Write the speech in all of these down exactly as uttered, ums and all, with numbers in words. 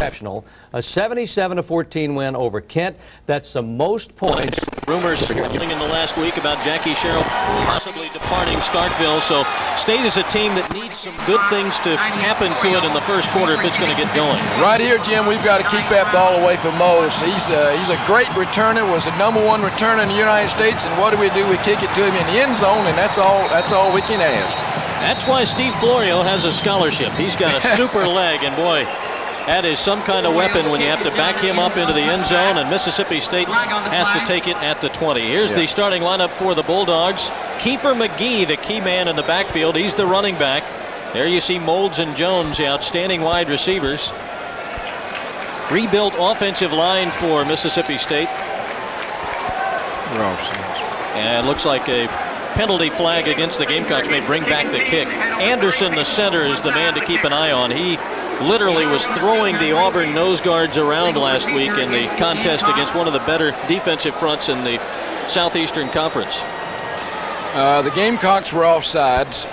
exceptional. A seventy-seven to fourteen win over Kent. That's the most points. Rumors swirling in the last week about Jackie Sherrill possibly departing Starkville. So State is a team that needs some good things to happen to it in the first quarter if it's going to get going. Right here, Jim, we've got to keep that ball away from Moles. He's a, he's a great returner, was the number one returner in the United States, and what do we do? We kick it to him in the end zone, and that's all, that's all we can ask. That's why Steve Florio has a scholarship. He's got a super leg, and boy, that is some kind of weapon when you have to back him up into the end zone, and Mississippi State has to take it at the twenty. Here's yeah. the starting lineup for the Bulldogs. Kiefer McGee, the key man in the backfield. He's the running back. There you see Moulds and Jones, the outstanding wide receivers. Rebuilt offensive line for Mississippi State. And it looks like a penalty flag against the Gamecocks may bring back the kick. Anderson, the center, is the man to keep an eye on. He literally was throwing the Auburn nose guards around last week in the contest against one of the better defensive fronts in the Southeastern Conference. Uh, the Gamecocks were offsides,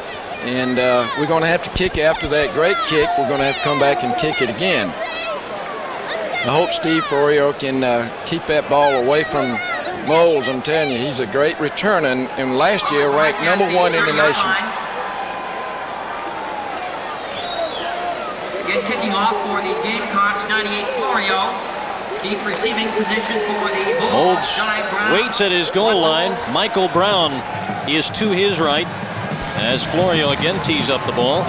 and uh, we're going to have to kick after that great kick. We're going to have to come back and kick it again. I hope Steve Florio can uh, keep that ball away from Moulds. I'm telling you, he's a great returner, and, and last year ranked number one in the nation. Again, kicking off for the Gamecocks, ninety-eight Florio. Deep receiving position for the Bulldogs. Moulds waits at his goal line. Michael Brown is to his right as Florio again tees up the ball.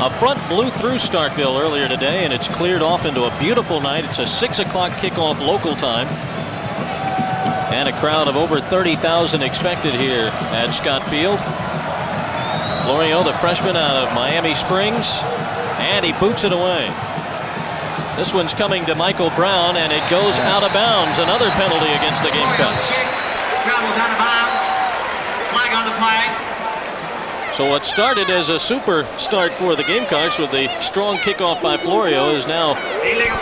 A front blew through Starkville earlier today, and it's cleared off into a beautiful night. It's a six o'clock kickoff local time. And a crowd of over thirty thousand expected here at Scott Field. Florio, the freshman out of Miami Springs, and he boots it away. This one's coming to Michael Brown, and it goes out of bounds. Another penalty against the Gamecocks. Flag on the flag. So what started as a super start for the Gamecocks with the strong kickoff by Florio is now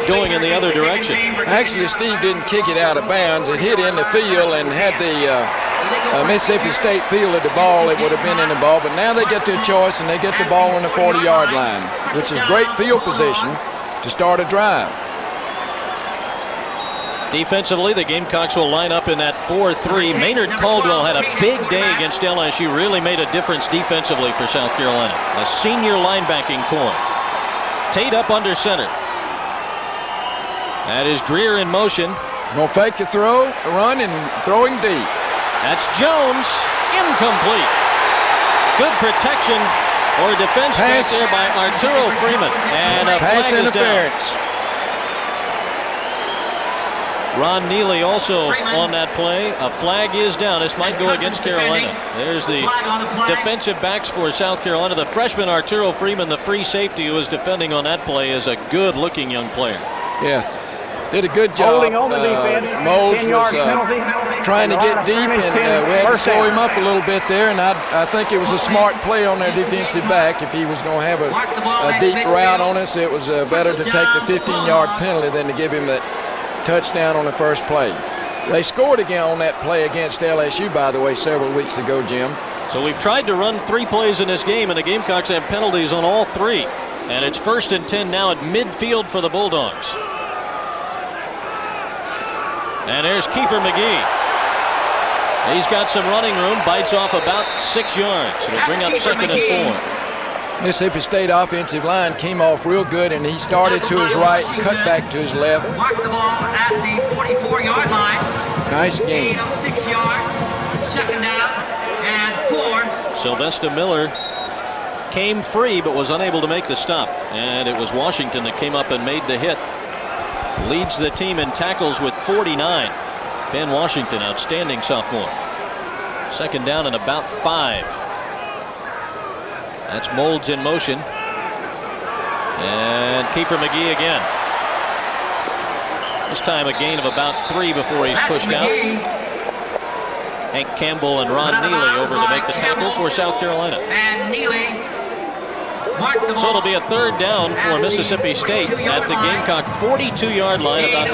going in the other direction. Actually, Steve didn't kick it out of bounds. It hit in the field, and had the uh, uh, Mississippi State fielded the ball, it would have been in the ball. But now they get their choice, and they get the ball on the forty-yard line, which is great field position to start a drive. Defensively, the Gamecocks will line up in that four three. Maynard Caldwell had a big day against L S U, really made a difference defensively for South Carolina. A senior linebacking corps. Tate up under center. That is Greer in motion. Gonna fake a throw, a run, and throwing deep. That's Jones, incomplete. Good protection or defense back there by Arturo Freeman. And a pass flag interference. Is down. Ron Neely also Freeman. On that play. A flag is down. This might go against Carolina. There's the defensive backs for South Carolina. The freshman Arturo Freeman, the free safety who was defending on that play, is a good-looking young player. Yes. Did a good job. Holding on the defense. Uh, Moulds was uh, trying to get deep, and uh, we had to slow him up a little bit there, and I, I think it was a smart play on their defensive back. If he was going to have a, a deep route on us, it was uh, better to take the fifteen-yard penalty than to give him that touchdown on the first play. They scored again on that play against L S U, by the way, several weeks ago, Jim. So we've tried to run three plays in this game, and the Gamecocks have penalties on all three. And it's first and ten now at midfield for the Bulldogs. And there's Kiefer McGee. He's got some running room, bites off about six yards. It'll bring up second and four. Mississippi State offensive line came off real good, and he started to his right, cut back to his left. Mark the ball at the forty-four-yard line. Nice game. Gain of six yards, second down, and four. Sylvester Miller came free, but was unable to make the stop. And it was Washington that came up and made the hit. Leads the team in tackles with forty-nine. Ben Washington, outstanding sophomore. Second down and about five. That's Moulds in motion. And Kiefer McGee again. This time a gain of about three before he's pushed out. Hank Campbell and Ron Neely over to make the tackle for South Carolina. And Neely. So it'll be a third down for Mississippi State at the Gamecock forty-two-yard line. About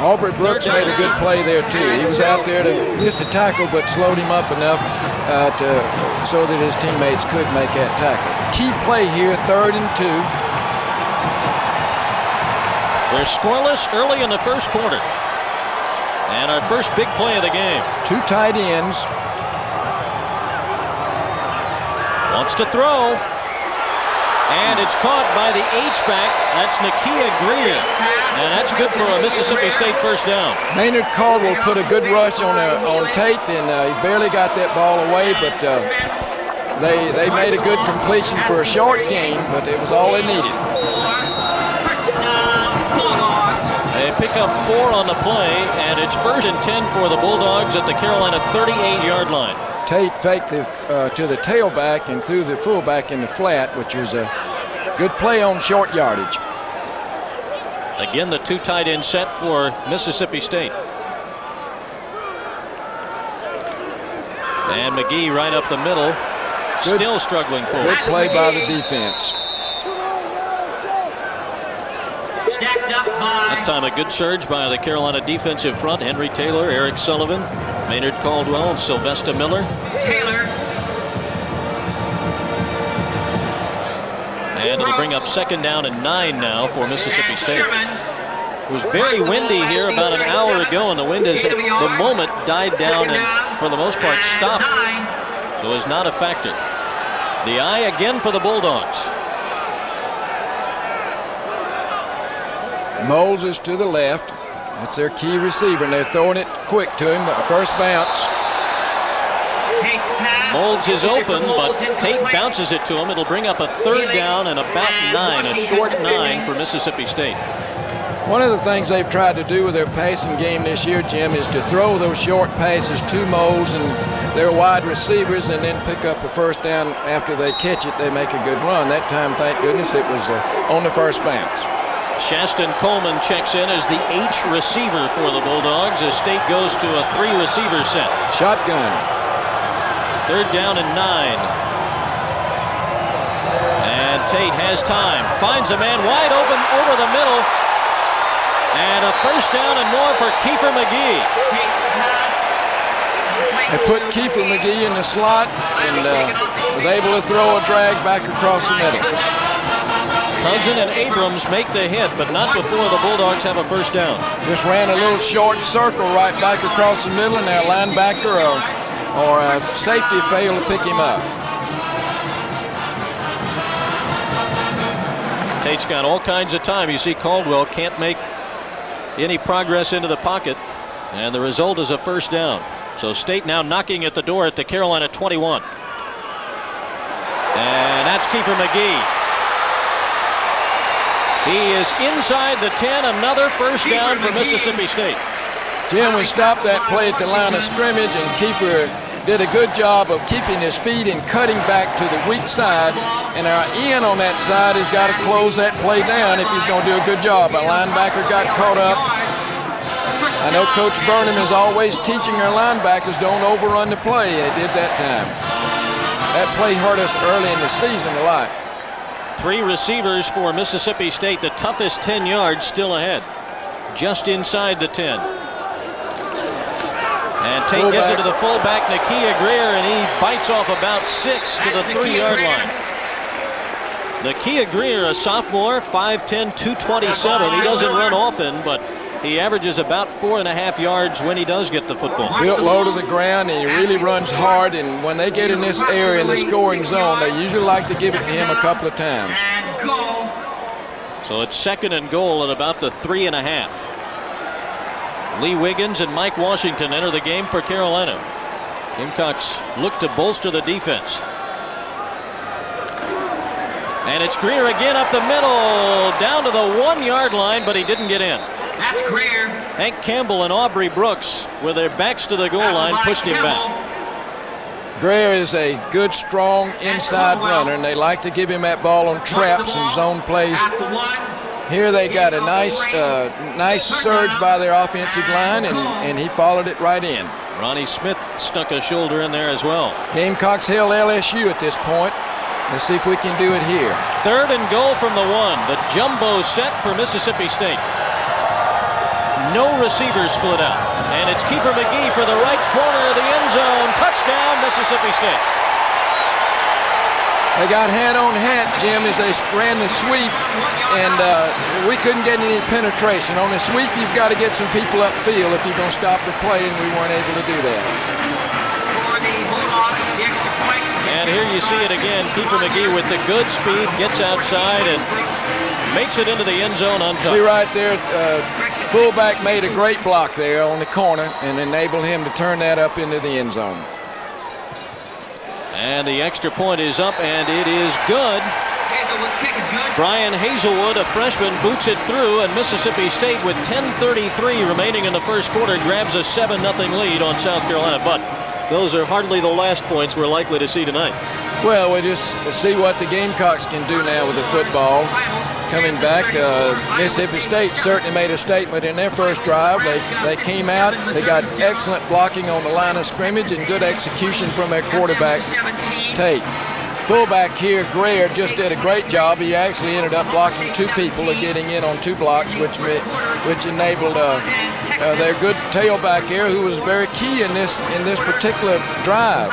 Aubrey Brooks made a good play there, too. He was out there to miss a tackle, but slowed him up enough uh, to, so that his teammates could make that tackle. Key play here, third and two. They're scoreless early in the first quarter. And our first big play of the game. Two tight ends. Wants to throw. And it's caught by the H-back. That's Nakia Greer. And that's good for a Mississippi State first down. Maynard Caldwell put a good rush on, uh, on Tate, and uh, he barely got that ball away, but uh, they, they made a good completion for a short gain, but it was all they needed. They pick up four on the play, and it's first and ten for the Bulldogs at the Carolina thirty-eight yard line. Tate faked the, uh, to the tailback and threw the fullback in the flat, which was a good play on short yardage. Again, the two tight end set for Mississippi State. And McGee right up the middle, good, still struggling for it. Good play by the defense. That time a good surge by the Carolina defensive front. Henry Taylor, Eric Sullivan, Maynard Caldwell, and Sylvester Miller. Taylor. And it'll bring up second down and nine now for Mississippi State. It was very windy here about an hour ago, and the wind has at the moment died down and for the most part stopped. So it's not a factor. The eye again for the Bulldogs. Moulds is to the left. That's their key receiver, and they're throwing it quick to him. First bounce. Moulds is open, but Tate bounces it to him. It'll bring up a third down and about nine, a short nine for Mississippi State. One of the things they've tried to do with their passing game this year, Jim, is to throw those short passes to Moulds and their wide receivers and then pick up a first down. After they catch it, they make a good run. That time, thank goodness, it was uh, on the first bounce. Shaston Coleman checks in as the H receiver for the Bulldogs as State goes to a three receiver set. Shotgun. Third down and nine. And Tate has time. Finds a man wide open over the middle. And a first down and more for Kiefer McGee. They put Kiefer McGee in the slot and uh, was able to throw a drag back across the middle. Cousin and Abrams make the hit, but not before the Bulldogs have a first down. Just ran a little short circle right back across the middle, and their linebacker or, or a safety failed to pick him up. Tate's got all kinds of time. You see Caldwell can't make any progress into the pocket, and the result is a first down. So State now knocking at the door at the Carolina twenty-one. And that's Kiefer McGee. He is inside the ten, another first down for Mississippi State. Jim, we stopped that play at the line of scrimmage, and Kiefer did a good job of keeping his feet and cutting back to the weak side. And our end on that side has got to close that play down if he's going to do a good job. Our linebacker got caught up. I know Coach Burnham is always teaching our linebackers don't overrun the play. They did that time. That play hurt us early in the season a lot. Three receivers for Mississippi State, the toughest ten yards still ahead. Just inside the ten. And Tate gives it to the fullback, Nakia Greer, and he bites off about six to the three yard line. Nakia Greer, a sophomore, five ten, two twenty-seven. He doesn't run often, but he averages about four and a half yards when he does get the football. Built low to the ground, and he really runs hard, and when they get in this area in the scoring zone, they usually like to give it to him a couple of times. So it's second and goal at about the three and a half. Lee Wiggins and Mike Washington enter the game for Carolina. Himcox look to bolster the defense. And it's Greer again up the middle, down to the one yard line, but he didn't get in. That's Greer. Hank Campbell and Aubrey Brooks, with their backs to the goal line, pushed him back. Greer is a good, strong inside runner, and they like to give him that ball on traps and zone plays. Here they got a nice, uh, nice surge by their offensive line, and, and he followed it right in. Ronnie Smith stuck a shoulder in there as well. Gamecocks held L S U at this point. Let's see if we can do it here. Third and goal from the one. The jumbo set for Mississippi State. No receivers split out. And it's Kiefer McGee for the right corner of the end zone. Touchdown, Mississippi State. They got hat on hat, Jim, as they ran the sweep, and uh, we couldn't get any penetration. On the sweep, you've got to get some people upfield if you're going to stop the play, and we weren't able to do that. And here you see it again. Kiefer McGee with the good speed gets outside and makes it into the end zone on top. See right there, uh, fullback made a great block there on the corner and enabled him to turn that up into the end zone. And the extra point is up, and it is good. Brian Hazelwood, a freshman, boots it through, and Mississippi State, with ten thirty-three remaining in the first quarter, grabs a seven nothing lead on South Carolina. But those are hardly the last points we're likely to see tonight. Well, we just see what the Gamecocks can do now with the football. Coming back, uh, Mississippi State certainly made a statement in their first drive. They, they came out, they got excellent blocking on the line of scrimmage and good execution from their quarterback, Tate. Fullback here, Greer, just did a great job. He actually ended up blocking two people and getting in on two blocks, which which enabled uh, uh, their good tailback here, who was very key in this in this particular drive.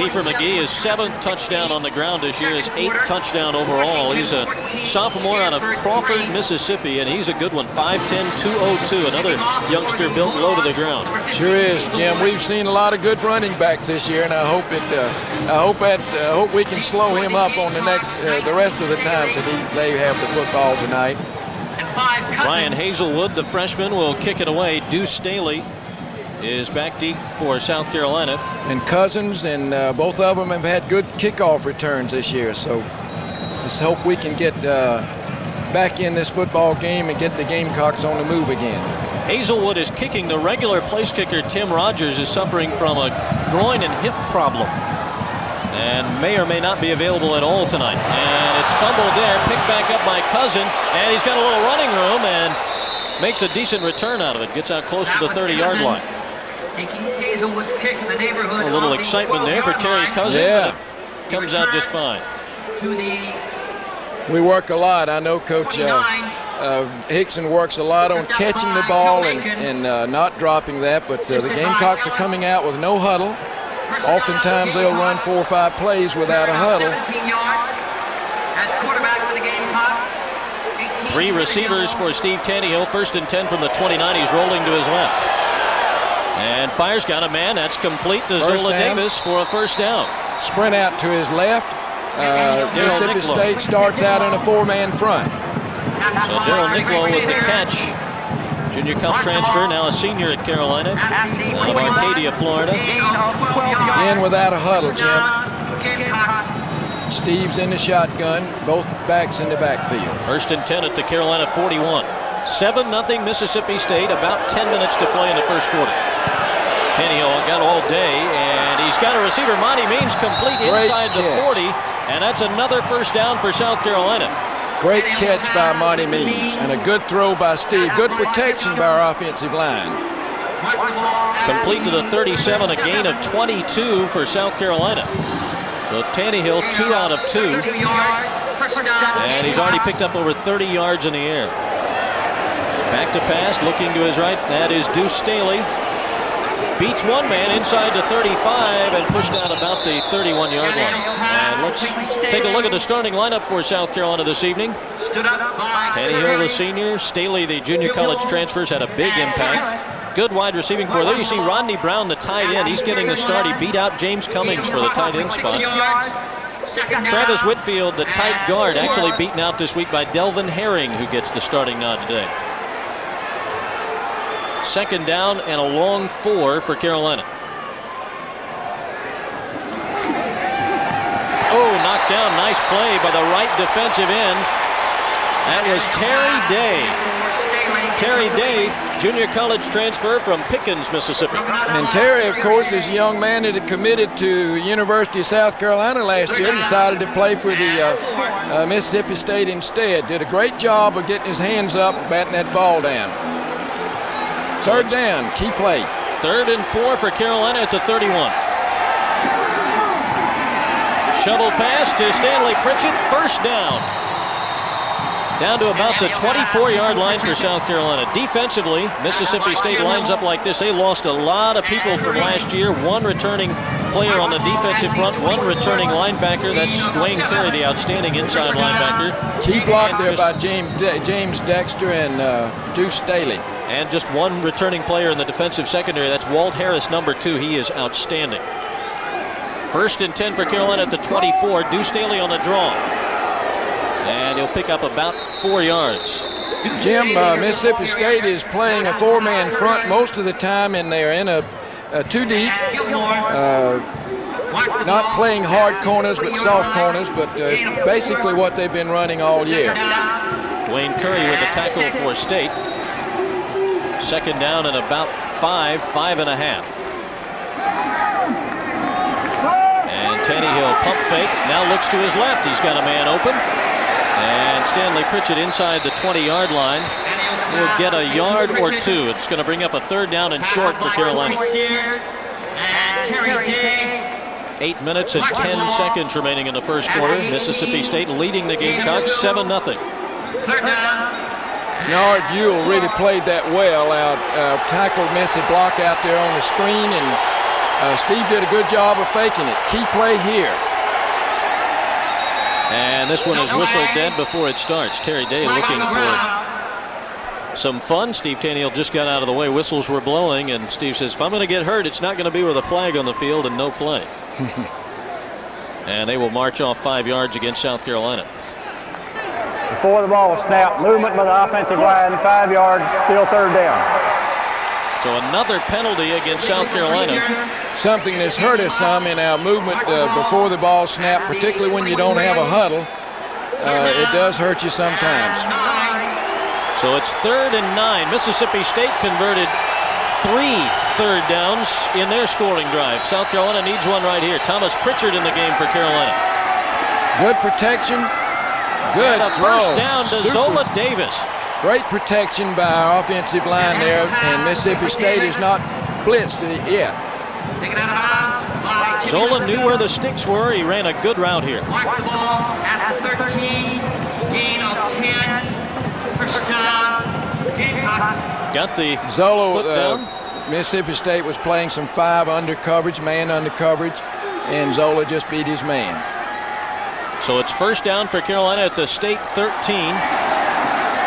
Kiefer McGee, his seventh touchdown on the ground this year, his eighth touchdown overall. He's a sophomore out of Crawford, Mississippi, and he's a good one. five ten, two oh two, another youngster built low to the ground. Sure is, Jim. We've seen a lot of good running backs this year, and I hope it. Uh, I hope that's. Uh, I hope we can slow him up on the next, uh, the rest of the times that he, they have the football tonight. Brian Hazelwood, the freshman, will kick it away. Deuce Staley is back deep for South Carolina. And Cousins, and uh, both of them have had good kickoff returns this year, so let's hope we can get uh, back in this football game and get the Gamecocks on the move again. Hazelwood is kicking. The regular place kicker, Tim Rogers, is suffering from a groin and hip problem and may or may not be available at all tonight. And it's fumbled there, picked back up by Cousin, and he's got a little running room and makes a decent return out of it. Gets out close to the thirty-yard line. Hazelwood's kick in the neighborhood. A little excitement there for Terry Cousin. Yeah. Comes out just fine. We work a lot. I know Coach uh, uh, Hickson works a lot on catching the ball and, and uh, not dropping that, but uh, the Gamecocks are coming out with no huddle. Oftentimes they'll run four or five plays without a huddle. Three receivers for Steve Taneyhill. First and ten from the twenty-nine. He's rolling to his left. And fires, got a man. That's complete to Zola Davis for a first down. Sprint out to his left. Uh, Mississippi State starts out in a four-man front. So Daryl Nicklow with the catch. Junior Cuff transfer, now a senior at Carolina, out of Arcadia, Florida. In without a huddle, Jim. Steve's in the shotgun. Both backs in the backfield. First and ten at the Carolina forty-one. seven nothing Mississippi State, about ten minutes to play in the first quarter. Taneyhill got all day, and he's got a receiver. Monty Means complete inside the forty, and that's another first down for South Carolina. Great catch by Monty Means, and a good throw by Steve. Good protection by our offensive line. Complete to the thirty-seven, a gain of twenty-two for South Carolina. So Taneyhill, two out of two, and he's already picked up over thirty yards in the air. Back to pass, looking to his right. That is Deuce Staley. Beats one man inside the thirty-five and pushed out about the thirty-one-yard line. And let's take a look at the starting lineup for South Carolina this evening. Taneyhill, the senior. Staley, the junior college transfers, had a big impact. Good wide receiving core. There you see Rodney Brown, the tight end. He's getting the start. He beat out James Cummings for the tight end spot. Travis Whitfield, the tight guard, actually beaten out this week by Delvin Herring, who gets the starting nod today. Second down and a long four for Carolina. Oh, knocked down. Nice play by the right defensive end. That was Terry Day. Terry Day, junior college transfer from Pickens, Mississippi. And Terry, of course, is a young man that had committed to University of South Carolina last year. Decided to play for the uh, uh, Mississippi State instead. Did a great job of getting his hands up and batting that ball down. Third down, key play. Third and four for Carolina at the thirty-one. Shuttle pass to Stanley Pritchett, first down. Down to about the twenty-four-yard line for South Carolina. Defensively, Mississippi State lines up like this. They lost a lot of people from last year, one returning player on the defensive front, one returning linebacker. That's Dwayne Curry, the outstanding inside linebacker. Key block there by James, De James Dexter and uh, Deuce Staley. And just one returning player in the defensive secondary. That's Walt Harris, number two. He is outstanding. First and ten for Carolina at the twenty-four. Deuce Staley on the draw. And he'll pick up about four yards. Jim, uh, Mississippi State is playing a four-man front most of the time, and they're in a, a two-deep, uh, not playing hard corners but soft corners, but uh, it's basically what they've been running all year. Dwayne Curry with a tackle for State. Second down and about five, five and a half. And Taneyhill pump fake, now looks to his left. He's got a man open. And Stanley Pritchett inside the twenty-yard line will get a yard or two. It's going to bring up a third down and short for Carolina. Eight minutes and ten seconds remaining in the first quarter. Mississippi State leading the Gamecocks seven nothing. Nard Ewell really played that well. Out uh, tackled Missy Block out there on the screen, and uh, Steve did a good job of faking it. Key play here. And this one is whistled dead before it starts. Terry Day looking for some fun. Steve Taneyhill just got out of the way. Whistles were blowing, and Steve says, if I'm going to get hurt, it's not going to be with a flag on the field and no play. And they will march off five yards against South Carolina. Before the ball is snapped, movement by the offensive line, five yards, still third down. So another penalty against South Carolina. Something that's hurt us some in our movement uh, before the ball snap, particularly when you don't have a huddle. Uh, it does hurt you sometimes. So it's third and nine. Mississippi State converted three third downs in their scoring drive. South Carolina needs one right here. Thomas Pritchard in the game for Carolina. Good protection. Good and a first down to Super. Zola Davis. Great protection by our offensive line there, and Mississippi State is not blitzed yet. Zola knew where the sticks were. He ran a good route here. Got the Zola, foot down. Uh, Mississippi State was playing some five under coverage, man under coverage, and Zola just beat his man. So it's first down for Carolina at the State thirteen.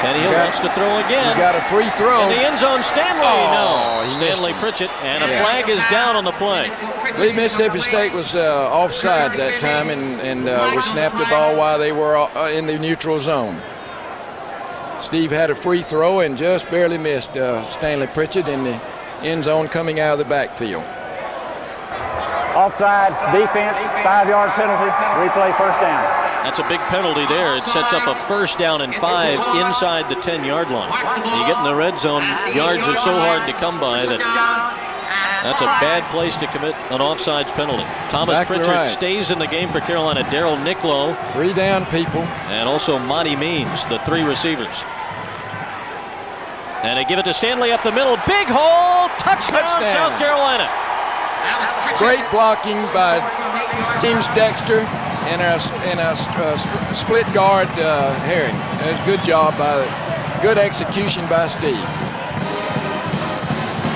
Taneyhill wants to throw again. He's got a free throw. In the end zone, Stanley. Oh, no. Stanley Pritchett, and yeah. a flag is down on the play. I believe Mississippi State was uh, offsides that time, and, and uh, we snapped the ball while they were uh, in the neutral zone. Steve had a free throw and just barely missed uh, Stanley Pritchett in the end zone coming out of the backfield. Offsides, defense, five-yard penalty, replay first down. That's a big penalty there. It sets up a first down and five inside the ten-yard line. You get in the red zone, yards are so hard to come by that that's a bad place to commit an offsides penalty. Thomas exactly Pritchard right. stays in the game for Carolina. Daryl Nicklow. Three down people. And also Monty Means, the three receivers. And they give it to Stanley up the middle. Big hole, touchdown, touchdown. South Carolina. Great blocking by James Dexter and a, and a uh, split guard uh, Herring. That's a good job, by good execution by Steve.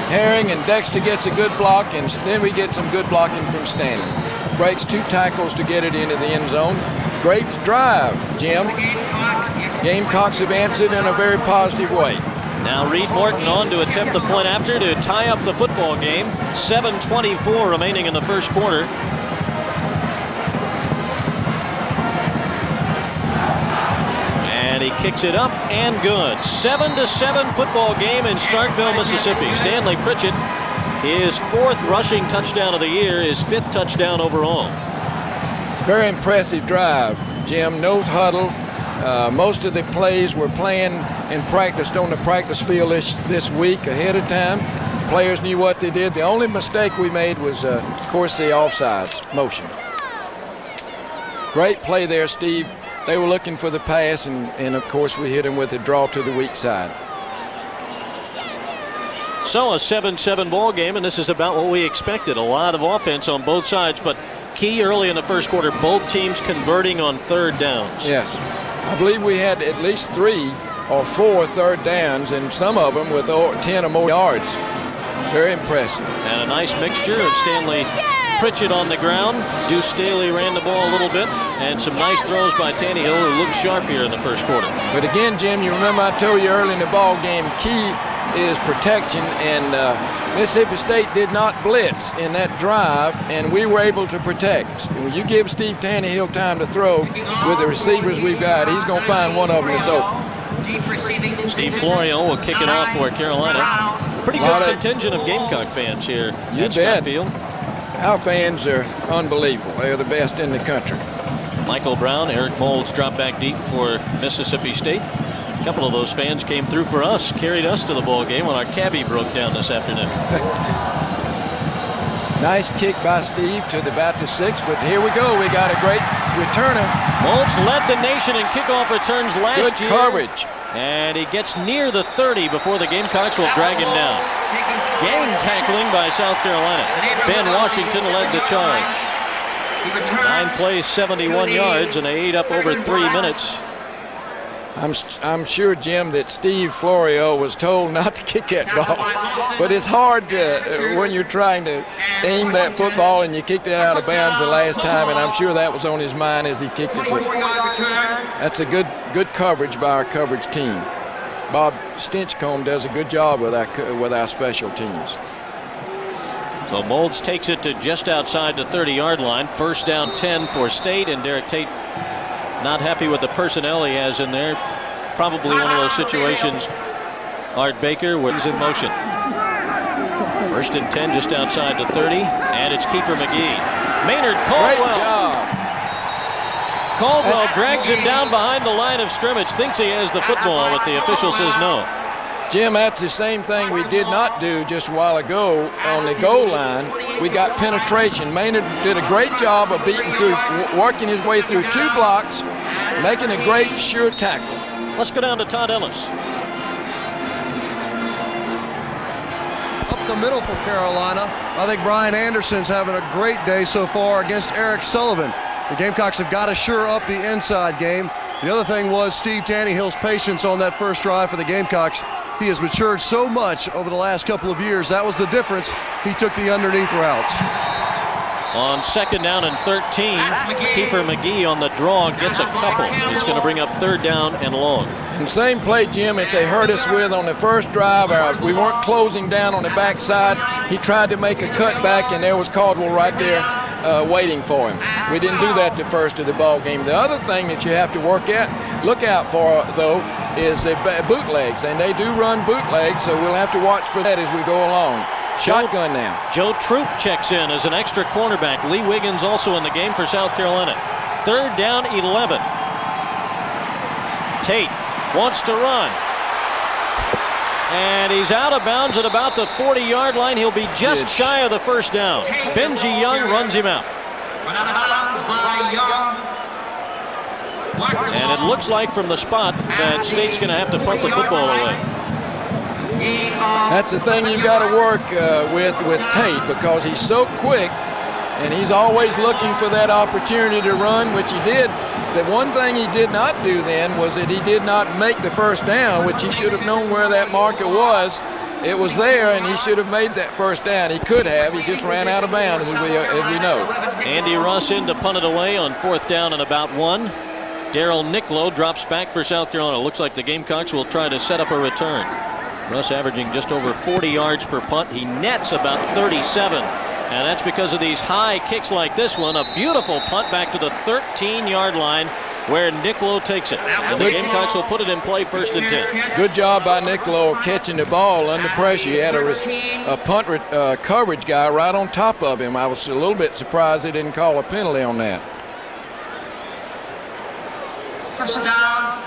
Herring and Dexter gets a good block, and then we get some good blocking from Stanley. Breaks two tackles to get it into the end zone. Great drive, Jim. Gamecocks have answered in a very positive way. Now Reed Morton on to attempt the point after to tie up the football game. seven twenty-four remaining in the first quarter. And he kicks it up and good. seven to seven football game in Starkville, Mississippi. Stanley Pritchett, his fourth rushing touchdown of the year, his fifth touchdown overall. Very impressive drive, Jim. No huddle. Uh, most of the plays were playing and practiced on the practice field this, this week ahead of time. The players knew what they did. The only mistake we made was, uh, of course, the offsides motion. Great play there, Steve. They were looking for the pass, and, and of course, we hit him with a draw to the weak side. So a seven seven ball game, and this is about what we expected. A lot of offense on both sides, but key early in the first quarter, both teams converting on third downs. Yes. I believe we had at least three or four third downs, and some of them with ten or more yards. Very impressive. And a nice mixture of Stanley Pritchett on the ground. Deuce Staley ran the ball a little bit, and some nice throws by Taneyhill, who looked sharp here in the first quarter. But again, Jim, you remember I told you early in the ball game, key is protection, and uh, Mississippi State did not blitz in that drive, and we were able to protect. When you give Steve Taneyhill time to throw with the receivers we've got, he's going to find one of them that's open. Steve Florio will kick it off for Carolina. Pretty good of, contingent of Gamecock fans here you at bet. Field. Our fans are unbelievable. They are the best in the country. Michael Brown, Eric Moulds dropped back deep for Mississippi State. A couple of those fans came through for us, carried us to the ball game when our cabbie broke down this afternoon. Nice kick by Steve to the about the six, but here we go. We got a great returner. Moulds led the nation in kickoff returns last good year. Good coverage. And he gets near the thirty before the Gamecocks will drag him down. Gang tackling by South Carolina. Ben Washington led the charge. Nine plays, seventy-one yards, and they ate up over three minutes. I'm, I'm sure, Jim, that Steve Florio was told not to kick that ball. But it's hard to, uh, when you're trying to aim that football and you kicked it out of bounds the last time, and I'm sure that was on his mind as he kicked it. But that's a good good coverage by our coverage team. Bob Stinchcomb does a good job with our, with our special teams. So Moulds takes it to just outside the thirty-yard line. First down ten for State, and Derek Tate not happy with the personnel he has in there. Probably one of those situations Art Baker was in motion. First and ten just outside the thirty, and it's Kiefer McGee. Maynard Caldwell. Great job. Caldwell drags him down behind the line of scrimmage, thinks he has the football, but the official says no. Jim, that's the same thing we did not do just a while ago on the goal line. We got penetration. Maynard did a great job of beating through, working his way through two blocks, making a great, sure tackle. Let's go down to Todd Ellis. Up the middle for Carolina. I think Brian Anderson's having a great day so far against Eric Sullivan. The Gamecocks have got to shore up the inside game. The other thing was Steve Tannehill's patience on that first drive for the Gamecocks. He has matured so much over the last couple of years. That was the difference. He took the underneath routes. On second down and thirteen, Kiefer McGee on the draw gets a couple. It's going to bring up third down and long. And same play, Jim, if they hurt us with on the first drive, our, we weren't closing down on the backside. He tried to make a cutback, and there was Caldwell right there. Uh, waiting for him. We didn't do that the first of the ball game. The other thing that you have to work at, look out for though, is the bootlegs, and they do run bootlegs, so we'll have to watch for that as we go along. Shotgun now. Joe Troop checks in as an extra cornerback. Lee Wiggins also in the game for South Carolina. Third down, eleven. Tate wants to run. And he's out of bounds at about the forty-yard line. He'll be just it's shy of the first down. Benji Young runs him out. And it looks like from the spot that State's going to have to punt the football away. That's the thing you've got to work uh, with with Tate, because he's so quick, and he's always looking for that opportunity to run, which he did. The one thing he did not do then was that he did not make the first down, which he should have known where that marker was. It was there, and he should have made that first down. He could have. He just ran out of bounds, as we, as we know. Andy Ross in to punt it away on fourth down and about one. Daryl Nicklow drops back for South Carolina. Looks like the Gamecocks will try to set up a return. Russ averaging just over forty yards per punt. He nets about thirty-seven. And that's because of these high kicks like this one. A beautiful punt back to the thirteen-yard line where Nicklow takes it. And the Gamecocks will put it in play first and ten. Good job by Nicklow catching the ball under pressure. He had a, a punt uh, coverage guy right on top of him. I was a little bit surprised they didn't call a penalty on that. First down.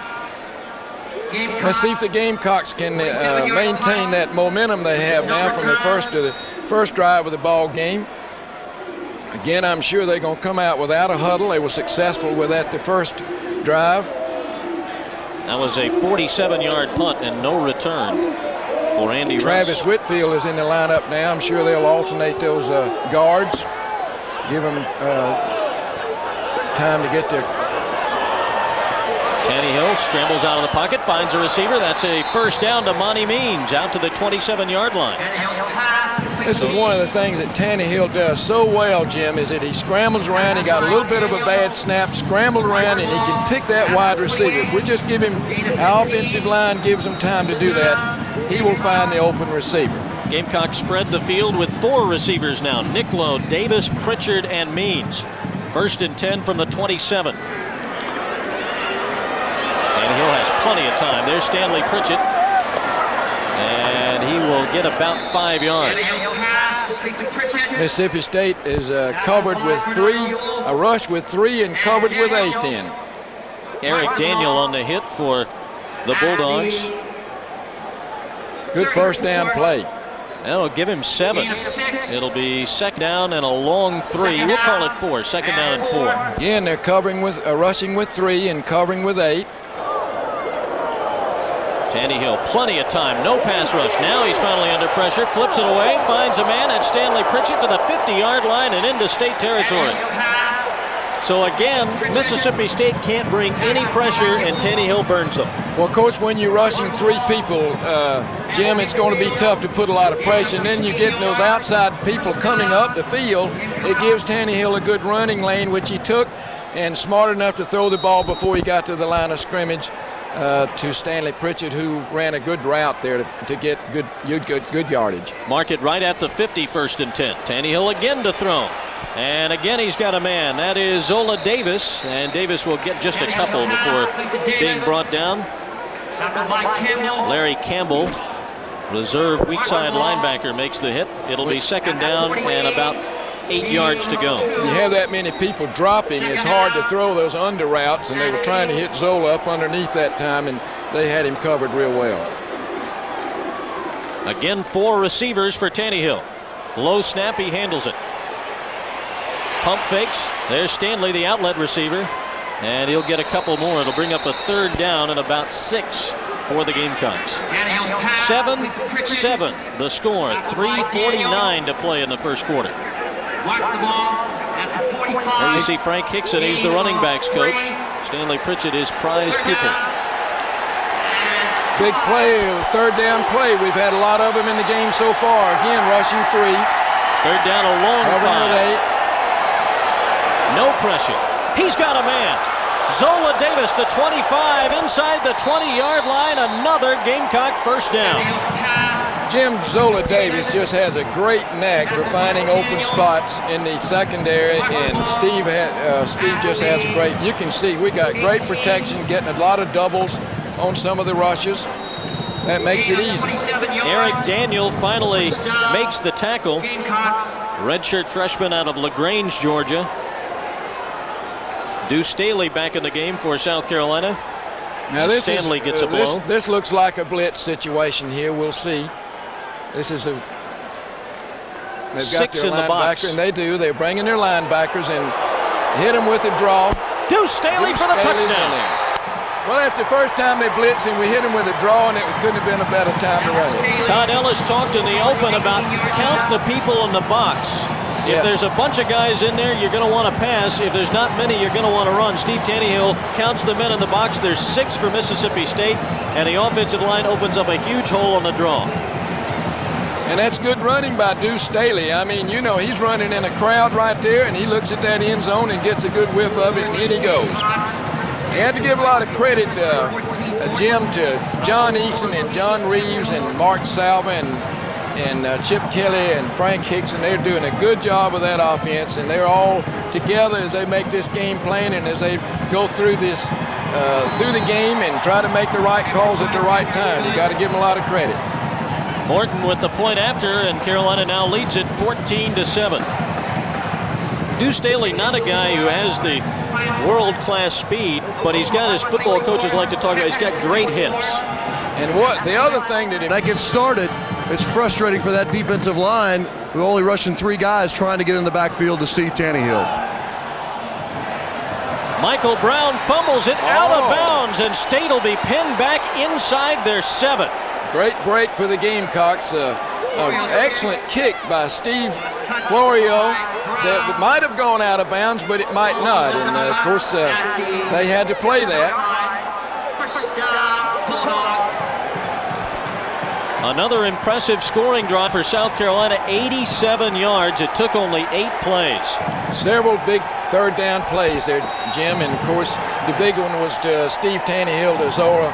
Let's see if the Gamecocks can uh, maintain that momentum they have now from the first to the first drive of the ball game. Again, I'm sure they're going to come out without a huddle. They were successful with that the first drive. That was a forty-seven-yard punt and no return for Andy Russ. Travis Whitfield is in the lineup now. I'm sure they'll alternate those uh, guards, give them uh, time to get their Taneyhill scrambles out of the pocket, finds a receiver. That's a first down to Monty Means out to the twenty-seven yard line. This is one of the things that Taneyhill does so well, Jim, is that he scrambles around. He got a little bit of a bad snap, scrambled around, and he can pick that wide receiver. If we just give him, our offensive line gives him time to do that, he will find the open receiver. Gamecocks spread the field with four receivers now. Nicklow, Davis, Pritchard, and Means. First and ten from the twenty-seven. Taneyhill has plenty of time. There's Stanley Pritchett. And he will get about five yards. Mississippi State is uh, covered with three, a rush with three, and covered with eight then. Eric Daniel on the hit for the Bulldogs. Good first down play. That'll give him seven. It'll be second down and a long three. We'll call it four. Second down and four. Yeah, and they're covering with, uh, rushing with three and covering with eight. Taneyhill, plenty of time. No pass rush. Now he's finally under pressure. Flips it away. Finds a man at Stanley Pritchett to the fifty yard line and into state territory. So again, Mississippi State can't bring any pressure, and Taneyhill burns them. Well, Coach, when you're rushing three people, uh, Jim, it's going to be tough to put a lot of pressure. And then you get those outside people coming up the field. It gives Taneyhill a good running lane, which he took, and smart enough to throw the ball before he got to the line of scrimmage uh, to Stanley Pritchett, who ran a good route there to, to get good, good, good yardage. Mark it right at the fifty, first and ten. Taneyhill again to throw. And again, he's got a man. That is Zola Davis. And Davis will get just a couple before being brought down. Larry Campbell, reserve weak side linebacker, makes the hit. It'll be second down and about eight yards to go. When you have that many people dropping, it's hard to throw those under routes. And they were trying to hit Zola up underneath that time, and they had him covered real well. Again, four receivers for Taneyhill. Low snap, he handles it. Pump fakes. There's Stanley, the outlet receiver, and he'll get a couple more. It'll bring up a third down and about six for the Gamecocks. seven seven the score. three forty-nine to play in the first quarter. There you see Frank Hickson. He's the running backs coach. Stanley Pritchett is prized pupil. Big play, third down play. We've had a lot of them in the game so far. Again, rushing three. Third down, a long five. No pressure. He's got a man. Zola Davis, the twenty-five, inside the twenty yard line. Another Gamecock first down. Jim, Zola Davis just has a great knack for finding open spots in the secondary, and Steve, uh, Steve just has a great. You can see we got great protection, getting a lot of doubles on some of the rushes. That makes it easy. Eric Daniel finally makes the tackle. Redshirt freshman out of LaGrange, Georgia. Deuce Staley back in the game for South Carolina. Now this Stanley is, gets a uh, blow. This, this looks like a blitz situation here. We'll see. This is a. They've Six got their in the box. And they do. They're bringing their linebackers and hit them with a draw. Deuce Staley Deuce for the Staley's touchdown. Well, that's the first time they blitz, and we hit him with a draw, and it couldn't have been a better time to run it. Todd Ellis talked in the open about count the people in the box. If yes. there's a bunch of guys in there, you're going to want to pass. If there's not many, you're going to want to run. Steve Taneyhill counts the men in the box. There's six for Mississippi State, and the offensive line opens up a huge hole on the draw. And that's good running by Deuce Staley. I mean, you know, he's running in a crowd right there, and he looks at that end zone and gets a good whiff of it, and in he goes. You have to give a lot of credit, uh, uh, Jim, to John Eason and John Reeves and Mark Salva and and uh, Chip Kelly and Frank Hickson. They're doing a good job of that offense, and they're all together as they make this game plan and as they go through this uh, through the game and try to make the right calls at the right time. You got to give them a lot of credit. Morton with the point after, and Carolina now leads it fourteen to seven. Deuce Staley, not a guy who has the world-class speed, but he's got, as football coaches like to talk about, he's got great hips. And what the other thing that if that gets started, it's frustrating for that defensive line with only rushing three guys trying to get in the backfield to Steve Taneyhill. Michael Brown fumbles it oh. out of bounds, and State will be pinned back inside their seven. Great break for the Gamecocks. Uh, an excellent kick by Steve Florio that might have gone out of bounds, but it might not. And, uh, of course, uh, they had to play that. Another impressive scoring draw for South Carolina, eighty-seven yards. It took only eight plays. Several big third down plays there, Jim. And, of course, the big one was to Steve Taneyhill to Zola,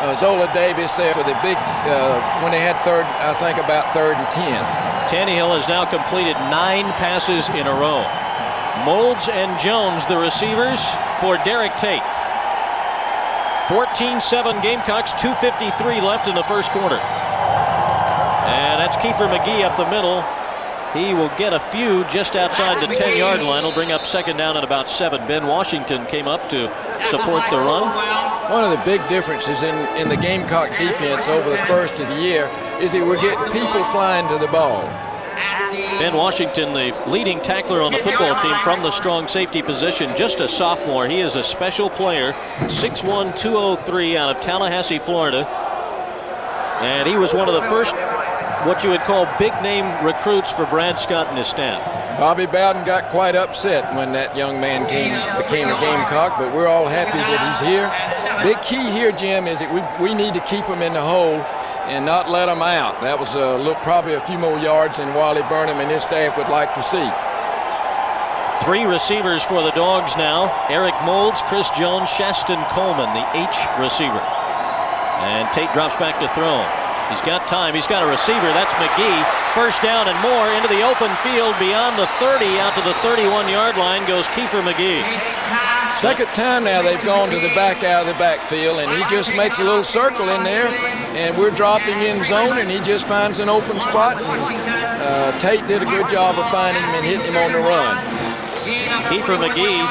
uh, Zola Davis there for the big, uh, when they had third, I think about third and ten. Taneyhill has now completed nine passes in a row. Moulds and Jones, the receivers for Derek Tate. fourteen seven Gamecocks, two fifty-three left in the first quarter. And that's Kiefer McGee up the middle. He will get a few just outside the ten-yard line. He'll bring up second down at about seven. Ben Washington came up to support the run. One of the big differences in, in the Gamecock defense over the first of the year is that we're getting people flying to the ball. Ben Washington, the leading tackler on the football team from the strong safety position, just a sophomore. He is a special player, six one, two oh three, out of Tallahassee, Florida. And he was one of the first, what you would call, big-name recruits for Brad Scott and his staff. Bobby Bowden got quite upset when that young man came, became a Gamecock, but we're all happy that he's here. Big key here, Jim, is that we, we need to keep him in the hole and not let them out. That was a little, probably a few more yards than Wally Burnham and his staff would like to see. Three receivers for the Dogs now. Eric Moulds, Chris Jones, Shaston Coleman, the H receiver. And Tate drops back to throw. He's got time. He's got a receiver. That's McGee. First down and more into the open field beyond the thirty. Out to the thirty-one-yard line goes Kiefer McGee. Second time now they've gone to the back out of the backfield, and he just makes a little circle in there, and we're dropping in zone, and he just finds an open spot. And, uh, Tate did a good job of finding him and hitting him on the run. Kiefer McGee,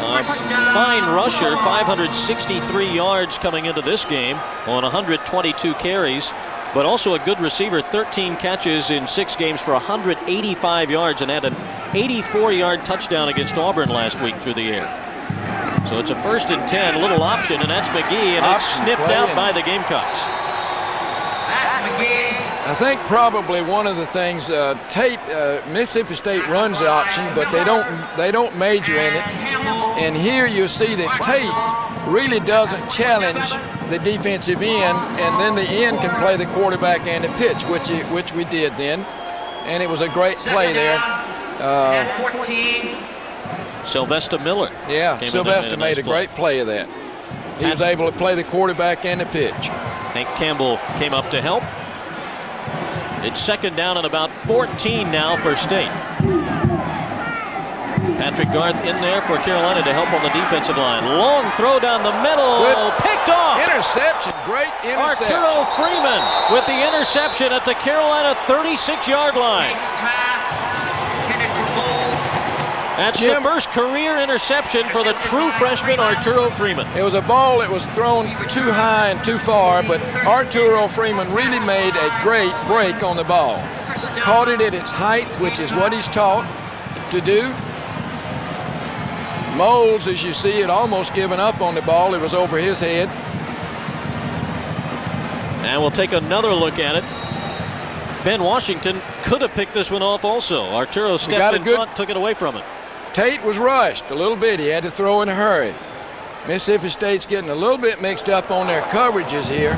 a fine rusher, five hundred sixty-three yards coming into this game on one hundred twenty-two carries, but also a good receiver, thirteen catches in six games for one hundred eighty-five yards, and had an eighty-four-yard touchdown against Auburn last week through the air. So it's a first and ten, little option, and that's McGee, and option it's sniffed out by the Gamecocks. I think probably one of the things, uh, Tate, uh, Mississippi State runs the option, but they don't they don't major in it. And here you see that Tate really doesn't challenge the defensive end, and then the end can play the quarterback and the pitch, which it, which we did then, and it was a great play there. Uh, Sylvester Miller. Yeah, Sylvester made a great play of that. He was able to play the quarterback and the pitch. Hank Campbell came up to help. It's second down and about fourteen now for State. Patrick Garth in there for Carolina to help on the defensive line. Long throw down the middle. Good. Picked off. Interception. Great interception. Arturo Freeman with the interception at the Carolina thirty-six-yard line. That's Jim, the first career interception for the true freshman Arturo Freeman. It was a ball that was thrown too high and too far, but Arturo Freeman really made a great break on the ball. Caught it at its height, which is what he's taught to do. Moulds, as you see, had almost given up on the ball. It was over his head. And we'll take another look at it. Ben Washington could have picked this one off also. Arturo stepped in front, took it away from it. Tate was rushed a little bit. He had to throw in a hurry. Mississippi State's getting a little bit mixed up on their coverages here.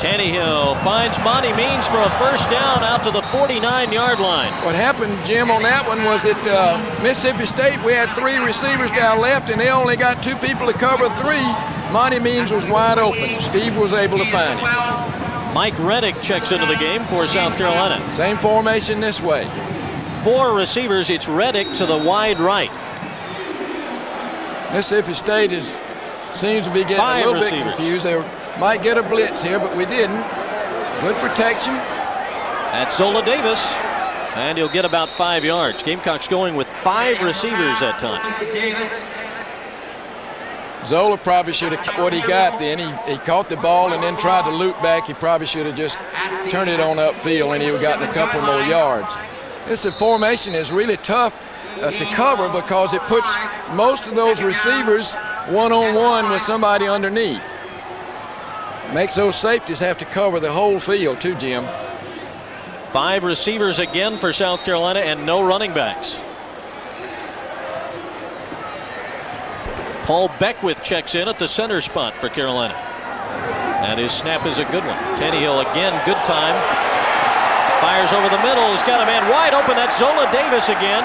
Taneyhill finds Monty Means for a first down out to the forty-nine-yard line. What happened, Jim, on that one was that uh, Mississippi State, we had three receivers down left, and they only got two people to cover three. Monty Means was wide open. Steve was able to find him. Mike Reddick checks into the game for South Carolina. Same formation this way. Four receivers. It's Reddick to the wide right. Mississippi State is seems to be getting Five a little receivers. bit confused. They might get a blitz here, but we didn't. Good protection. That's Zola Davis. And he'll get about five yards. Gamecocks going with five receivers that time. Zola probably should have caught what he got then. He, he caught the ball and then tried to loop back. He probably should have just turned it on upfield and he would have gotten a couple more yards. This formation is really tough uh, to cover because it puts most of those receivers one-on-one with somebody underneath. Makes those safeties have to cover the whole field too, Jim. Five receivers again for South Carolina and no running backs. Paul Beckwith checks in at the center spot for Carolina. And his snap is a good one. Taneyhill again, good time. Fires over the middle. He's got a man wide open. That's Zola Davis again.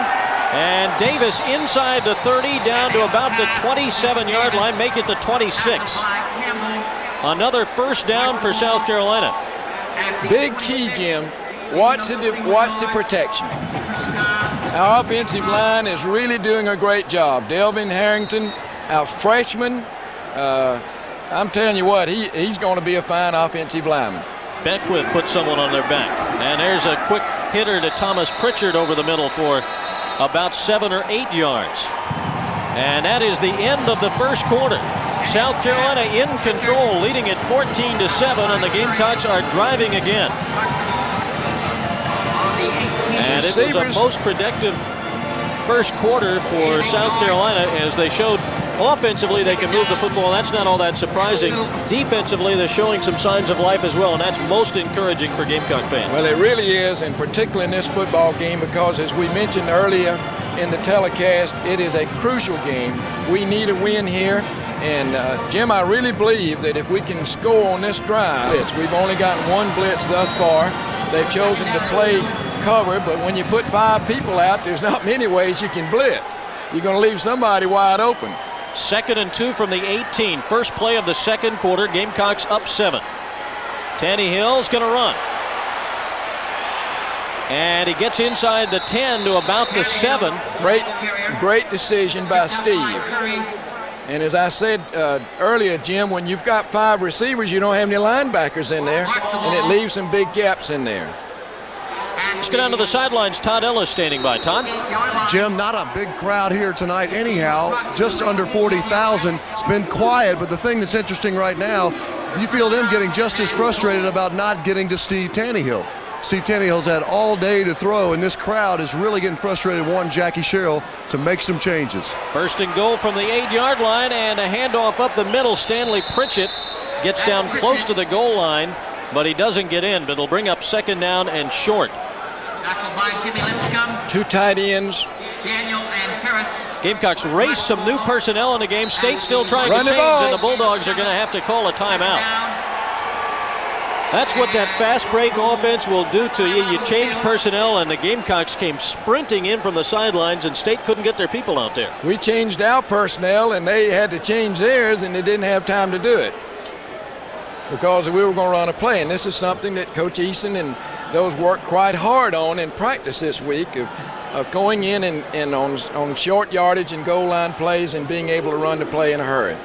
And Davis inside the thirty, down to about the twenty-seven yard line. Make it the twenty-six. Another first down for South Carolina. Big key, Jim. Watch the, watch the protection. Our offensive line is really doing a great job. Delvin Harrington, our freshman, uh, I'm telling you what, he, he's going to be a fine offensive lineman. Beckwith put someone on their back. And there's a quick hitter to Thomas Pritchard over the middle for about seven or eight yards. And that is the end of the first quarter. South Carolina in control, leading at fourteen to seven, and the Gamecocks are driving again. And it was a most productive first quarter for South Carolina, as they showed offensively they can move the football. That's not all that surprising. Defensively, they're showing some signs of life as well, and that's most encouraging for Gamecock fans. Well, it really is, and particularly in this football game, because as we mentioned earlier in the telecast, it is a crucial game. We need a win here. And uh, Jim, I really believe that if we can score on this drive, blitz, we've only gotten one blitz thus far. They've chosen to play cover, but when you put five people out, there's not many ways you can blitz. You're going to leave somebody wide open. Second and two from the eighteen. First play of the second quarter. Gamecocks up seven. Taneyhill's going to run. And he gets inside the ten to about the seven. Great, great decision by Steve. And as I said uh, earlier, Jim, when you've got five receivers, you don't have any linebackers in there, and it leaves some big gaps in there. Let's go down to the sidelines. Todd Ellis standing by. Todd? Jim, not a big crowd here tonight anyhow, just under forty thousand. It's been quiet, but the thing that's interesting right now, you feel them getting just as frustrated about not getting to Steve Taneyhill. Steve Tannehill's had all day to throw, and this crowd is really getting frustrated. One, Jackie Sherrill to make some changes. First and goal from the eight yard line, and a handoff up the middle. Stanley Pritchett gets down close to the goal line, but he doesn't get in, but it'll bring up second down and short. Two tight ends. Daniel and Harris. Gamecocks race some new personnel in the game. State still trying to change, and the Bulldogs are going to have to call a timeout. That's what that fast break offense will do to you. You change personnel, and the Gamecocks came sprinting in from the sidelines, and State couldn't get their people out there. We changed our personnel, and they had to change theirs, and they didn't have time to do it because we were going to run a play. And this is something that Coach Eason and those worked quite hard on in practice this week, of, of going in and, and on, on short yardage and goal line plays and being able to run the play in a hurry.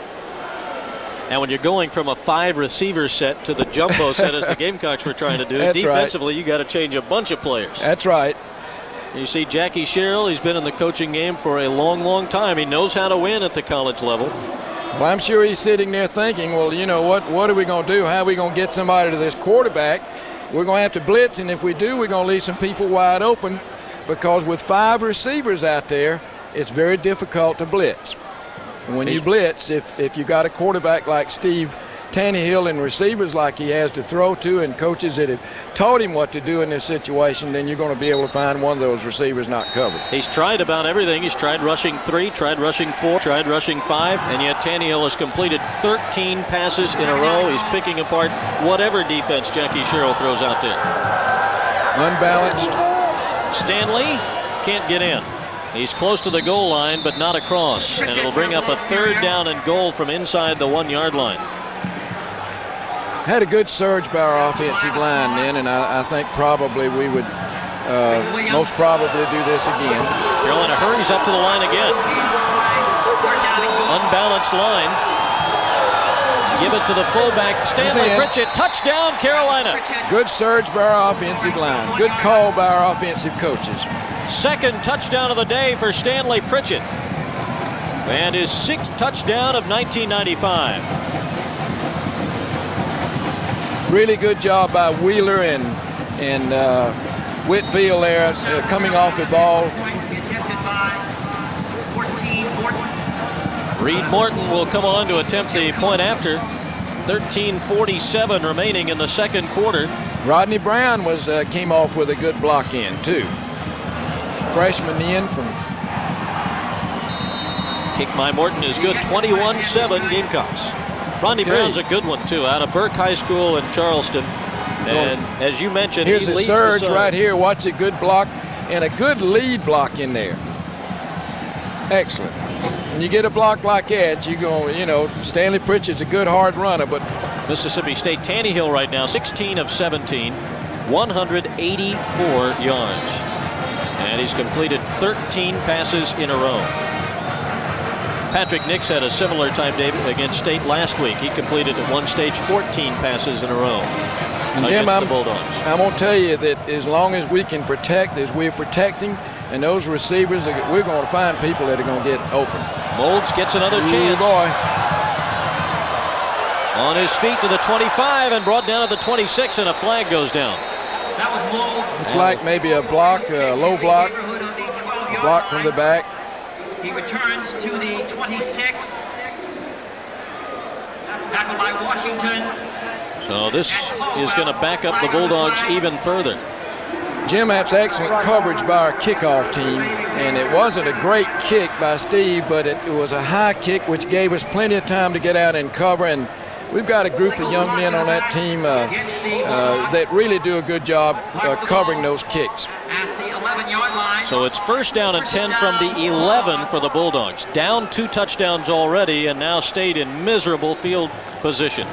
And when you're going from a five receiver set to the jumbo set, as the Gamecocks were trying to do, defensively, right, you got to change a bunch of players. That's right. You see Jackie Sherrill, he's been in the coaching game for a long, long time. He knows how to win at the college level. Well, I'm sure he's sitting there thinking, well, you know, what, what are we going to do? How are we going to get somebody to this quarterback? We're going to have to blitz, and if we do, we're going to leave some people wide open, because with five receivers out there, it's very difficult to blitz. When you blitz, if, if you got a quarterback like Steve Taneyhill and receivers like he has to throw to, and coaches that have taught him what to do in this situation, then you're going to be able to find one of those receivers not covered. He's tried about everything. He's tried rushing three, tried rushing four, tried rushing five, and yet Taneyhill has completed thirteen passes in a row. He's picking apart whatever defense Jackie Sherrill throws out there. Unbalanced. Stanley can't get in. He's close to the goal line, but not across. And it'll bring up a third down and goal from inside the one yard line. Had a good surge by our offensive line then, and I, I think probably we would uh, most probably do this again. Carolina hurries up to the line again. Unbalanced line. Give it to the fullback. Stanley Pritchett, touchdown, Carolina. Good surge by our offensive line. Good call by our offensive coaches. Second touchdown of the day for Stanley Pritchett, and his sixth touchdown of nineteen ninety-five. Really good job by Wheeler and and uh, Whitfield there, uh, coming off the ball. Reed Morton will come on to attempt the point after. thirteen forty-seven remaining in the second quarter. Rodney Brown was uh, came off with a good block in too. Freshman in from kick by Morton is good. twenty-one seven Gamecocks. Rodney Brown's a good one, too, out of Burke High School in Charleston. And as you mentioned, here's he a surge right here. Watch a good block and a good lead block in there. Excellent. When you get a block like that, you go, you know, Stanley Pritchett's a good hard runner, but Mississippi State, Taneyhill right now, sixteen of seventeen, one hundred eighty-four yards. And he's completed thirteen passes in a row. Patrick Nix had a similar time, David, against State last week. He completed at one stage fourteen passes in a row. And Jim, I'm, I'm going to tell you that as long as we can protect, as we're protecting, and those receivers, are, we're going to find people that are going to get open. Moulds gets another Ooh, chance. Boy. On his feet to the twenty-five and brought down to the twenty-six, and a flag goes down. That was Moulds. Looks and like maybe a block, a low block, a block from the back. He returns to the twenty-six. Tackled by Washington. So this is going to back up the Bulldogs even further. Jim, that's excellent coverage by our kickoff team, and it wasn't a great kick by Steve, but it, it was a high kick which gave us plenty of time to get out and cover, and we've got a group of young men on that team uh, uh, that really do a good job uh, covering those kicks. So it's first down and ten from the eleven for the Bulldogs. Down two touchdowns already and now stayed in miserable field position.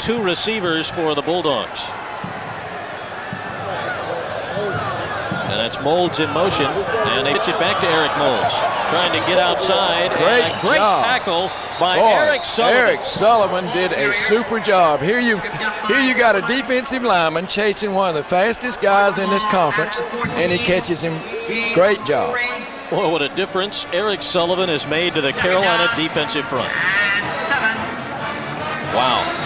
Two receivers for the Bulldogs. And that's Moulds in motion, and they pitch it back to Eric Moulds, trying to get outside. Great, and a great job. tackle by Boy, Eric Sullivan. Eric Sullivan did a super job. Here you, here you got a defensive lineman chasing one of the fastest guys in this conference, and he catches him. Great job. Boy, what a difference Eric Sullivan has made to the Carolina defensive front. Wow.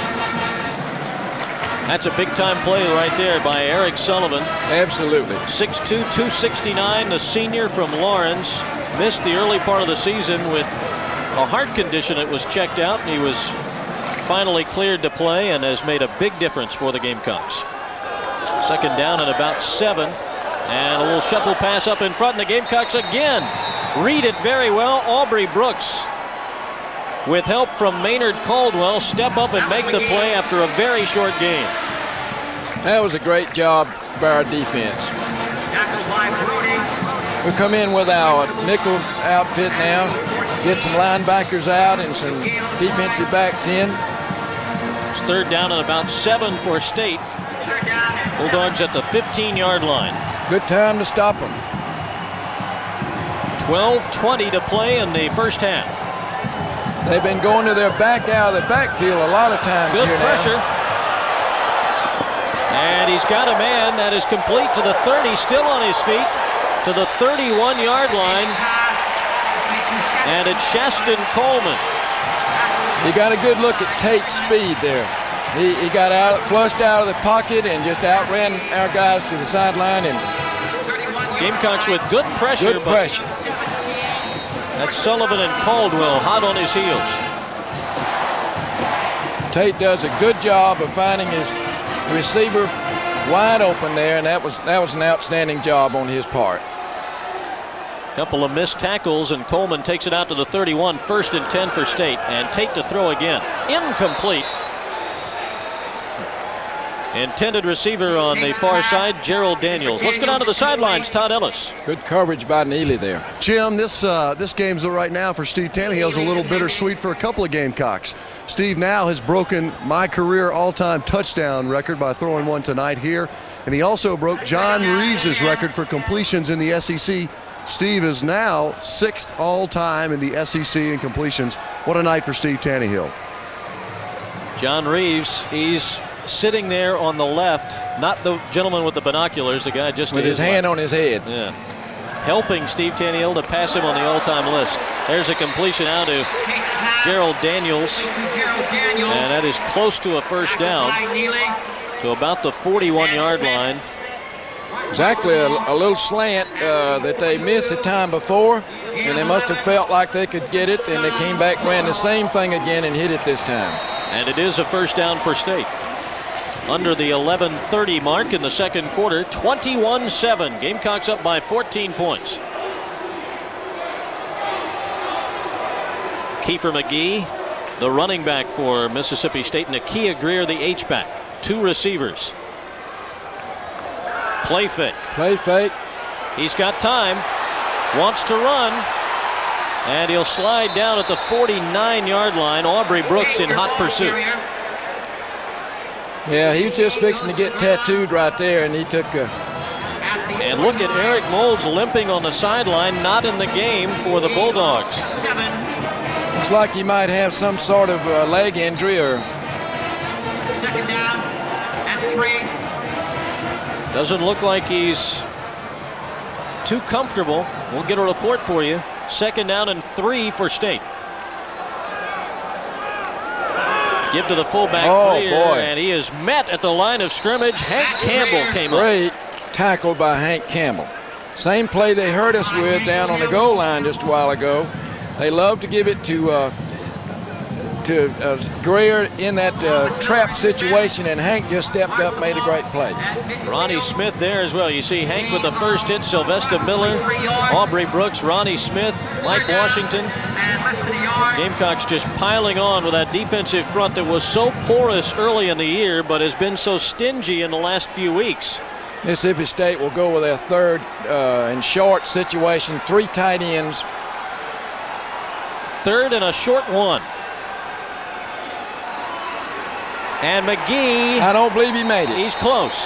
That's a big-time play right there by Eric Sullivan. Absolutely. six two, two sixty-nine, the senior from Lawrence. Missed the early part of the season with a heart condition that was checked out. He was finally cleared to play and has made a big difference for the Gamecocks. Second down and about seven. And a little shuffle pass up in front, and the Gamecocks again read it very well. Aubrey Brooks, with help from Maynard Caldwell, step up and make the play after a very short game. That was a great job by our defense. We come in with our nickel outfit now, get some linebackers out and some defensive backs in. It's third down and about seven for State. Bulldogs at the fifteen-yard line. Good time to stop them. twelve twenty to play in the first half. They've been going to their back out of the backfield a lot of times here now. Good pressure. And he's got a man that is complete to the thirty, still on his feet, to the thirty-one-yard line. And it's Shaston Coleman. He got a good look at Tate's speed there. He, he got out, flushed out of the pocket and just outran our guys to the sideline. And Gamecocks with good pressure. Good pressure. That's Sullivan and Caldwell hot on his heels. Tate does a good job of finding his receiver wide open there, and that was that was an outstanding job on his part. Couple of missed tackles, and Coleman takes it out to the thirty-one, first and ten for State, and Tate to throw again. Incomplete. Intended receiver on the far side, Gerald Daniels. Let's go down to the sidelines, Todd Ellis. Good coverage by Neely there. Jim, this uh, this game's right now for Steve Taneyhill is a little bittersweet for a couple of Gamecocks. Steve now has broken my career all-time touchdown record by throwing one tonight here, and he also broke John Reeves' record for completions in the S E C. Steve is now sixth all-time in the S E C in completions. What a night for Steve Taneyhill. John Reeves, he's sitting there on the left, not the gentleman with the binoculars, the guy just with his, his hand left on his head. Yeah, helping Steve Taneyhill to pass him on the all-time list. There's a completion out to Gerald Daniels, and that is close to a first down, to about the forty-one-yard line. Exactly, a, a little slant uh, that they missed the time before, and they must have felt like they could get it, and they came back, ran the same thing again, and hit it this time. And it is a first down for State. Under the eleven thirty mark in the second quarter, twenty-one seven. Gamecocks up by fourteen points. Kiefer McGee, the running back for Mississippi State. Nakia Greer, the H-back. Two receivers. Play fake. Play fake. He's got time. Wants to run. And he'll slide down at the forty-nine yard line. Aubrey Brooks in hot pursuit. Yeah, he was just fixing to get tattooed right there, and he took a... And look at Eric Moulds limping on the sideline, not in the game for the Bulldogs. Looks like he might have some sort of uh, leg injury or... Second down at three. Doesn't look like he's too comfortable. We'll get a report for you. Second down and three for State. Give to the fullback, oh, clear, boy. And he is met at the line of scrimmage. Hank Campbell came up. Great tackle by Hank Campbell. Same play they hurt us with down on the goal line just a while ago. They love to give it to uh, to uh, Greer in that uh, trap situation, and Hank just stepped up, made a great play. Ronnie Smith there as well. You see Hank with the first hit, Sylvester Miller, Aubrey Brooks, Ronnie Smith, Mike Washington. Gamecocks just piling on with that defensive front that was so porous early in the year but has been so stingy in the last few weeks. Mississippi State will go with their third uh, and short situation, three tight ends. Third and a short one. And McGee. I don't believe he made it. He's close.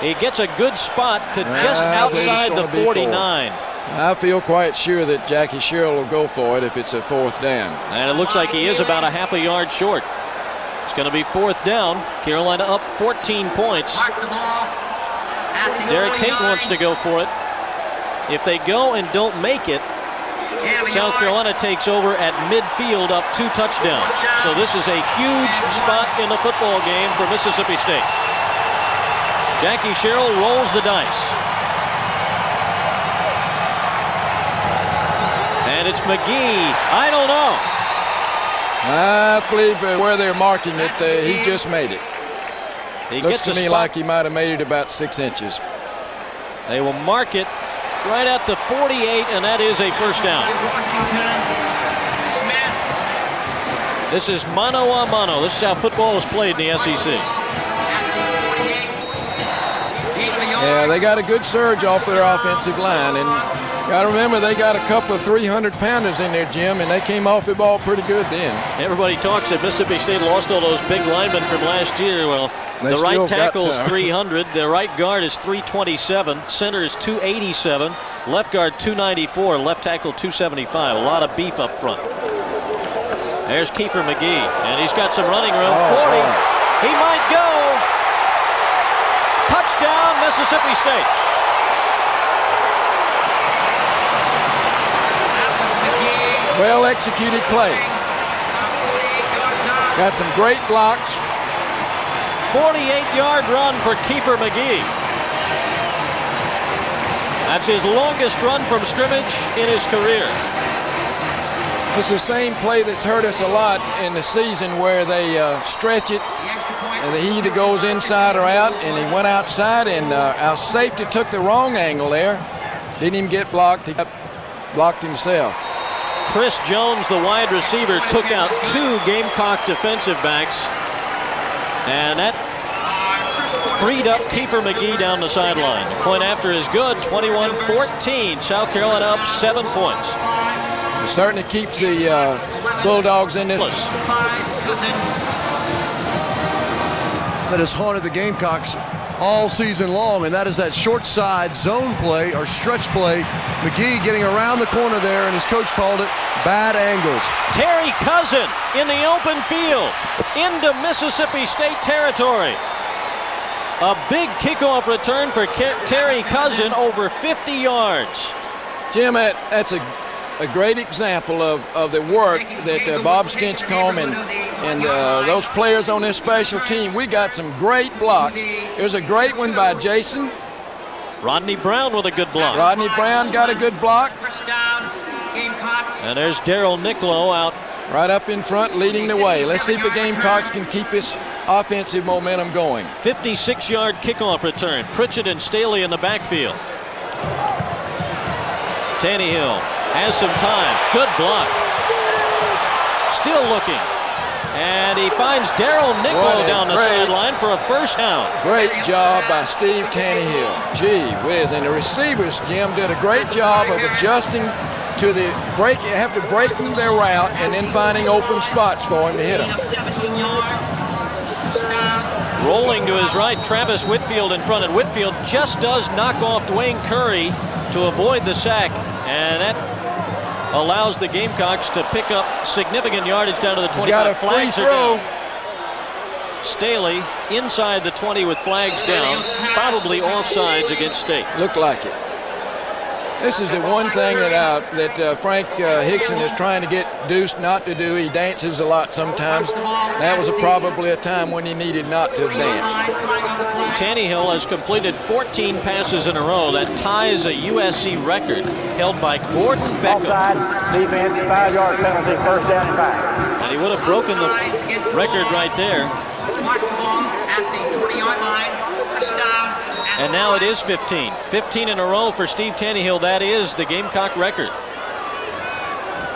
He gets a good spot to just I outside the forty-nine. I feel quite sure that Jackie Sherrill will go for it if it's a fourth down. And it looks like he is about a half a yard short. It's going to be fourth down. Carolina up fourteen points. Derek Tate wants to go for it. If they go and don't make it, South Carolina takes over at midfield up two touchdowns. So this is a huge spot in the football game for Mississippi State. Jackie Sherrill rolls the dice. And it's McGee. I don't know. I believe where they're marking it, uh, he just made it. He Looks gets to me spot. Like he might have made it about six inches. They will mark it right at the forty-eight, and that is a first down. This is mano a mano. This is how football is played in the S E C. Yeah, they got a good surge off their offensive line, and got to remember, they got a couple of three hundred pounders in there, Jim, and they came off the ball pretty good then. Everybody talks that Mississippi State lost all those big linemen from last year. Well, they the right tackle is three hundred, the right guard is three twenty-seven, center is two eighty-seven, left guard two ninety-four, left tackle two seventy-five. A lot of beef up front. There's Kiefer McGee, and he's got some running room. Oh, forty. Wow. He might go. Touchdown, Mississippi State. Well executed play. Got some great blocks. forty-eight yard run for Kiefer McGee. That's his longest run from scrimmage in his career. It's the same play that's hurt us a lot in the season where they uh, stretch it and he either goes inside or out, and he went outside, and uh, our safety took the wrong angle there. Didn't even get blocked. He got blocked himself. Chris Jones, the wide receiver, took out two Gamecock defensive backs, and that freed up Kiefer McGee down the sideline. Point after is good. Twenty-one fourteen, South Carolina up seven points. It certainly keeps the uh, Bulldogs in this. That has haunted the Gamecocks all season long, and that is that short side zone play or stretch play. McGee getting around the corner there, and his coach called it bad angles. Terry Cousin in the open field into Mississippi State territory. A big kickoff return for Ke- Terry Cousin, over fifty yards. Jim, that, that's a, a great example of, of the work that uh, Bob Stinchcomb and And uh, those players on this special team. We got some great blocks. There's a great one by Jason. Rodney Brown with a good block. Rodney Brown got a good block. And there's Daryl Nicklow out. Right up in front, leading the way. Let's see if the Gamecocks can keep this offensive momentum going. fifty-six yard kickoff return. Pritchett and Staley in the backfield. Taneyhill has some time. Good block. still looking. And he finds Daryl Nicklow down the sideline for a first down. Great job by Steve Taneyhill. Gee whiz. And the receivers, Jim, did a great job of adjusting to the break. You have to break through their route and then finding open spots for him to hit them. Rolling to his right, Travis Whitfield in front. And Whitfield just does knock off Dwayne Curry to avoid the sack. And that allows the Gamecocks to pick up significant yardage down to the twenty-five. He's got a free throw. Staley inside the twenty with flags down, probably offsides against State. Looked like it. This is the one thing that uh, that uh, Frank uh, Hickson is trying to get Deuce not to do. He dances a lot sometimes. That was a, probably a time when he needed not to dance. Taneyhill has completed fourteen passes in a row. That ties a U S C record held by Gordon Beckham. Offside, defense, five-yard penalty, first down and five. And he would have broken the record right there. And now it is fifteen. fifteen in a row for Steve Taneyhill. That is the Gamecock record.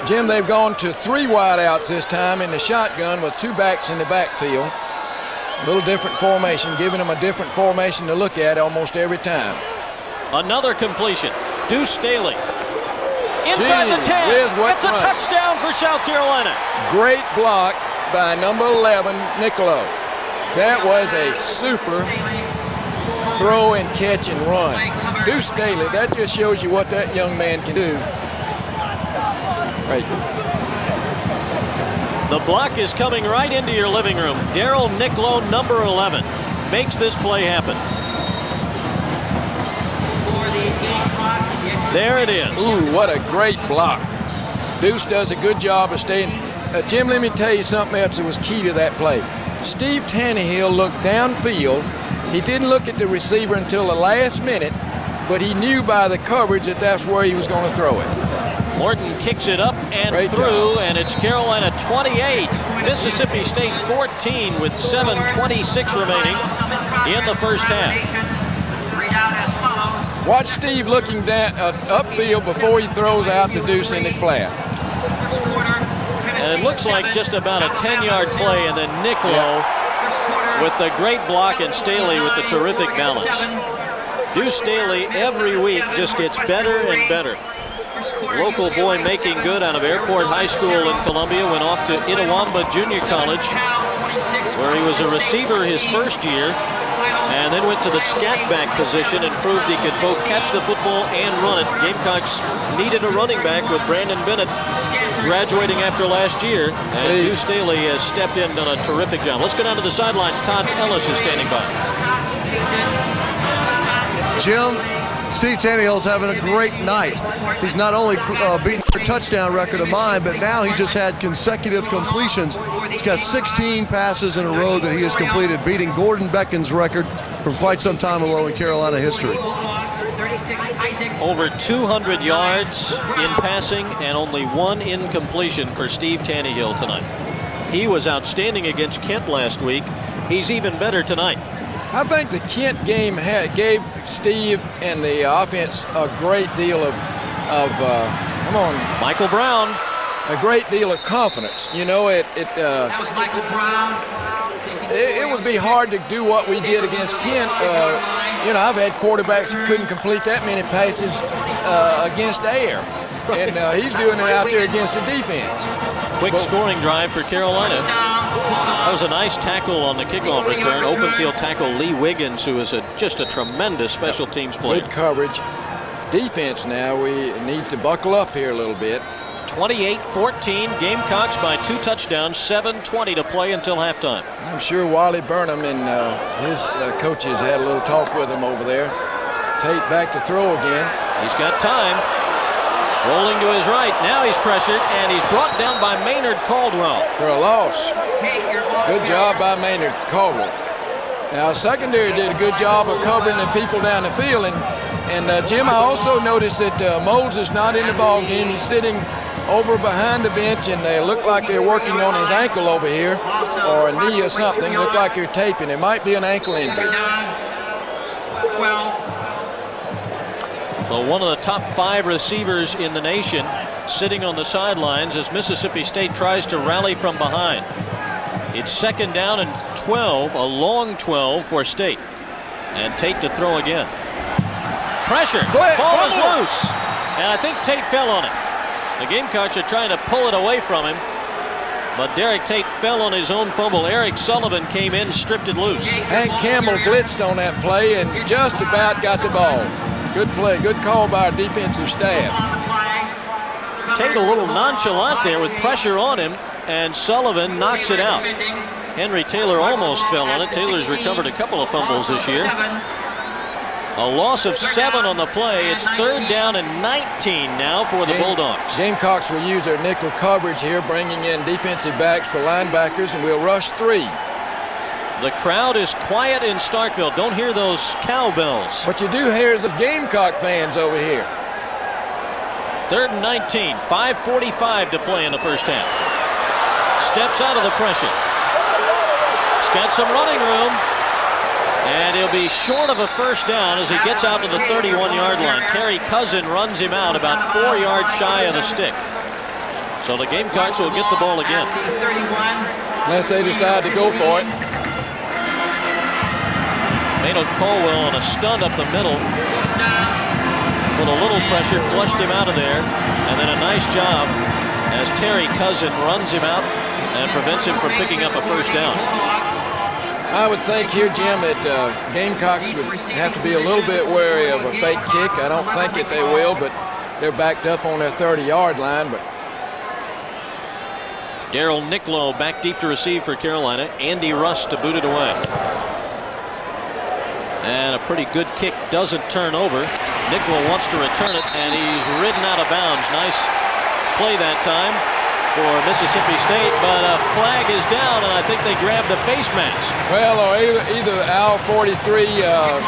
Jim, they've gone to three wideouts this time in the shotgun with two backs in the backfield. A little different formation, giving them a different formation to look at almost every time. Another completion. Deuce Staley. Inside Gee, the ten. That's a touchdown for South Carolina. Great block by number eleven, Nicklow. That was a super throw and catch and run. Deuce Staley, that just shows you what that young man can do. Right. The block is coming right into your living room. Daryl Nicklow, number eleven, makes this play happen. There it is. Ooh, what a great block. Deuce does a good job of staying. Uh, Jim, let me tell you something else that was key to that play. Steve Taneyhill looked downfield. He didn't look at the receiver until the last minute, but he knew by the coverage that that's where he was going to throw it. Morton kicks it up and Great through, job. And it's Carolina twenty-eight, Mississippi State fourteen with seven twenty-six remaining in the first half. Watch Steve looking down, uh, upfield before he throws out the deuce in the flat. And it looks like just about a ten-yard play, and then Nicklow yeah. with the great block, and Staley with the terrific balance. Deuce Staley every week just gets better and better. Local boy making good out of Airport High School in Columbia, went off to Itawamba Junior College, where he was a receiver his first year, and then went to the scat-back position and proved he could both catch the football and run it. Gamecocks needed a running back with Brandon Bennett graduating after last year, and Deuce Staley has stepped in, done a terrific job. Let's go down to the sidelines. Todd Ellis is standing by. Jim, Steve Taneyhill's having a great night. He's not only uh, beaten the touchdown record of mine, but now he just had consecutive completions. He's got sixteen passes in a row that he has completed, beating Gordon Beckham's record from quite some time ago in Carolina history. Over two hundred yards in passing and only one incompletion for Steve Taneyhill tonight. He was outstanding against Kent last week. He's even better tonight. I think the Kent game had, gave Steve and the offense a great deal of, of uh, come on, Michael Brown, a great deal of confidence. You know, it. it uh, that was Michael Brown. It, it would be hard to do what we did against Kent. Uh, You know, I've had quarterbacks who couldn't complete that many passes uh, against air. And uh, he's doing it out there against the defense. Quick scoring drive for Carolina. That was a nice tackle on the kickoff return. Open field tackle Lee Wiggins, who is a, just a tremendous special teams player. Good coverage. Defense now, we need to buckle up here a little bit. twenty-eight fourteen, Gamecocks by two touchdowns, seven twenty to play until halftime. I'm sure Wally Burnham and uh, his uh, coaches had a little talk with him over there. Tate back to throw again. He's got time. Rolling to his right. Now he's pressured, and he's brought down by Maynard Caldwell. For a loss. Good job by Maynard Caldwell. Now, secondary did a good job of covering the people down the field. And, and uh, Jim, I also noticed that uh, Moulds is not in the ball game. He's sitting over behind the bench, and they look like they're working on his ankle over here, or a knee or something. Look like they're taping. It might be an ankle injury. So one of the top five receivers in the nation sitting on the sidelines as Mississippi State tries to rally from behind. It's second down and twelve, a long twelve for State. And Tate to throw again. Pressure. Ahead, ball is on. Loose. And I think Tate fell on it. The Gamecocks are trying to pull it away from him. But Derek Tate fell on his own fumble. Eric Sullivan came in, stripped it loose. Hank Campbell blitzed on that play and just about got the ball. Good play, good call by our defensive staff. Tate a little nonchalant there with pressure on him, and Sullivan knocks it out. Henry Taylor almost fell on it. Taylor's recovered a couple of fumbles this year. A loss of seven on the play. It's third down and nineteen now for the Game, Bulldogs. Gamecocks will use their nickel coverage here, bringing in defensive backs for linebackers, and we'll rush three. The crowd is quiet in Starkville. Don't hear those cowbells. What you do hear is the Gamecock fans over here. Third and nineteen, five forty-five to play in the first half. Steps out of the pressure. He's got some running room. And he'll be short of a first down as he gets out to the thirty-one yard line. Terry Cousin runs him out about four yards shy of the stick. So the Gamecocks will get the ball again. Unless they decide to go for it. Maynard Caldwell on a stunt up the middle. Put a little pressure, flushed him out of there. And then a nice job as Terry Cousin runs him out and prevents him from picking up a first down. I would think here, Jim, that uh, Gamecocks would have to be a little bit wary of a fake kick. I don't think that they will, but they're backed up on their thirty yard line. But Daryl Nicklow back deep to receive for Carolina. Andy Russ to boot it away. And a pretty good kick doesn't turn over. Nicklow wants to return it, and he's ridden out of bounds. Nice play that time for Mississippi State, but a flag is down, and I think they grabbed the face mask. Well, or either Al forty-three uh,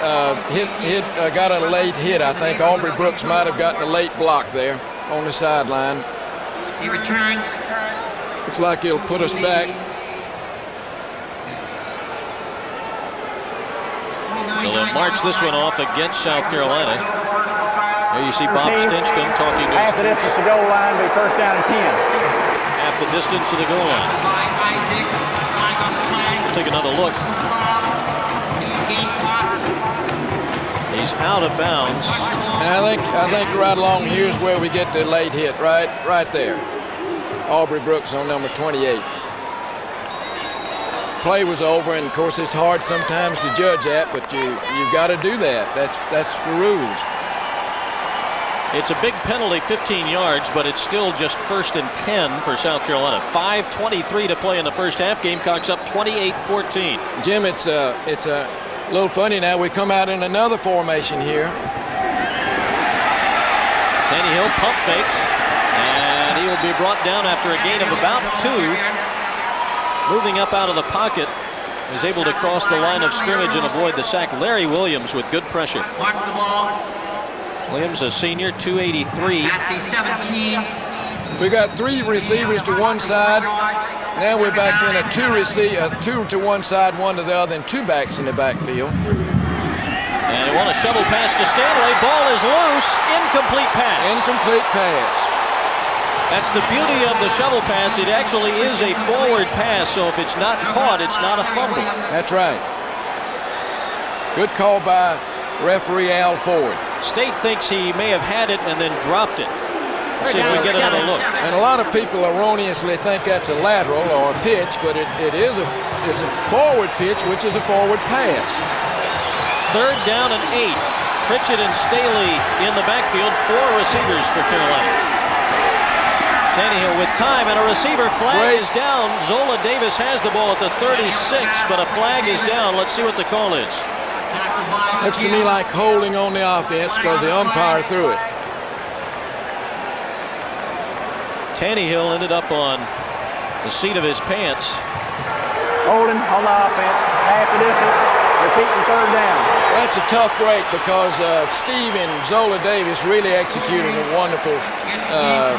uh, hit, hit, uh, got a late hit. I think Aubrey Brooks might have gotten a late block there on the sideline. He returned. Looks like he'll put us back. So they'll march this one off against South Carolina. There you see Bob Stinchcomb talking to half the distance to the goal line, be first down and ten. Half the distance to the goal line. We'll take another look. He's out of bounds. And I think I think right along here is where we get the late hit, right, right there. Aubrey Brooks on number twenty-eight. Play was over, and of course it's hard sometimes to judge that, but you you've got to do that. That's that's the rules. It's a big penalty, fifteen yards, but it's still just first and ten for South Carolina. five twenty-three to play in the first half. Gamecocks up twenty-eight fourteen. Jim, it's a, it's a little funny now. We come out in another formation here. Taneyhill pump fakes, and he will be brought down after a gain of about two. Moving up out of the pocket, is able to cross the line of scrimmage and avoid the sack. Larry Williams with good pressure. Block the ball. Williams, a senior, two eighty-three. We got three receivers to one side. Now we're back in a two receive, a two to one side, one to the other, and two backs in the backfield. And they want a shuttle pass to Stanley. Ball is loose. Incomplete pass. Incomplete pass. That's the beauty of the shuttle pass. It actually is a forward pass, so if it's not caught, it's not a fumble. That's right. Good call by referee Al Ford. State thinks he may have had it and then dropped it. Let's see if we get another look. And a lot of people erroneously think that's a lateral or a pitch, but it, it is a it's a forward pitch, which is a forward pass. Third down and eight. Pritchett and Staley in the backfield. Four receivers for Carolina. Taneyhill with time and a receiver. Flag is down. Zola Davis has the ball at the thirty-six, but a flag is down. Let's see what the call is. Looks to me like holding on the offense because the umpire threw it. Taneyhill ended up on the seat of his pants. Holding on the offense, half the distance, repeating third down. That's a tough break because uh, Steve and Zola Davis really executed a wonderful uh,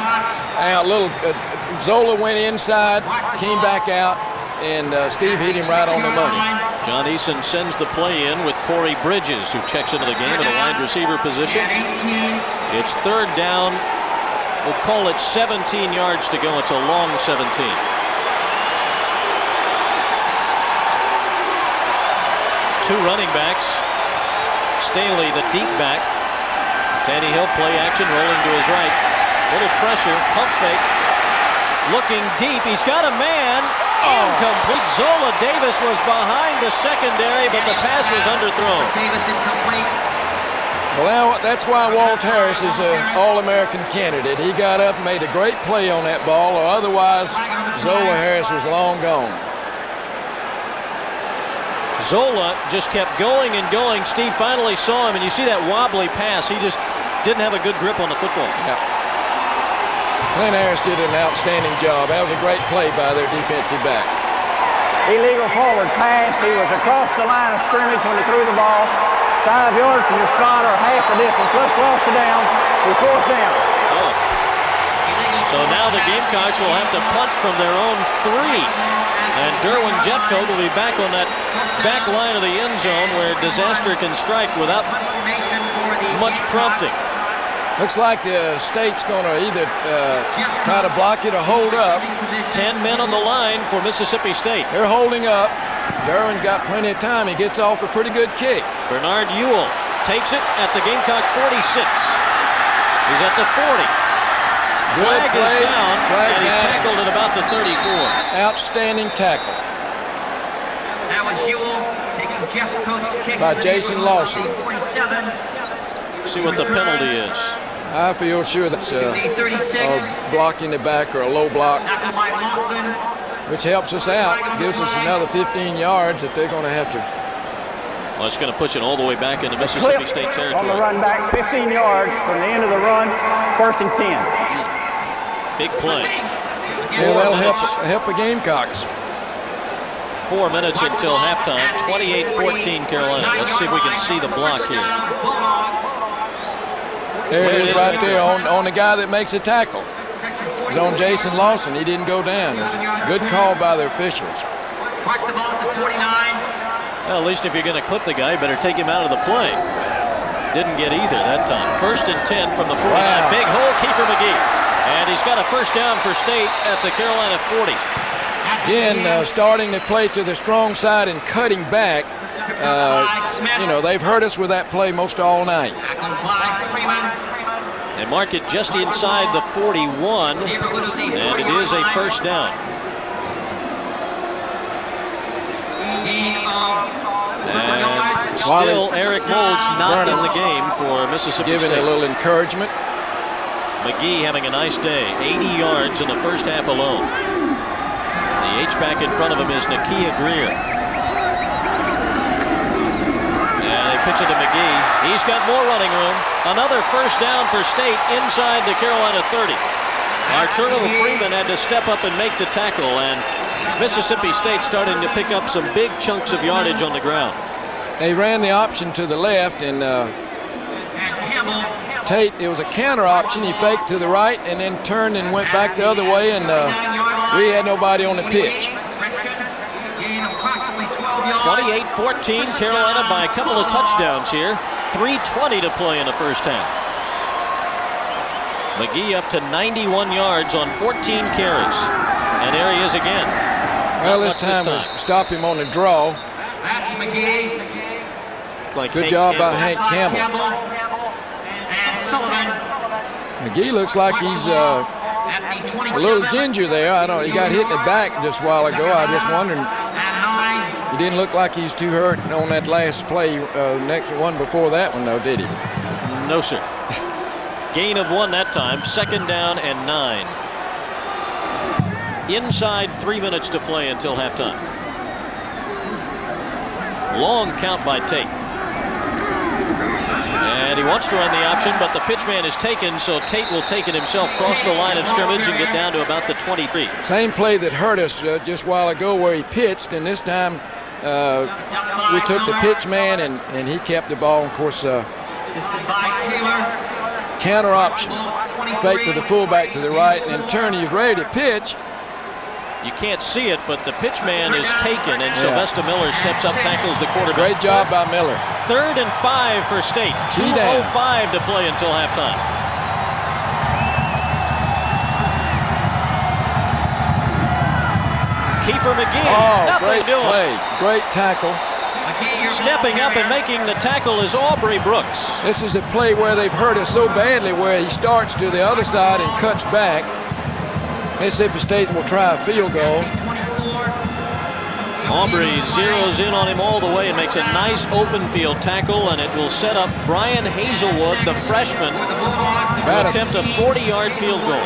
out. Little uh, Zola went inside, came back out, and uh, Steve hit him right on the money. John Eason sends the play in with Corey Bridges, who checks into the game at a wide receiver position. It's third down We'll call it seventeen yards to go. It's a long seventeen. Two running backs. Staley, the deep back. Taneyhill, play action, rolling to his right. Little pressure, pump fake. Looking deep. He's got a man. Incomplete. Zola Davis was behind the secondary, but the pass was underthrown. Davis incomplete. Well, that's why Walt Harris is an All-American candidate. He got up and made a great play on that ball, or otherwise Zola Harris was long gone. Zola just kept going and going. Steve finally saw him, and you see that wobbly pass. He just didn't have a good grip on the football. Yeah. Clint Harris did an outstanding job. That was a great play by their defensive back. Illegal forward pass. He was across the line of scrimmage when he threw the ball. Five yards from the strider, half the distance, plus lost the down, the fourth down. Oh. So now the Gamecocks will have to punt from their own three. And Derwin Jeffcoat will be back on that back line of the end zone where disaster can strike without much prompting. Looks like the state's going to either uh, try to block it or hold up. Ten men on the line for Mississippi State. They're holding up. Derwin's got plenty of time. He gets off a pretty good kick. Bernard Ewell takes it at the Gamecock forty-six. He's at the forty. Flag play, is down, flag and he's down. Tackled at about the thirty-four. Outstanding tackle. That was Ewell taking Jeff Coates' kick by Jason Lawson. See what the penalty is. I feel sure that's a, a blocking the back or a low block, which helps us out, gives us another fifteen yards that they're going to have to. Well, it's going to push it all the way back into Mississippi State territory. On the run back, fifteen yards from the end of the run, first and ten. Big play. Yeah, that'll help, help the Gamecocks. Four minutes until halftime, twenty-eight fourteen Carolina. Let's see if we can see the block here. There it is right there on, on the guy that makes the tackle. It was on Jason Lawson. He didn't go down. It was a good call by the officials. Mark the ball at forty-nine. Well, at least if you're going to clip the guy, better take him out of the play. Didn't get either that time. First and ten from the forty-nine. Wow. Big hole, Kiefer McGee. And he's got a first down for State at the Carolina forty. Again, uh, starting to play to the strong side and cutting back. Uh, you know, they've hurt us with that play most all night. They mark it just inside the forty-one, and it is a first down. And still Eric Moulds not in the game for Mississippi State. Giving a little encouragement. McGee having a nice day. eighty yards in the first half alone. The H-back in front of him is Nakia Greer. And they pitch it to McGee. He's got more running room. Another first down for State inside the Carolina thirty. Arturo Freeman had to step up and make the tackle, and Mississippi State starting to pick up some big chunks of yardage on the ground. They ran the option to the left, and uh, Tate, it was a counter option. He faked to the right and then turned and went back the other way, and uh, we had nobody on the pitch. twenty-eight fourteen, Carolina by a couple of touchdowns here. three twenty to play in the first half. McGee up to ninety-one yards on fourteen carries. And there he is again. Well, this time, this time stop him on the draw. That's McGee. Like Good Hank job Campbell. by Hank Campbell. And McGee looks like he's uh, a little ginger there. I don't. He got hit in the back just a while ago. I just wondered. He didn't look like he's too hurt on that last play. Uh, next one before that one, though, did he? No, sir. Gain of one that time. Second down and nine. Inside three minutes to play until halftime. Long count by Tate. And he wants to run the option, but the pitch man is taken, so Tate will take it himself, cross the line of scrimmage, and get down to about the twenty-three. Same play that hurt us uh, just a while ago where he pitched, and this time uh, we took the pitch man, and, and he kept the ball. Of course, uh, counter option. Fake to the fullback to the right, and Turney is ready to pitch. You can't see it, but the pitch man is taken, and yeah. Sylvester Miller steps up, tackles the quarterback. Great job by Miller. Third and five for State. two oh five to play until halftime. Kiefer McGee, oh, nothing doing. Great tackle. Stepping up and making the tackle is Aubrey Brooks. This is a play where they've hurt us so badly, where he starts to the other side and cuts back. Mississippi State will try a field goal. Aubrey zeroes in on him all the way and makes a nice open field tackle, and it will set up Brian Hazelwood, the freshman, to attempt a forty-yard field goal.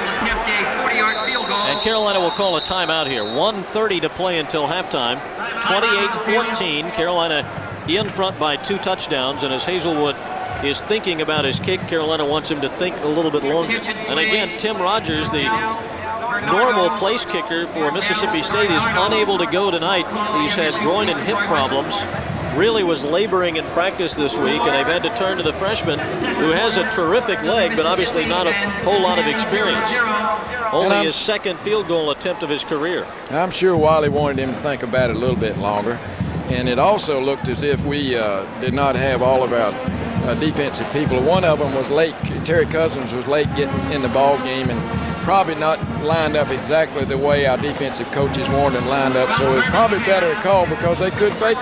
And Carolina will call a timeout here. one thirty to play until halftime. twenty-eight fourteen. Carolina in front by two touchdowns. And as Hazelwood is thinking about his kick, Carolina wants him to think a little bit longer. And again, Tim Rogers, the normal place kicker for Mississippi State, is unable to go tonight. He's had groin and hip problems. Really was laboring in practice this week, and they've had to turn to the freshman, who has a terrific leg, but obviously not a whole lot of experience. Only his second field goal attempt of his career. I'm sure Wally wanted him to think about it a little bit longer. And it also looked as if we uh, did not have all of our uh, defensive people. One of them was late. Terry Cousins was late getting in the ball game, and probably not lined up exactly the way our defensive coaches wanted him lined up. So it's probably better to call, because they could fake,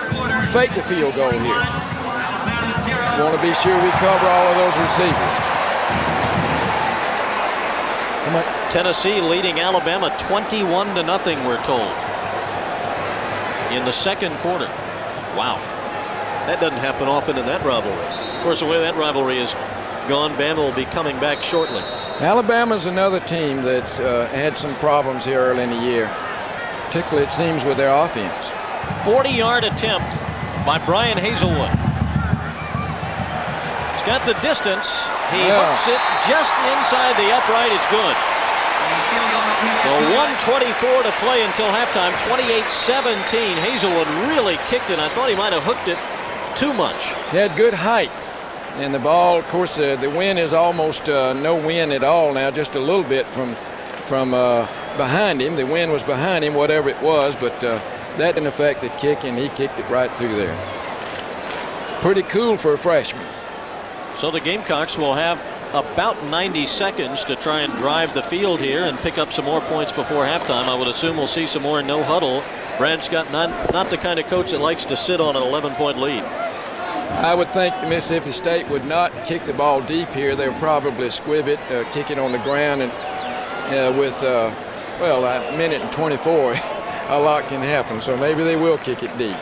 fake the field goal here. We want to be sure we cover all of those receivers. Tennessee leading Alabama twenty-one to nothing, we're told, in the second quarter. Wow. That doesn't happen often in that rivalry. Of course, the way that rivalry is gone, Bama will be coming back shortly. Alabama's another team that's uh, had some problems here early in the year, particularly, it seems, with their offense. forty-yard attempt by Brian Hazelwood. He's got the distance. He yeah. hooks it just inside the upright. It's good. Well, one twenty-four to play until halftime. twenty-eight seventeen. Hazelwood really kicked it. I thought he might have hooked it too much. He had good height. And the ball, of course, uh, the wind is almost uh, no wind at all now, just a little bit from, from uh, behind him. The wind was behind him, whatever it was, but uh, that didn't affect the kick, and he kicked it right through there. Pretty cool for a freshman. So the Gamecocks will have about ninety seconds to try and drive the field here and pick up some more points before halftime. I would assume we'll see some more no huddle. Brad Scott, not, not the kind of coach that likes to sit on an eleven point lead. I would think Mississippi State would not kick the ball deep here. They'll probably squib it, uh, kick it on the ground, and uh, with, uh, well, a minute and twenty-four, a lot can happen. So maybe they will kick it deep.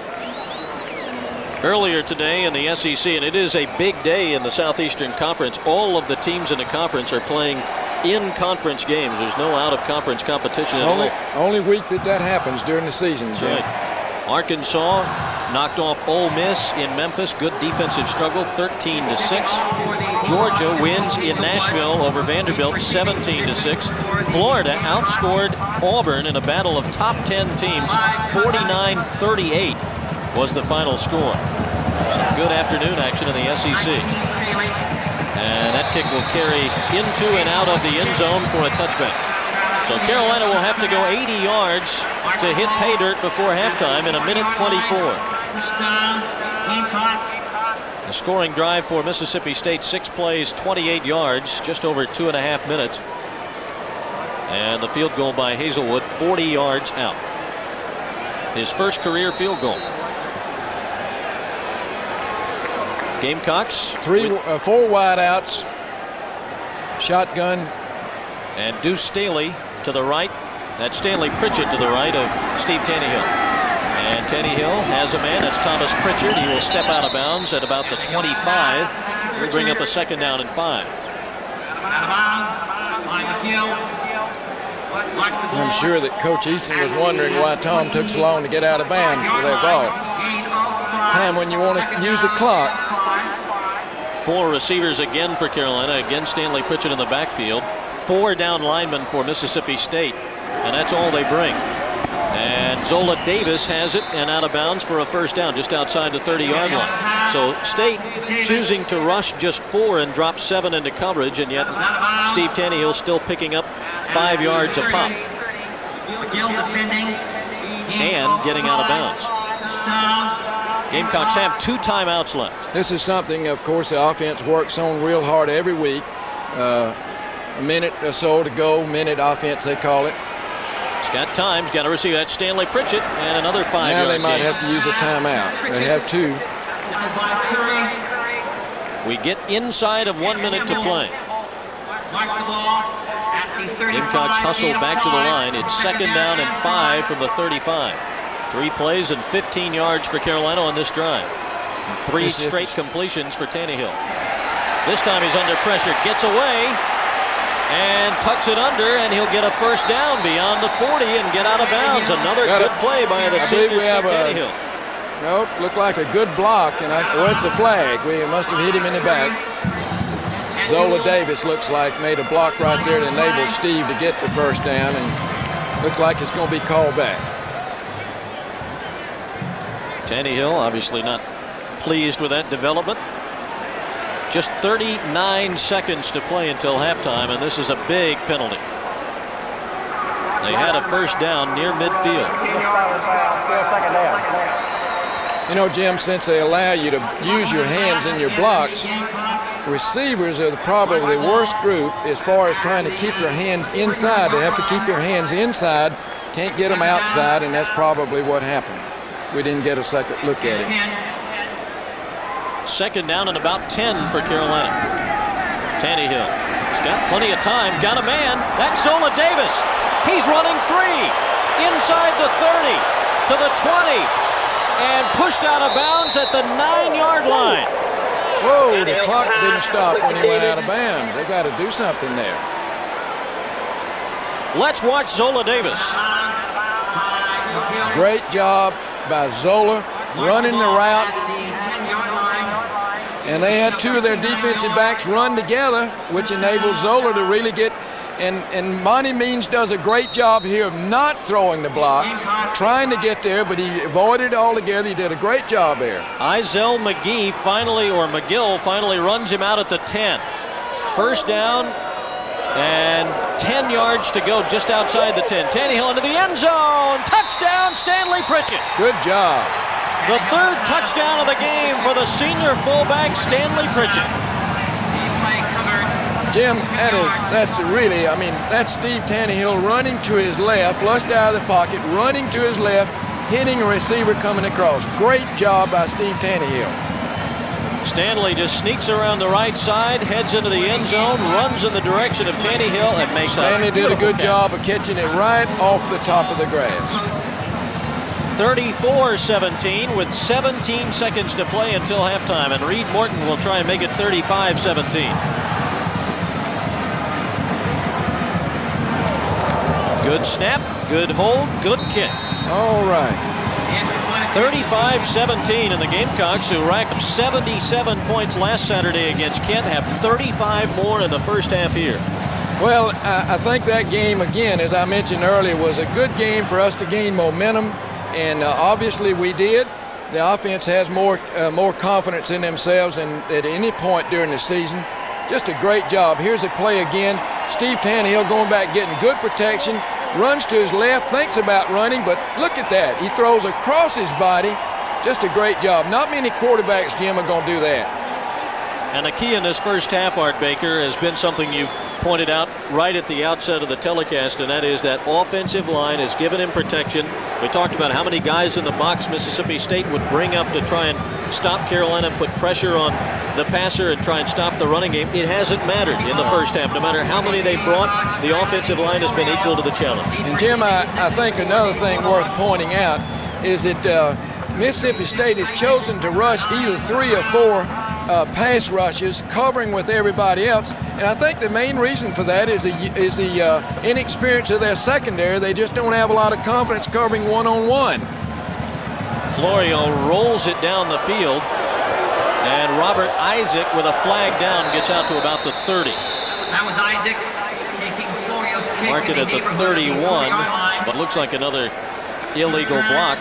Earlier today in the S E C, and it is a big day in the Southeastern Conference, all of the teams in the conference are playing in-conference games. There's no out-of-conference competition at all. Only week that that happens during the season. That's right. Arkansas knocked off Ole Miss in Memphis. Good defensive struggle, thirteen to six. Georgia wins in Nashville over Vanderbilt, seventeen to six. Florida outscored Auburn in a battle of top ten teams, forty-nine thirty-eight. Was the final score. Some good afternoon action in the S E C. And that kick will carry into and out of the end zone for a touchback. So Carolina will have to go eighty yards to hit pay dirt before halftime in a minute twenty-four. The scoring drive for Mississippi State, six plays, twenty-eight yards, just over two and a half minutes. And the field goal by Hazelwood, forty yards out. His first career field goal. Gamecocks. Three, uh, four wideouts. Shotgun. And Deuce Staley to the right. That's Stanley Pritchett to the right of Steve Taneyhill. And Taneyhill has a man. That's Thomas Pritchard. He will step out of bounds at about the twenty-five. He'll bring up a second down and five. I'm sure that Coach Eason was wondering why Tom took so long to get out of bounds for that ball. Time when you want to use the clock. Four receivers again for Carolina. Again, Stanley Pritchett in the backfield. Four down linemen for Mississippi State, and that's all they bring. And Zola Davis has it and out of bounds for a first down, just outside the thirty-yard line. So State choosing to rush just four and drop seven into coverage, and yet Steve Taneyhill still picking up five yards a pop. And getting out of bounds. Gamecocks have two timeouts left. This is something, of course, the offense works on real hard every week. Uh, a minute or so to go, minute offense, they call it. Got time's got to receive that. Stanley Pritchett and another five. Now they might game. have to use a timeout. They have two. We get inside of one minute to play. Gamecocks hustle back to the line. It's second down and five from the thirty-five. Three plays and fifteen yards for Carolina on this drive. And three straight completions for Taneyhill. This time he's under pressure, gets away, and tucks it under, and he'll get a first down beyond the forty and get out of bounds. Another Got good it. play by the senior Taneyhill. A, nope, looked like a good block, and I, well, it's a flag. We must have hit him in the back. Zola Davis looks like made a block right there to enable Steve to get the first down, and looks like it's going to be called back. Taneyhill obviously not pleased with that development. Just thirty-nine seconds to play until halftime, and this is a big penalty. They had a first down near midfield. Second down. You know, Jim, since they allow you to use your hands in your blocks, receivers are probably the worst group as far as trying to keep your hands inside. They have to keep your hands inside, can't get them outside, and that's probably what happened. We didn't get a second look at it. Second down and about ten for Carolina. Taneyhill. He's got plenty of time. Got a man. That's Zola Davis. He's running free. Inside the thirty, to the twenty. And pushed out of bounds at the nine-yard line. Whoa, the clock didn't stop when he went out of bounds. They got to do something there. Let's watch Zola Davis. Great job by Zola running the route. And they had two of their defensive backs run together, which enabled Zola to really get. And, and Monty Means does a great job here of not throwing the block, trying to get there, but he avoided it altogether. He did a great job there. Izell McGee finally, or McGill, finally runs him out at the ten. First down and ten yards to go just outside the ten. Taneyhill into the end zone. Touchdown, Stanley Pritchett. Good job. The third touchdown of the game for the senior fullback, Stanley Pritchett. Jim, that is, that's really, I mean, that's Steve Taneyhill running to his left, flushed out of the pocket, running to his left, hitting a receiver coming across. Great job by Steve Taneyhill. Stanley just sneaks around the right side, heads into the end zone, runs in the direction of Taneyhill, and makes that. Stanley did a good job of catching it right off the top of the grass. thirty-four seventeen with seventeen seconds to play until halftime, and Reed Morton will try and make it thirty-five seventeen. Good snap, good hold, good kick. All right. thirty-five seventeen, and the Gamecocks, who racked up seventy-seven points last Saturday against Kent, have thirty-five more in the first half here. Well, I, I think that game, again, as I mentioned earlier, was a good game for us to gain momentum, and uh, obviously we did. The offense has more, uh, more confidence in themselves than at any point during the season. Just a great job. Here's a play again. Steve Taneyhill going back, getting good protection, runs to his left, thinks about running, but look at that. He throws across his body. Just a great job. Not many quarterbacks, Jim, are going to do that. And the key in this first half, Art Baker, has been something you pointed out right at the outset of the telecast, and that is that offensive line has given him protection. We talked about how many guys in the box Mississippi State would bring up to try and stop Carolina and put pressure on the passer and try and stop the running game. It hasn't mattered in the first half. No matter how many they brought, the offensive line has been equal to the challenge. And Jim, I, I think another thing worth pointing out is that uh, Mississippi State has chosen to rush either three or four Uh, pass rushes, covering with everybody else, and I think the main reason for that is the is the uh, inexperience of their secondary. They just don't have a lot of confidence covering one-on-one. Florio rolls it down the field, and Robert Isaac with a flag down gets out to about the thirty. That was Isaac taking Florio's kick. Mark it at the thirty-one, but looks like another illegal block.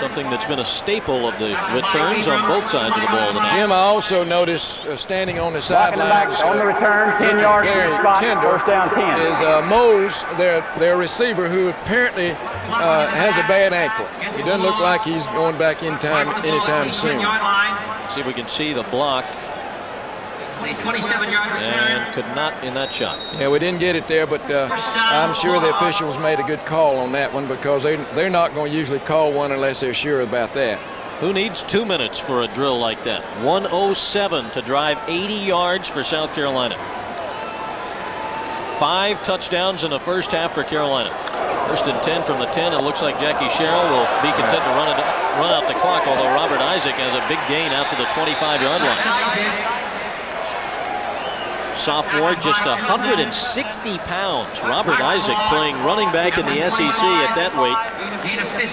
Something that's been a staple of the returns on both sides of the ball tonight. Jim, I also noticed uh, standing on the sidelines uh, on the return, ten yards from the spot, first down ten. Is uh, Moulds, their their receiver, who apparently uh, has a bad ankle. He doesn't look like he's going back in time anytime soon. See if we can see the block. and could not in that shot. Yeah, we didn't get it there, but uh, I'm sure the officials made a good call on that one, because they, they're not going to usually call one unless they're sure about that. Who needs two minutes for a drill like that? one oh seven to drive eighty yards for South Carolina. Five touchdowns in the first half for Carolina. First and ten from the ten. It looks like Jackie Sherrill will be content to run, it, run out the clock, although Robert Isaac has a big gain out to the twenty-five yard line. Sophomore, just one hundred sixty pounds. Robert Isaac playing running back in the S E C at that weight.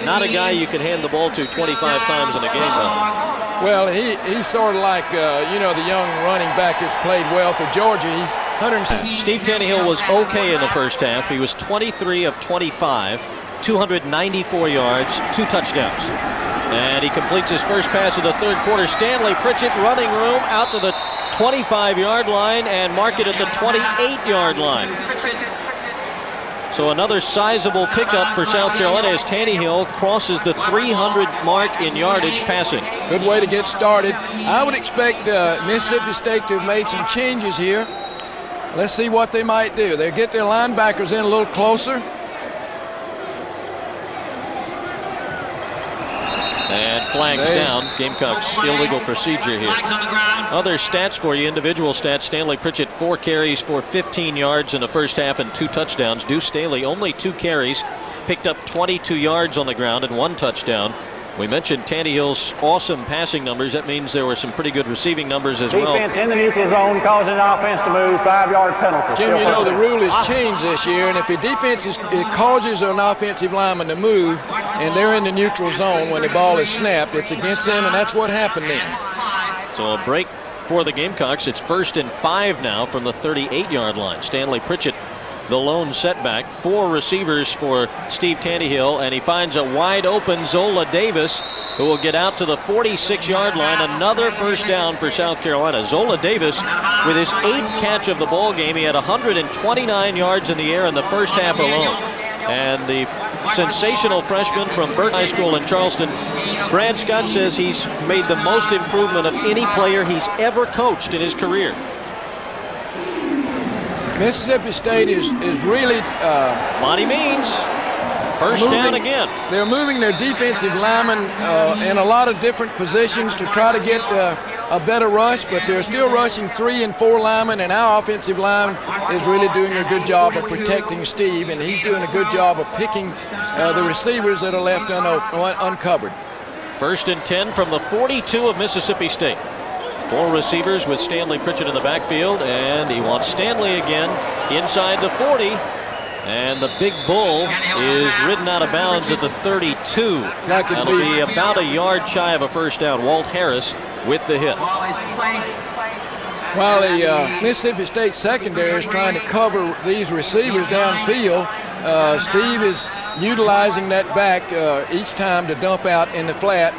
Not a guy you can hand the ball to twenty-five times in a game, though. Well, he, he's sort of like, uh, you know, the young running back that's played well for Georgia. He's one hundred. Steve Taneyhill was okay in the first half. He was twenty-three of twenty-five, two hundred ninety-four yards, two touchdowns. And he completes his first pass of the third quarter. Stanley Pritchett, running room out to the twenty-five yard line and mark it at the twenty-eight yard line. So another sizable pickup for South Carolina as Taneyhill crosses the three hundred mark in yardage passing. Good way to get started. I would expect uh, Mississippi State to have made some changes here. Let's see what they might do. They'll get their linebackers in a little closer. And flags down. Gamecocks illegal procedure here. Other stats for you, individual stats. Stanley Pritchett, four carries for fifteen yards in the first half and two touchdowns. Deuce Staley, only two carries, picked up twenty-two yards on the ground and one touchdown. We mentioned Tannehill's awesome passing numbers. That means there were some pretty good receiving numbers as well. Defense in the neutral zone, causing the offense to move, five yard penalty. Jim, you know, the rule has changed this year, and if a defense is, it causes an offensive lineman to move, and they're in the neutral zone when the ball is snapped, it's against them, and that's what happened then. So a break for the Gamecocks. It's first and five now from the thirty-eight yard line. Stanley Pritchett, the lone setback. Four receivers for Steve Taneyhill, and he finds a wide open Zola Davis, who will get out to the forty-six yard line. Another first down for South Carolina. Zola Davis with his eighth catch of the ball game. He had one hundred twenty-nine yards in the air in the first half alone. And the sensational freshman from Burton High School in Charleston, Brad Scott, says he's made the most improvement of any player he's ever coached in his career. Mississippi State is, is really... Uh, Monty Means, first moving, down again. They're moving their defensive linemen uh, in a lot of different positions to try to get uh, a better rush, but they're still rushing three and four linemen, and our offensive line is really doing a good job of protecting Steve, and he's doing a good job of picking uh, the receivers that are left un un uncovered. First and ten from the forty-two of Mississippi State. Four receivers with Stanley Pritchett in the backfield, and he wants Stanley again inside the forty, and the big bull is ridden out of bounds at the thirty-two. That'll be about a yard shy of a first down. Walt Harris with the hit. While the uh, Mississippi State secondary is trying to cover these receivers downfield, uh, Steve is utilizing that back uh, each time to dump out in the flat.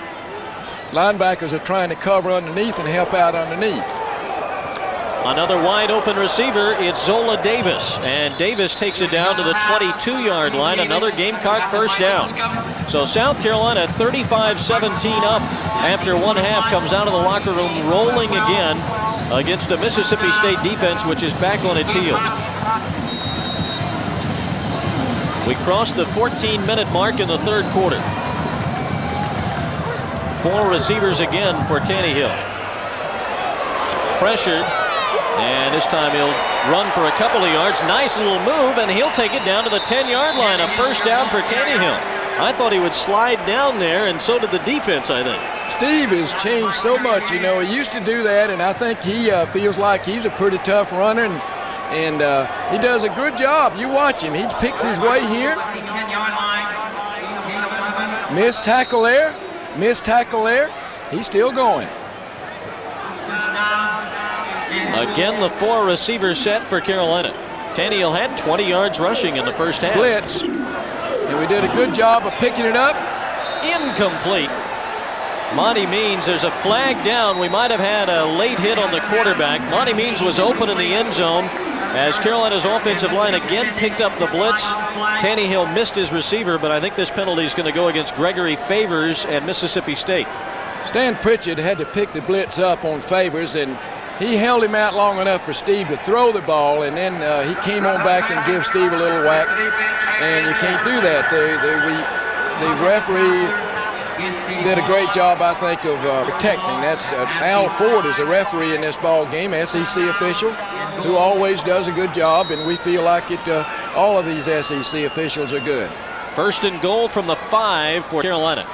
Linebackers are trying to cover underneath and help out underneath. Another wide open receiver. It's Zola Davis, and Davis takes it down to the twenty-two yard line. Another Gamecock first down. So South Carolina thirty-five seventeen up after one half, comes out of the locker room rolling again against a Mississippi State defense which is back on its heels. We crossed the fourteen minute mark in the third quarter. Four receivers again for Taneyhill. Pressured, and this time he'll run for a couple of yards. Nice little move, and he'll take it down to the ten yard line. A first down for Taneyhill. I thought he would slide down there, and so did the defense, I think. Steve has changed so much, you know. He used to do that, and I think he uh, feels like he's a pretty tough runner, and, and uh, he does a good job. You watch him. He picks his way here. Missed tackle there. Missed tackle there. He's still going. Again, the four receiver set for Carolina. Taneyhill had twenty yards rushing in the first half. Blitz. And we did a good job of picking it up. Incomplete. Monty Means, there's a flag down. We might have had a late hit on the quarterback. Monty Means was open in the end zone as Carolina's offensive line again picked up the blitz. Taneyhill missed his receiver, but I think this penalty is going to go against Gregory Favors and Mississippi State. Stan Pritchett had to pick the blitz up on Favors, and he held him out long enough for Steve to throw the ball, and then uh, he came on back and gave Steve a little whack, and you can't do that. They, they, we, the referee did a great job, I think, of uh, protecting. That's uh, Al Ford is a referee in this ball game, S E C official, who always does a good job, and we feel like it. Uh, all of these S E C officials are good. First and goal from the five for Carolina.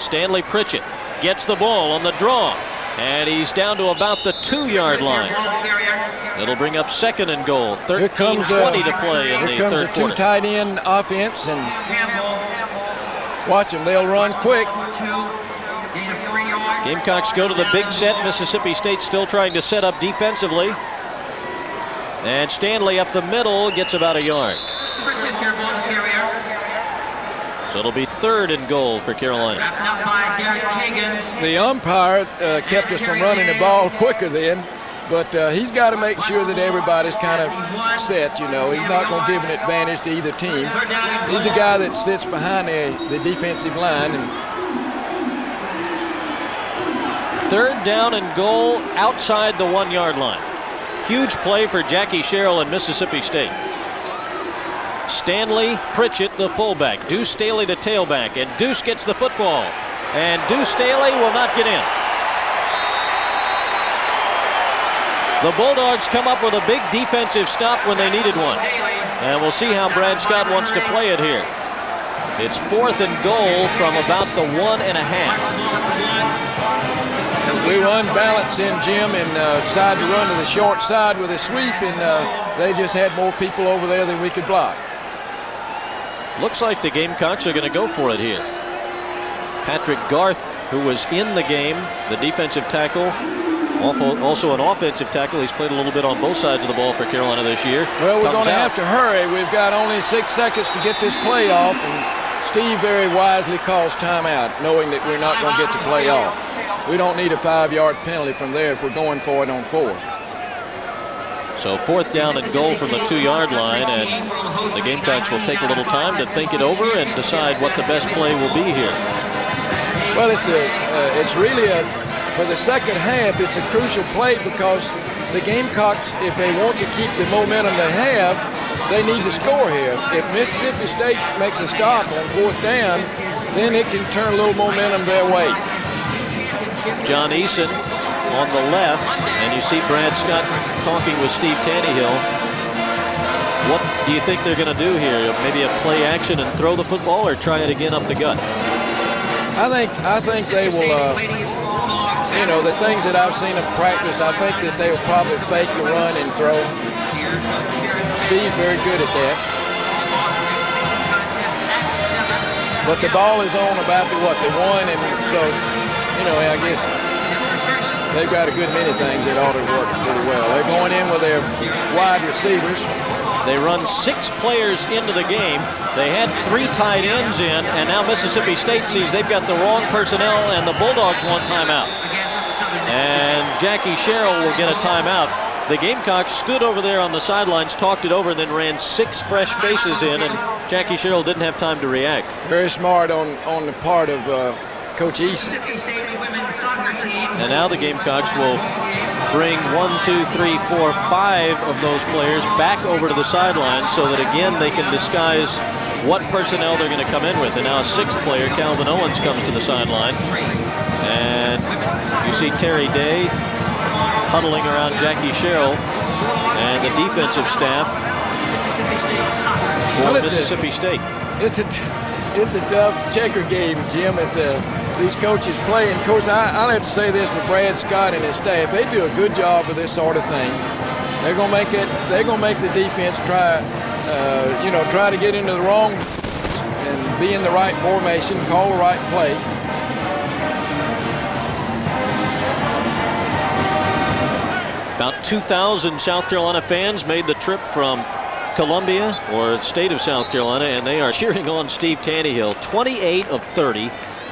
Stanley Pritchett gets the ball on the draw, and he's down to about the two-yard line. It'll bring up second and goal. thirteen twenty to play in the third quarter. Here comes a two tight end offense, and watch them, they'll run quick. Gamecocks go to the big set. Mississippi State still trying to set up defensively. And Stanley up the middle gets about a yard. So it'll be third and goal for Carolina. The umpire uh, kept us from running the ball quicker then, but uh, he's got to make sure that everybody's kind of set, you know. He's not going to give an advantage to either team. He's a guy that sits behind the, the defensive line. And third down and goal outside the one-yard line. Huge play for Jackie Sherrill and Mississippi State. Stanley Pritchett, the fullback. Deuce Staley, the tailback. And Deuce gets the football. And Deuce Staley will not get in. The Bulldogs come up with a big defensive stop when they needed one. And we'll see how Brad Scott wants to play it here. It's fourth and goal from about the one and a half. We were unbalanced in, Jim, and uh, decided to run to the short side with a sweep, and uh, they just had more people over there than we could block. Looks like the Gamecocks are going to go for it here. Patrick Garth, who was in the game, the defensive tackle, also an offensive tackle. He's played a little bit on both sides of the ball for Carolina this year. Well, we're going to have to hurry. We've got only six seconds to get this play off, and Steve very wisely calls timeout, knowing that we're not going to get the play off. We don't need a five-yard penalty from there if we're going for it on fourth. So fourth down and goal from the two-yard line, and the Gamecocks will take a little time to think it over and decide what the best play will be here. Well, it's a, uh, it's really a, for the second half, it's a crucial play because the Gamecocks, if they want to keep the momentum they have, they need to score here. If Mississippi State makes a stop on fourth down, then it can turn a little momentum their way. John Eason on the left, and you see Brad Scott talking with Steve Taneyhill. What do you think they're going to do here? Maybe a play action and throw the football, or try it again up the gut? I think I think they will. Uh, you know, the things that I've seen them practice, I think that they will probably fake the run and throw. Steve's very good at that. But the ball is on about the what the one, and so. You know, I guess they've got a good many things that ought to work pretty well. They're going in with their wide receivers. They run six players into the game. They had three tight ends in, and now Mississippi State sees they've got the wrong personnel, and the Bulldogs want timeout. And Jackie Sherrill will get a timeout. The Gamecocks stood over there on the sidelines, talked it over, and then ran six fresh faces in, and Jackie Sherrill didn't have time to react. Very smart on, on the part of uh, Coach Easton. And now the Gamecocks will bring one, two, three, four, five of those players back over to the sideline so that again they can disguise what personnel they're going to come in with. And now a sixth player, Calvin Owens, comes to the sideline. And you see Terry Day huddling around Jackie Sherrill and the defensive staff for well, Mississippi a, State. It's a. It's a tough checker game, Jim, that uh, these coaches play. And, of course, I, I'll have to say this for Brad Scott and his staff. They do a good job of this sort of thing. They're going to make it. They're going to make the defense try, uh, you know, try to get into the wrong and be in the right formation, call the right play. About two thousand South Carolina fans made the trip from Columbia or state of South Carolina, and they are cheering on Steve Taneyhill. twenty-eight of thirty,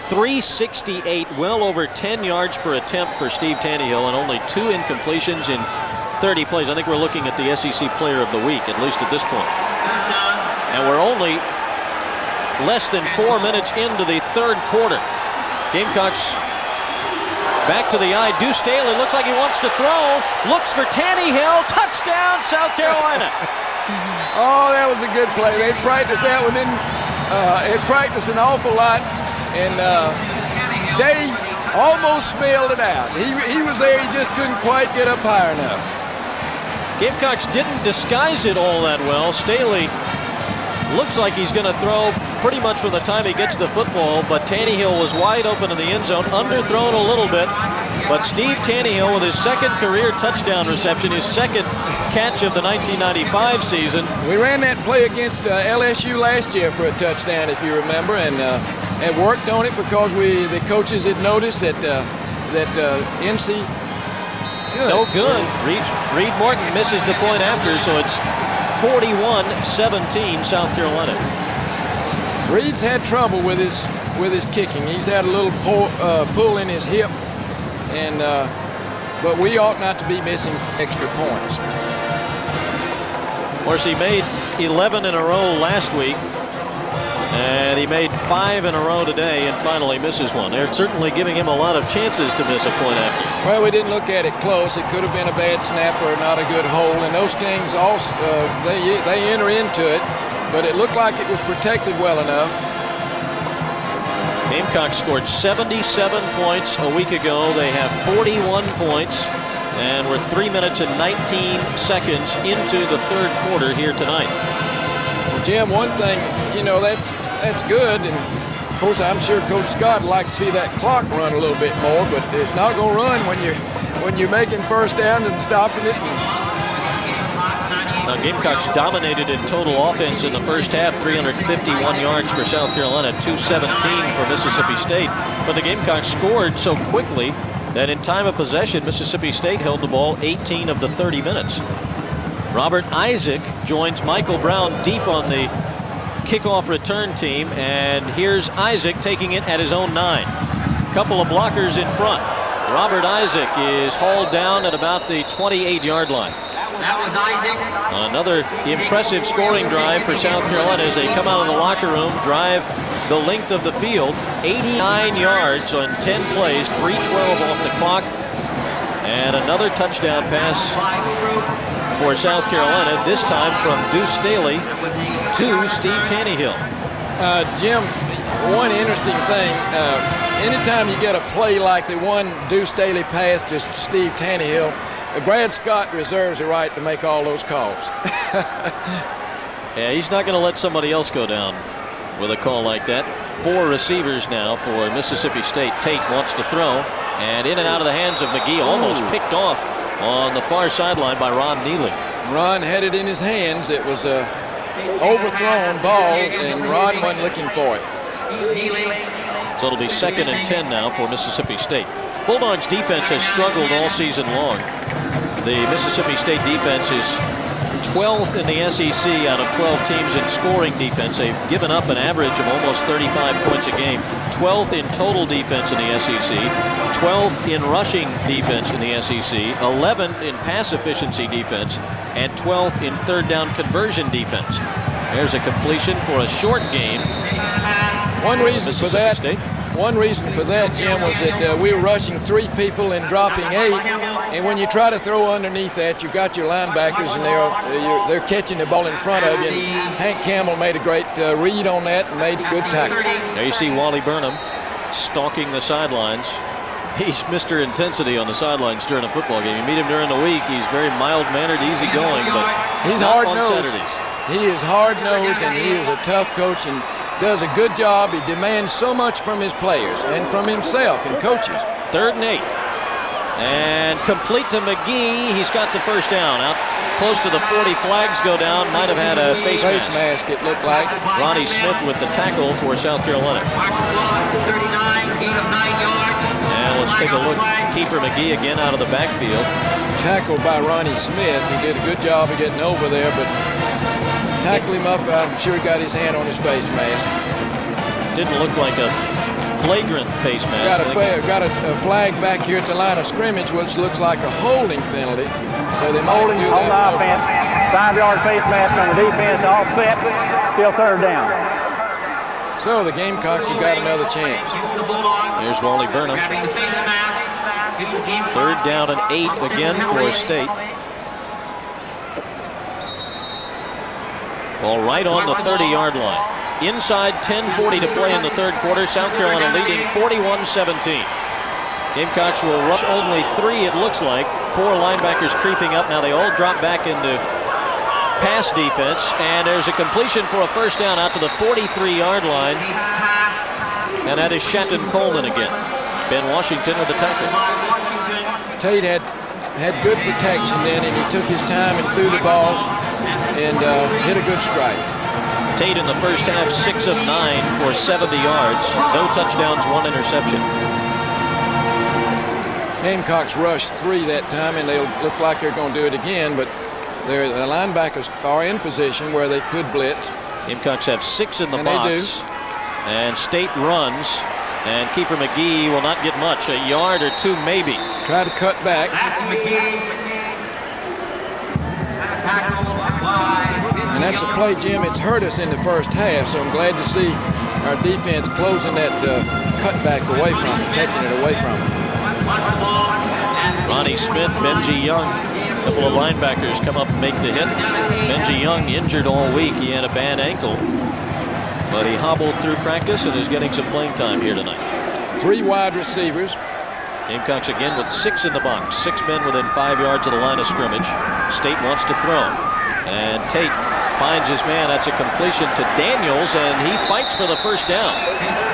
three sixty-eight, well over ten yards per attempt for Steve Taneyhill, and only two incompletions in thirty plays. I think we're looking at the S E C Player of the Week, at least at this point. And we're only less than four minutes into the third quarter. Gamecocks Back to the eye, Deuce Staley looks like he wants to throw, looks for Taneyhill, touchdown, South Carolina. Oh, that was a good play. They practiced that one in, uh, they practiced an awful lot, and uh, they almost smelled it out. He, he was there, he just couldn't quite get up high enough. Gamecocks didn't disguise it all that well. Staley looks like he's going to throw pretty much from the time he gets the football, but Taneyhill was wide open in the end zone, underthrown a little bit, but Steve Taneyhill with his second career touchdown reception, his second catch of the nineteen ninety-five season. We ran that play against uh, L S U last year for a touchdown, if you remember, and uh, and worked on it because we the coaches had noticed that uh, that uh, N C good. No good. Reed, Reed Morton misses the point after, so it's forty-one seventeen South Carolina. Reed's had trouble with his with his kicking. He's had a little pull, uh, pull in his hip, and uh, but we ought not to be missing extra points. Of course, he made eleven in a row last week, and he made five in a row today, and finally misses one. They're certainly giving him a lot of chances to miss a point after. Well, we didn't look at it close. It could have been a bad snap or not a good hole, and those things also uh, they they enter into it. But it looked like it was protected well enough. Gamecocks scored seventy-seven points a week ago. They have forty-one points, and we're three minutes and nineteen seconds into the third quarter here tonight. Well, Jim, one thing, you know, that's that's good, and of course I'm sure Coach Scott would like to see that clock run a little bit more, but it's not going to run when you're when you're making first downs and stopping it. And, now, Gamecocks dominated in total offense in the first half, three hundred fifty-one yards for South Carolina, two seventeen for Mississippi State. But the Gamecocks scored so quickly that in time of possession, Mississippi State held the ball eighteen of the thirty minutes. Robert Isaac joins Michael Brown deep on the kickoff return team, and here's Isaac taking it at his own nine. Couple of blockers in front. Robert Isaac is hauled down at about the twenty-eight yard line. That was Isaac. Another impressive scoring drive for South Carolina as they come out of the locker room, drive the length of the field, eighty-nine yards on ten plays, three twelve off the clock, and another touchdown pass for South Carolina, this time from Deuce Staley to Steve Taneyhill. Uh, Jim, one interesting thing, uh, anytime you get a play like the one Deuce Staley passed to Steve Taneyhill, Brad Scott reserves the right to make all those calls. Yeah, he's not going to let somebody else go down with a call like that. Four receivers now for Mississippi State. Tate wants to throw, and in and out of the hands of McGee, almost Ooh. picked off on the far sideline by Ron Neely. Ron had it in his hands. It was a overthrown ball, and Ron wasn't looking for it. So it'll be second and ten now for Mississippi State. Bulldogs defense has struggled all season long. The Mississippi State defense is twelfth in the S E C out of twelve teams in scoring defense. They've given up an average of almost thirty-five points a game. twelfth in total defense in the S E C. twelfth in rushing defense in the S E C. eleventh in pass efficiency defense. And twelfth in third down conversion defense. There's a completion for a short game. One reason for that. State. One reason for that, Jim, was that uh, we were rushing three people and dropping eight, and when you try to throw underneath that, you've got your linebackers, and they're uh, they're catching the ball in front of you, and Hank Campbell made a great uh, read on that and made a good tackle. There you see Wally Burnham stalking the sidelines. He's Mister Intensity on the sidelines during a football game. You meet him during the week, he's very mild-mannered, easygoing, but he's hard-nosed. He is hard-nosed, and he is a tough coach, and does a good job. He demands so much from his players and from himself and coaches. Third and eight. And complete to McGee. He's got the first down. Out close to the forty. Flags go down. Might have had a face, face mask. mask, it looked like. Ronnie Smith with the tackle for South Carolina. And let's take a look. Kiefer McGee again out of the backfield. Tackled by Ronnie Smith. He did a good job of getting over there, but tackled him up. I'm sure he got his hand on his face mask. Didn't look like a flagrant face mask. Got a, got a, a flag back here at the line of scrimmage, which looks like a holding penalty. So they might holding do that on the over. Offense. Five-yard face mask on the defense. Offset. Still third down. So the Gamecocks have got another chance. Here's Wally Burnham. Third down and eight again for State. Ball right on the thirty yard line. Inside ten forty to play in the third quarter. South Carolina leading forty-one seventeen. Gamecocks will rush only three, it looks like. Four linebackers creeping up. Now they all drop back into pass defense. And there's a completion for a first down out to the forty-three yard line. And that is Shaston Coleman again. Ben Washington with the tackle. Tate had, had good protection then, and he took his time and threw the ball and uh, hit a good strike. Tate in the first half, six of nine for seventy yards. No touchdowns, one interception. Gamecocks rushed three that time, and they look like they're going to do it again, but the linebackers are in position where they could blitz. Gamecocks have six in the and box. They do. And State runs, and Kiefer McGee will not get much, a yard or two maybe. Try to cut back. And that's a play, Jim. It's hurt us in the first half, so I'm glad to see our defense closing that uh, cutback away from it, taking it away from it. Ronnie Smith, Benji Young, a couple of linebackers come up and make the hit. Benji Young injured all week. He had a bad ankle, but he hobbled through practice and is getting some playing time here tonight. Three wide receivers. Gamecocks again with six in the box. Six men within five yards of the line of scrimmage. State wants to throw. And Tate finds his man. That's a completion to Daniels, and he fights for the first down.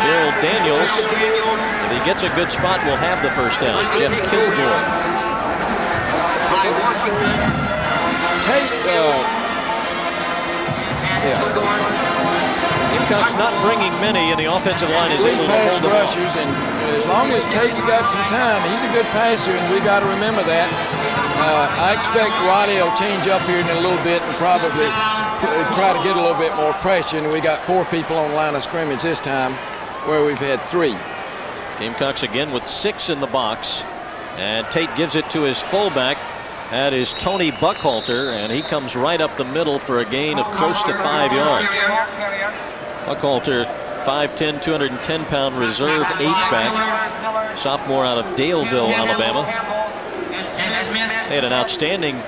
Gerald Daniels, if he gets a good spot, will have the first down. Jeff Kilgore. Tate, uh, yeah. Gamecocks not bringing many, and the offensive line is able to hold the ball. And as long as Tate's got some time, he's a good passer, and we got to remember that. Uh, I expect Roddy will change up here in a little bit and probably try to get a little bit more pressure. And we got four people on line of scrimmage this time, where we've had three. Gamecocks again with six in the box, and Tate gives it to his fullback. That is Tony Buckhalter, and he comes right up the middle for a gain of close to five yards. Buckhalter, five ten, two hundred ten pound reserve H-back, sophomore out of Daleville, Alabama. They had an outstanding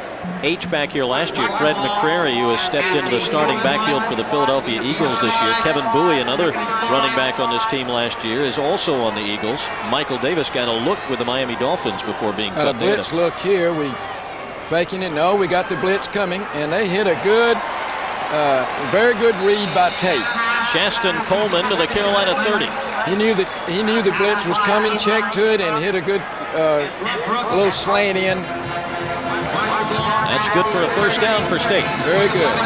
H-back here last year. Fred McCrary, who has stepped into the starting backfield for the Philadelphia Eagles this year. Kevin Bowie, another running back on this team last year, is also on the Eagles. Michael Davis got a look with the Miami Dolphins before being cut down. Got a blitz look here. We faking it. No, we got the blitz coming, and they hit a good, uh, very good read by Tate. Shaston Coleman to the Carolina thirty. He knew that he knew the blitz was coming, checked to it, and hit a good uh, little slant in. That's good for a first down for State. Very good.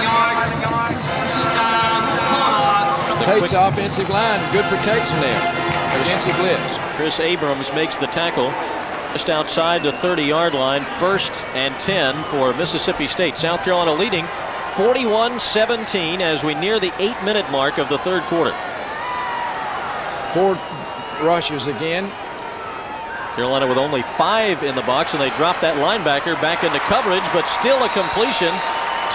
Tate's offensive line, good protection there against the blitz. Chris Abrams makes the tackle just outside the thirty yard line. First and ten for Mississippi State. South Carolina leading forty-one seventeen as we near the eight minute mark of the third quarter. Four rushes again. Carolina with only five in the box, and they drop that linebacker back into coverage, but still a completion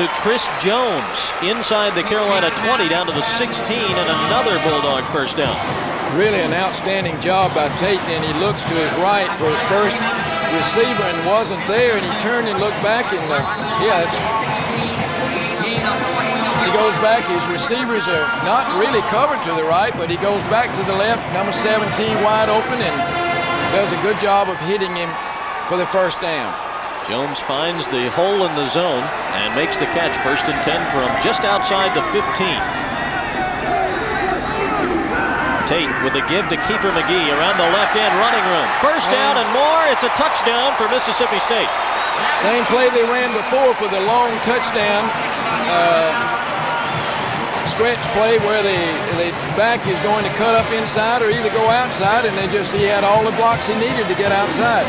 to Chris Jones inside the Carolina twenty, down to the sixteen, and another Bulldog first down. Really an outstanding job by Tate, and he looks to his right for his first receiver and wasn't there, and he turned and looked back, and uh, yeah, it's, he goes back. His receivers are not really covered to the right, but he goes back to the left, number seventeen wide open, and does a good job of hitting him for the first down. Jones finds the hole in the zone and makes the catch. First and ten from just outside the fifteen. Tate with the give to Kiefer McGee around the left end, running room. First down and more. It's a touchdown for Mississippi State. Same play they ran before for the long touchdown uh, stretch play where they, they back is going to cut up inside or either go outside, and they just he had all the blocks he needed to get outside.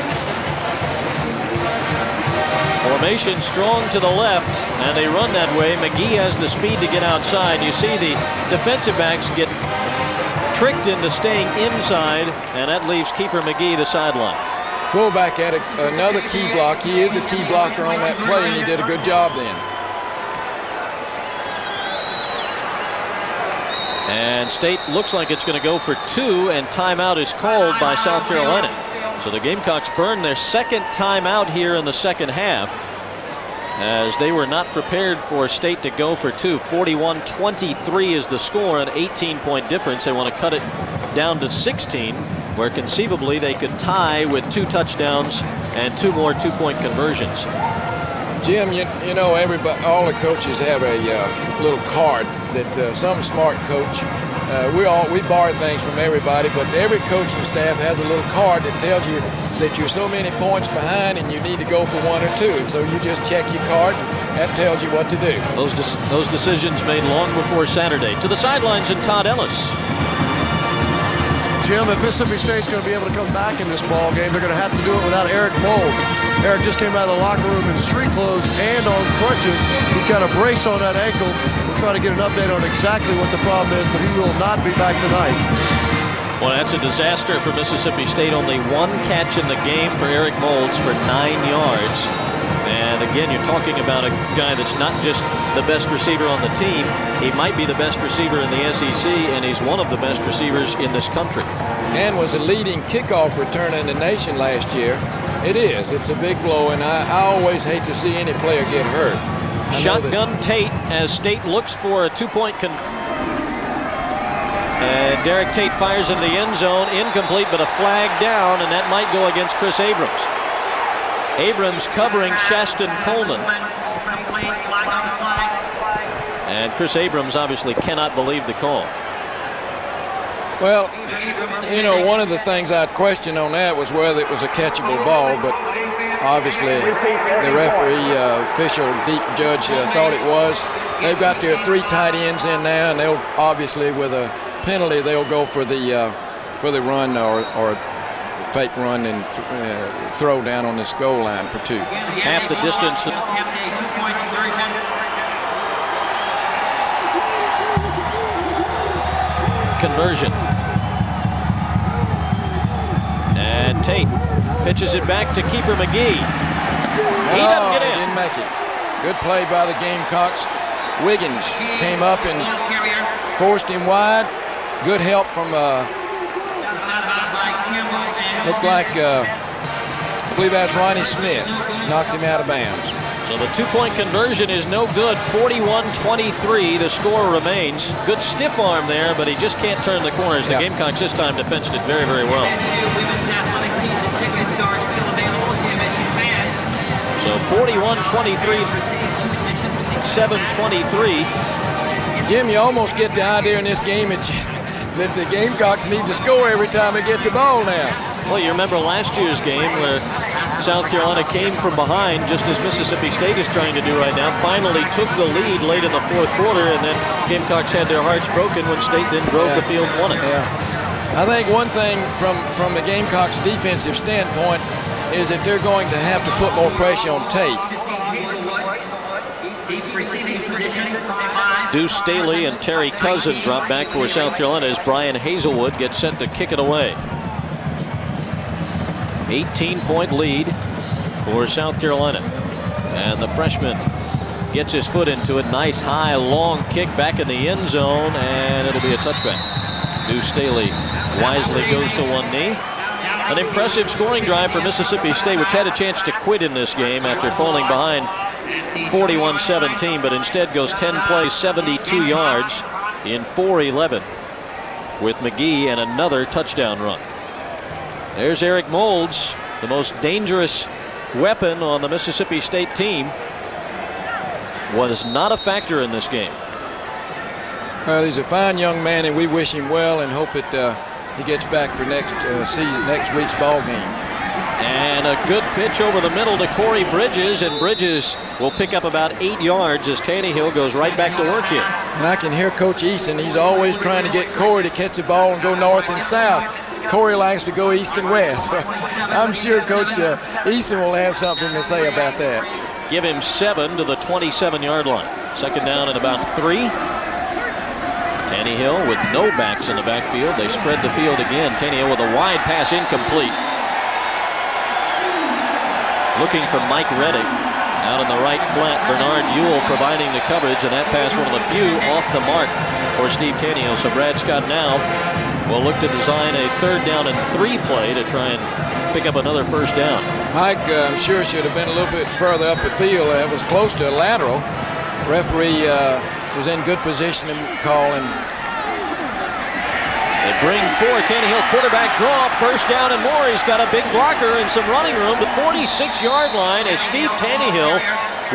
Formation strong to the left, and they run that way. McGee has the speed to get outside. You see the defensive backs get tricked into staying inside, and that leaves Kiefer McGee the sideline. Fullback had a, another key block. He is a key blocker on that play, and he did a good job then. And State looks like it's going to go for two, and timeout is called by South Carolina. So the Gamecocks burn their second timeout here in the second half, as they were not prepared for State to go for two. forty-one twenty-three is the score, an eighteen point difference. They want to cut it down to sixteen, where conceivably they could tie with two touchdowns and two more two-point conversions. Jim, you, you know, everybody, all the coaches have a uh, little card that uh, some smart coach, uh, we all we borrow things from everybody, but every coaching staff has a little card that tells you that you're so many points behind and you need to go for one or two. And so you just check your card, and that tells you what to do. Those, de- those decisions made long before Saturday. To the sidelines and Todd Ellis. Jim, if Mississippi State's going to be able to come back in this ball game, they're going to have to do it without Eric Moulds. Eric just came out of the locker room in street clothes and on crutches. He's got a brace on that ankle. We'll try to get an update on exactly what the problem is, but he will not be back tonight. Well, that's a disaster for Mississippi State. Only one catch in the game for Eric Moulds for nine yards. And again, you're talking about a guy that's not just the best receiver on the team. He might be the best receiver in the S E C, and he's one of the best receivers in this country. And was a leading kickoff returner in the nation last year. It is. It's a big blow, and I, I always hate to see any player get hurt. I Shotgun Tate as State looks for a two-point con. And Derek Tate fires into the end zone. Incomplete, but a flag down, and that might go against Chris Abrams. Abrams covering Shaston Coleman. And Chris Abrams obviously cannot believe the call. Well, you know, one of the things I'd question on that was whether it was a catchable ball, but obviously the referee, uh, official, deep judge uh, thought it was. They've got their three tight ends in now, and they'll obviously, with a penalty, they'll go for the uh, for the run or or. fake run and th uh, throw down on this goal line for two. Half the distance. Conversion. And Tate pitches it back to Kiefer McGee. He oh, doesn't get in. Didn't make it. Good play by the Gamecocks. Wiggins came up and forced him wide. Good help from uh, looked like, uh, I believe that's Ronnie Smith, knocked him out of bounds. So the two-point conversion is no good. forty-one twenty-three, the score remains. Good stiff arm there, but he just can't turn the corners. Yeah. The Gamecocks this time defensed it very, very well. So forty-one twenty-three, seven twenty-three. Jim, you almost get the idea in this game that, you, that the Gamecocks need to score every time they get the ball now. Well, you remember last year's game where South Carolina came from behind, just as Mississippi State is trying to do right now, finally took the lead late in the fourth quarter, and then Gamecocks had their hearts broken when State then drove yeah. the field and won it. Yeah. I think one thing from, from the Gamecocks' defensive standpoint is that they're going to have to put more pressure on Tate. Deuce Staley and Terry Cousin drop back for South Carolina as Brian Hazelwood gets sent to kick it away. eighteen point lead for South Carolina. And the freshman gets his foot into it. Nice high, long kick back in the end zone, and it'll be a touchback. Deuce Staley wisely goes to one knee. An impressive scoring drive for Mississippi State, which had a chance to quit in this game after falling behind forty-one seventeen, but instead goes ten plays, seventy-two yards in four eleven with McGee and another touchdown run. There's Eric Moulds, the most dangerous weapon on the Mississippi State team. What is not a factor in this game? Well, he's a fine young man, and we wish him well and hope that uh, he gets back for next uh, season, next week's ball game. And a good pitch over the middle to Corey Bridges, and Bridges will pick up about eight yards as Taneyhill goes right back to work here. And I can hear Coach Eason. He's always trying to get Corey to catch the ball and go north and south. Corey likes to go east and west. I'm sure Coach uh, Eason will have something to say about that. Give him seven to the twenty-seven yard line. Second down and about three. Taneyhill with no backs in the backfield. They spread the field again. Taneyhill with a wide pass, incomplete. Looking for Mike Reddick out on the right flat. Bernard Ewell providing the coverage, and that pass one of the few off the mark. for Steve Taneyhill. So Brad Scott now will look to design a third down and three play to try and pick up another first down. Mike, uh, I'm sure, should have been a little bit further up the field. It was close to a lateral. Referee uh, was in good position to call him. They bring four. Taneyhill quarterback draw, first down and more. He's got a big blocker and some running room to forty-six yard line as Steve Taneyhill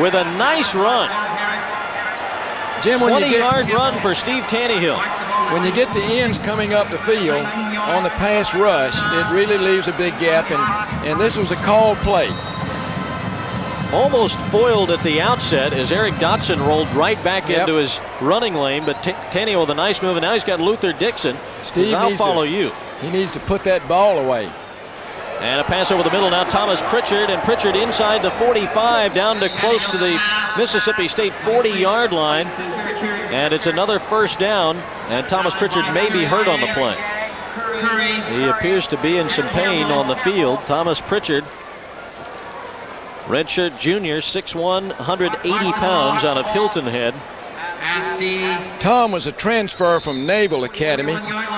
with a nice run. Jim, twenty-yard run for Steve Taneyhill. When you get the ends coming up the field on the pass rush, it really leaves a big gap, and, and this was a called play. Almost foiled at the outset as Eric Dotson rolled right back yep. into his running lane, but Taneyhill with a nice move, and now he's got Luther Dixon. Steve, I'll follow to, you. He needs to put that ball away. And a pass over the middle now, Thomas Pritchard, and Pritchard inside the forty-five, down to close to the Mississippi State forty yard line, and it's another first down, and Thomas Pritchard may be hurt on the play. He appears to be in some pain on the field. Thomas Pritchard, redshirt junior, six one, one hundred eighty pounds, out of Hilton Head. Tom was a transfer from Naval Academy,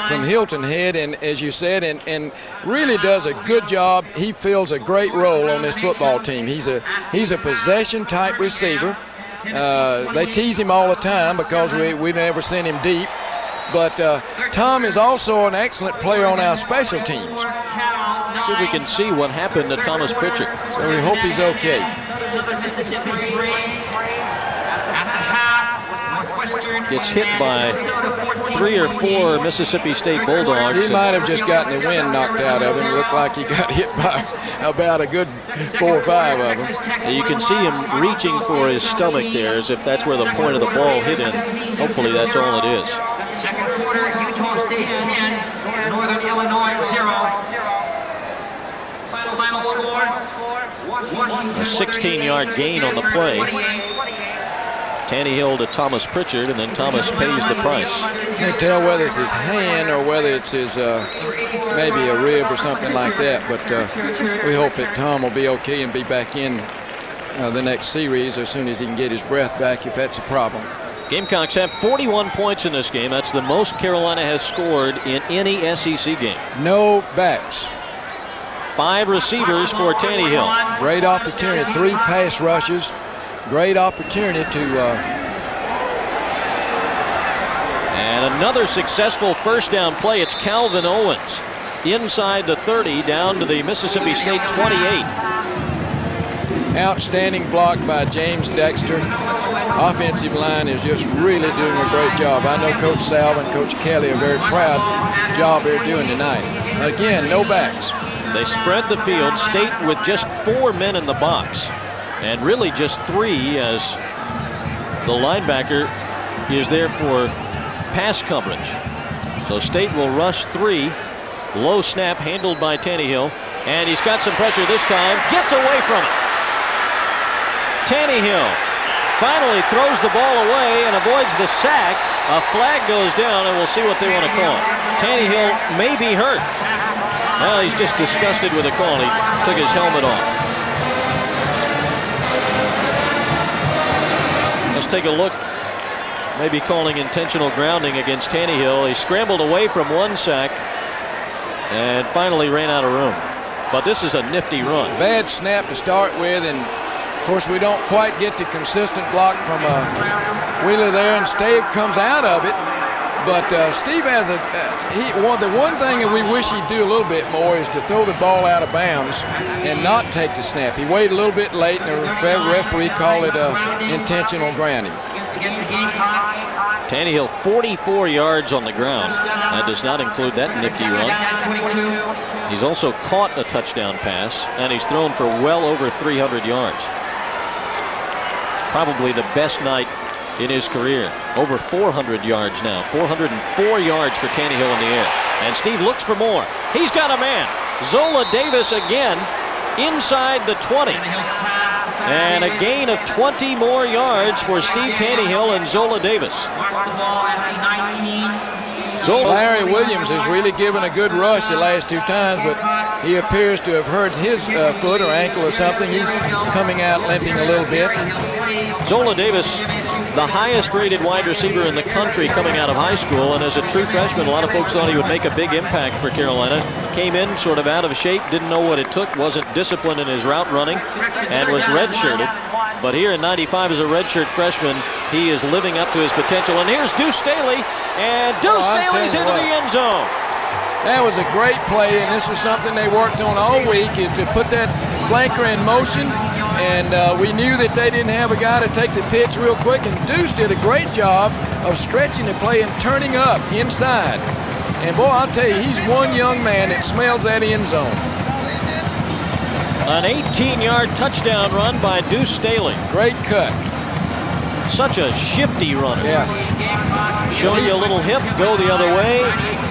from Hilton Head, and as you said, and, and really does a good job. He fills a great role on this football team. He's a, he's a possession-type receiver. Uh, they tease him all the time because we, we never send him deep. But uh, Tom is also an excellent player on our special teams. See if we can see what happened to Thomas Pritchard. So we hope he's okay. Gets hit by three or four Mississippi State Bulldogs. He might have just gotten the wind knocked out of him. It looked like he got hit by about a good four or five of them. You can see him reaching for his stomach there, as if that's where the point of the ball hit in. Hopefully that's all it is. Second quarter, Utah State ten, Northern Illinois zero. Final score, a sixteen yard gain on the play. Taneyhill to Thomas Pritchard, and then Thomas pays the price. Can't tell whether it's his hand or whether it's his uh, maybe a rib or something like that, but uh, we hope that Tom will be okay and be back in uh, the next series as soon as he can get his breath back, if that's a problem. Gamecocks have forty-one points in this game. That's the most Carolina has scored in any S E C game. No backs. Five receivers for Taneyhill. Great opportunity, three pass rushes. Great opportunity to... Uh... And another successful first down play. It's Calvin Owens inside the thirty, down to the Mississippi State twenty-eight. Outstanding block by James Dexter. Offensive line is just really doing a great job. I know Coach Salvin and Coach Kelly are very proud of the job they're doing tonight. Again, no backs. They spread the field. State with just four men in the box, and really just three, as the linebacker is there for pass coverage. So State will rush three. Low snap handled by Taneyhill, and he's got some pressure this time. Gets away from it. Taneyhill finally throws the ball away and avoids the sack. A flag goes down, and we'll see what they want to call. Taneyhill may be hurt. Well, he's just disgusted with the call. He took his helmet off. Let's take a look. Maybe calling intentional grounding against Taneyhill. He scrambled away from one sack and finally ran out of room. But this is a nifty run. Bad snap to start with, and of course we don't quite get the consistent block from uh, Wheeler there, and Stave comes out of it. But uh, Steve has a, uh, he, well, the one thing that we wish he'd do a little bit more is to throw the ball out of bounds and not take the snap. He waited a little bit late, and the referee called it uh, intentional grounding. Taneyhill forty-four yards on the ground. That does not include that nifty run. He's also caught a touchdown pass, and he's thrown for well over three hundred yards. Probably the best night in his career. Over four hundred yards now. four hundred four yards for Taneyhill in the air. And Steve looks for more. He's got a man. Zola Davis again inside the twenty. And a gain of twenty more yards for Steve Taneyhill and Zola Davis. Zola. Larry Williams has really given a good rush the last two times, but he appears to have hurt his uh, foot or ankle or something. He's coming out limping a little bit. Zola Davis the highest rated wide receiver in the country coming out of high school, and as a true freshman, a lot of folks thought he would make a big impact for Carolina. Came in sort of out of shape, didn't know what it took, wasn't disciplined in his route running, and was redshirted. But here in ninety-five as a redshirt freshman, he is living up to his potential. And here's Deuce Staley, and Deuce oh, Staley's into what. the end zone. That was a great play, and this was something they worked on all week to put that flanker in motion. And uh, we knew that they didn't have a guy to take the pitch real quick, and Deuce did a great job of stretching the play and turning up inside. And boy, I'll tell you, he's one young man that smells that end zone. An eighteen-yard touchdown run by Deuce Staley. Great cut. Such a shifty runner. Yes. Showing you a little hip, go the other way,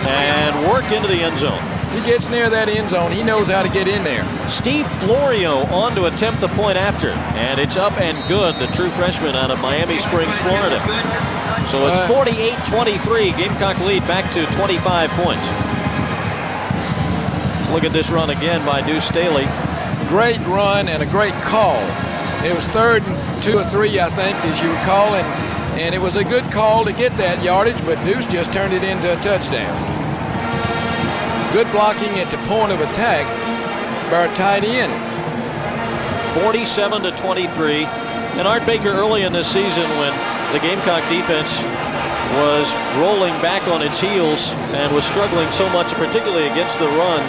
and work into the end zone. He gets near that end zone. He knows how to get in there. Steve Florio on to attempt the point after. And it's up and good, the true freshman out of Miami Springs, Florida. So it's forty-eight twenty-three. Gamecock lead back to twenty-five points. Let's look at this run again by Deuce Staley. Great run and a great call. It was third and two or three, I think, as you recall. And, and it was a good call to get that yardage, but Deuce just turned it into a touchdown. Good blocking at the point of attack by our tight end. forty-seven to twenty-three. And Art Baker early in this season, when the Gamecock defense was rolling back on its heels and was struggling so much, particularly against the run,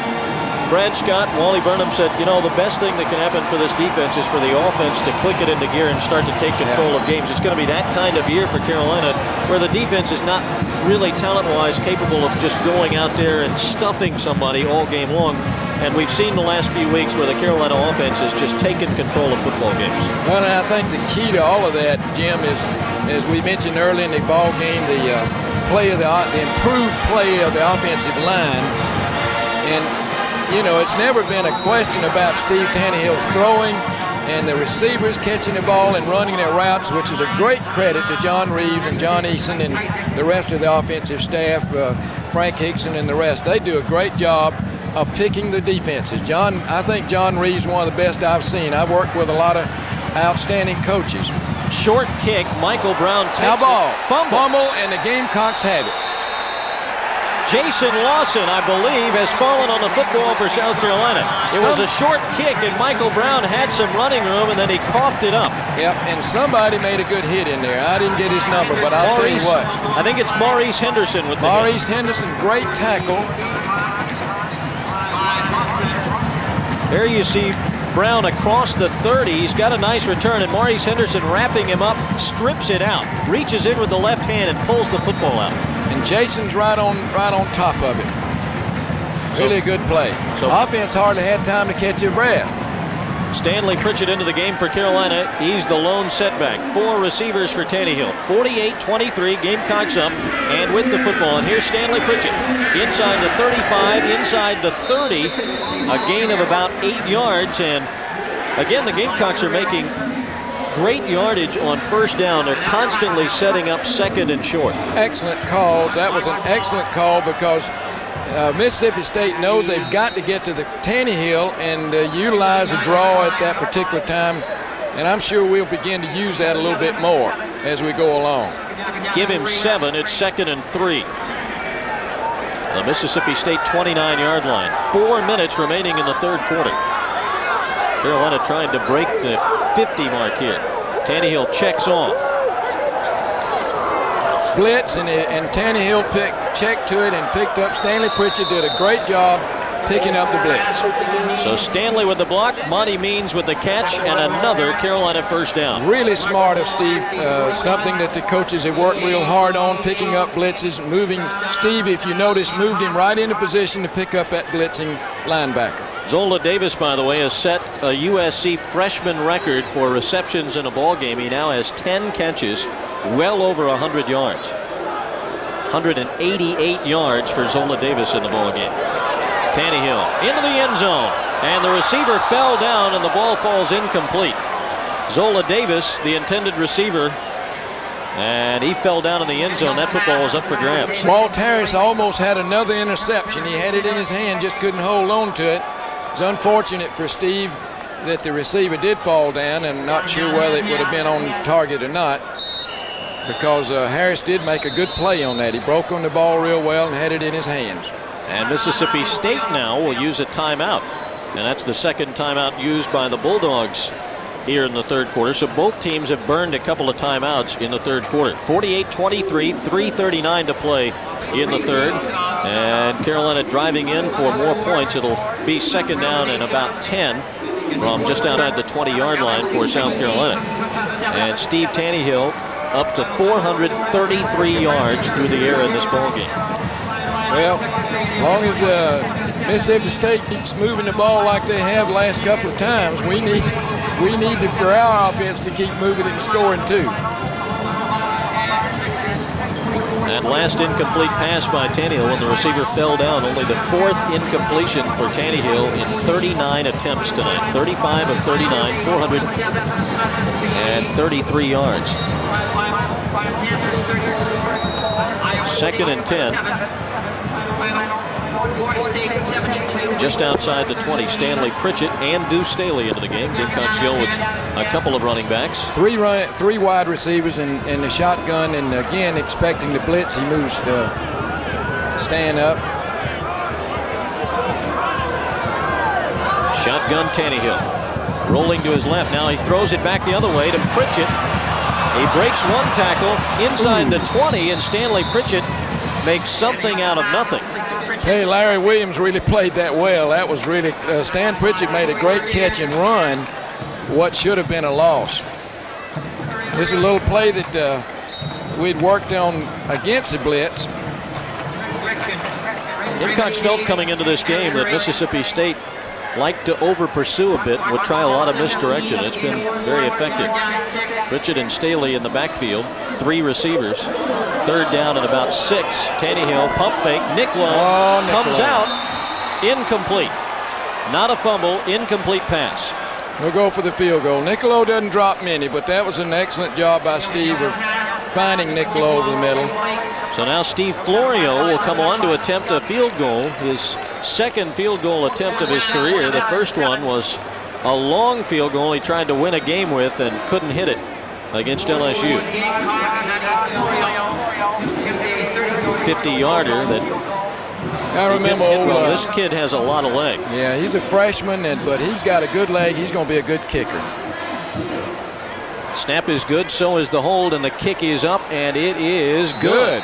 Brad Scott, Wally Burnham said, you know, the best thing that can happen for this defense is for the offense to click it into gear and start to take control yeah. of games. It's going to be that kind of year for Carolina, where the defense is not really talent-wise capable of just going out there and stuffing somebody all game long. And we've seen the last few weeks where the Carolina offense has just taken control of football games. Well, and I think the key to all of that, Jim, is, as we mentioned early in the ball game, the uh, play of the, the improved play of the offensive line. And, you know, it's never been a question about Steve Tannehill's throwing and the receivers catching the ball and running their routes, which is a great credit to John Reeves and John Eason and the rest of the offensive staff, uh, Frank Hickson and the rest. They do a great job of picking the defenses. John, I think John Reeves is one of the best I've seen. I've worked with a lot of outstanding coaches. Short kick, Michael Brown takes now ball, it. Fumble. Fumble, and the Gamecocks have it. Jason Lawson, I believe, has fallen on the football for South Carolina. It some, was a short kick, and Michael Brown had some running room, and then he coughed it up. Yep, and somebody made a good hit in there. I didn't get his number, but I'll Maurice, tell you what. I think it's Maurice Henderson with the Maurice hit. Henderson, great tackle. There you see Brown across the thirty. He's got a nice return, and Maurice Henderson wrapping him up, strips it out, reaches in with the left hand, and pulls the football out. And Jason's right on right on top of it. Really so, a good play. So offense hardly had time to catch your breath. Stanley Pritchett into the game for Carolina. He's the lone setback. Four receivers for Taneyhill. forty-eight twenty-three, Gamecocks up and with the football. And here's Stanley Pritchett. Inside the thirty-five, inside the thirty. A gain of about eight yards. And again, the Gamecocks are making great yardage on first down. They're constantly setting up second and short. Excellent calls. That was an excellent call, because uh, Mississippi State knows they've got to get to the Taneyhill and uh, utilize a draw at that particular time. And I'm sure we'll begin to use that a little bit more as we go along. Give him seven. It's second and three. The Mississippi State twenty-nine-yard line. Four minutes remaining in the third quarter. Carolina trying to break the fifty mark here. Taneyhill checks off. Blitz, and, and Taneyhill pick, checked to it and picked up. Stanley Pritchett did a great job picking up the blitz. So Stanley with the block, Monty Means with the catch, and another Carolina first down. Really smart of Steve, uh, something that the coaches have worked real hard on, picking up blitzes and moving. Steve, if you notice, moved him right into position to pick up that blitzing linebacker. Zola Davis, by the way, has set a U S C freshman record for receptions in a ball game. He now has ten catches, well over one hundred yards. one hundred eighty-eight yards for Zola Davis in the ball game. Taneyhill into the end zone, and the receiver fell down, and the ball falls incomplete. Zola Davis, the intended receiver, and he fell down in the end zone. That football was up for grabs. Walt Harris almost had another interception. He had it in his hand, just couldn't hold on to it. It's unfortunate for Steve that the receiver did fall down, and not sure whether it would have been on target or not. because uh, Harris did make a good play on that. He broke on the ball real well and had it in his hands. And Mississippi State now will use a timeout. And that's the second timeout used by the Bulldogs here in the third quarter. So both teams have burned a couple of timeouts in the third quarter. forty-eight twenty-three, three thirty-nine to play in the third. And Carolina driving in for more points. It'll be second down and about ten from just outside the twenty-yard line for South Carolina. And Steve Taneyhill up to four hundred thirty-three yards through the air in this ballgame. Well, as long as uh, Mississippi State keeps moving the ball like they have last couple of times, we need we need to, for our offense to keep moving and scoring too. That last incomplete pass by Taneyhill when the receiver fell down, only the fourth incompletion for Taneyhill in thirty-nine attempts tonight. thirty-five of thirty-nine, four hundred thirty-three yards. Second and ten. Just outside the twenty, Stanley Pritchett and Deuce Staley into the game. Gamecocks go with a couple of running backs. Three run, three wide receivers and, and the shotgun, and again expecting the blitz. He moves to stand up. Shotgun Taneyhill rolling to his left. Now he throws it back the other way to Pritchett. He breaks one tackle inside Ooh. the twenty, and Stanley Pritchett makes something out of nothing. Hey, Larry Williams really played that well. That was really, uh, Stan Pritchett made a great catch and run, what should have been a loss. This is a little play that uh, we'd worked on against the blitz. Gamecocks felt coming into this game that Mississippi State liked to over-pursue a bit, would try a lot of misdirection. It's been very effective. Pritchett and Staley in the backfield, three receivers. Third down and about six. Taneyhill, pump fake. Nicklow oh, comes Nicklow. out. Incomplete. Not a fumble. Incomplete pass. We'll go for the field goal. Nicklow doesn't drop many, but that was an excellent job by Steve of finding Nicklow over the middle. So now Steve Florio will come on to attempt a field goal. His second field goal attempt of his career. The first one was a long field goal he tried to win a game with and couldn't hit it against L S U. fifty-yarder that I remember. Old, uh, this kid has a lot of leg. Yeah, he's a freshman, and, but he's got a good leg. He's going to be a good kicker. Snap is good, so is the hold, and the kick is up, and it is good. Good,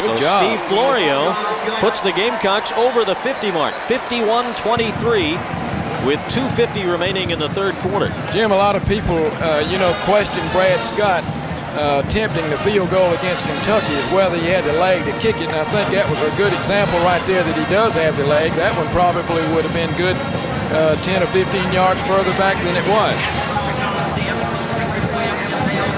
good so job. Steve Florio puts the Gamecocks over the fifty mark, fifty-one twenty-three. With two fifty remaining in the third quarter. Jim, a lot of people, uh, you know, questioned Brad Scott uh, attempting the field goal against Kentucky as whether he had the leg to kick it, and I think that was a good example right there that he does have the leg. That one probably would have been good uh, ten or fifteen yards further back than it was.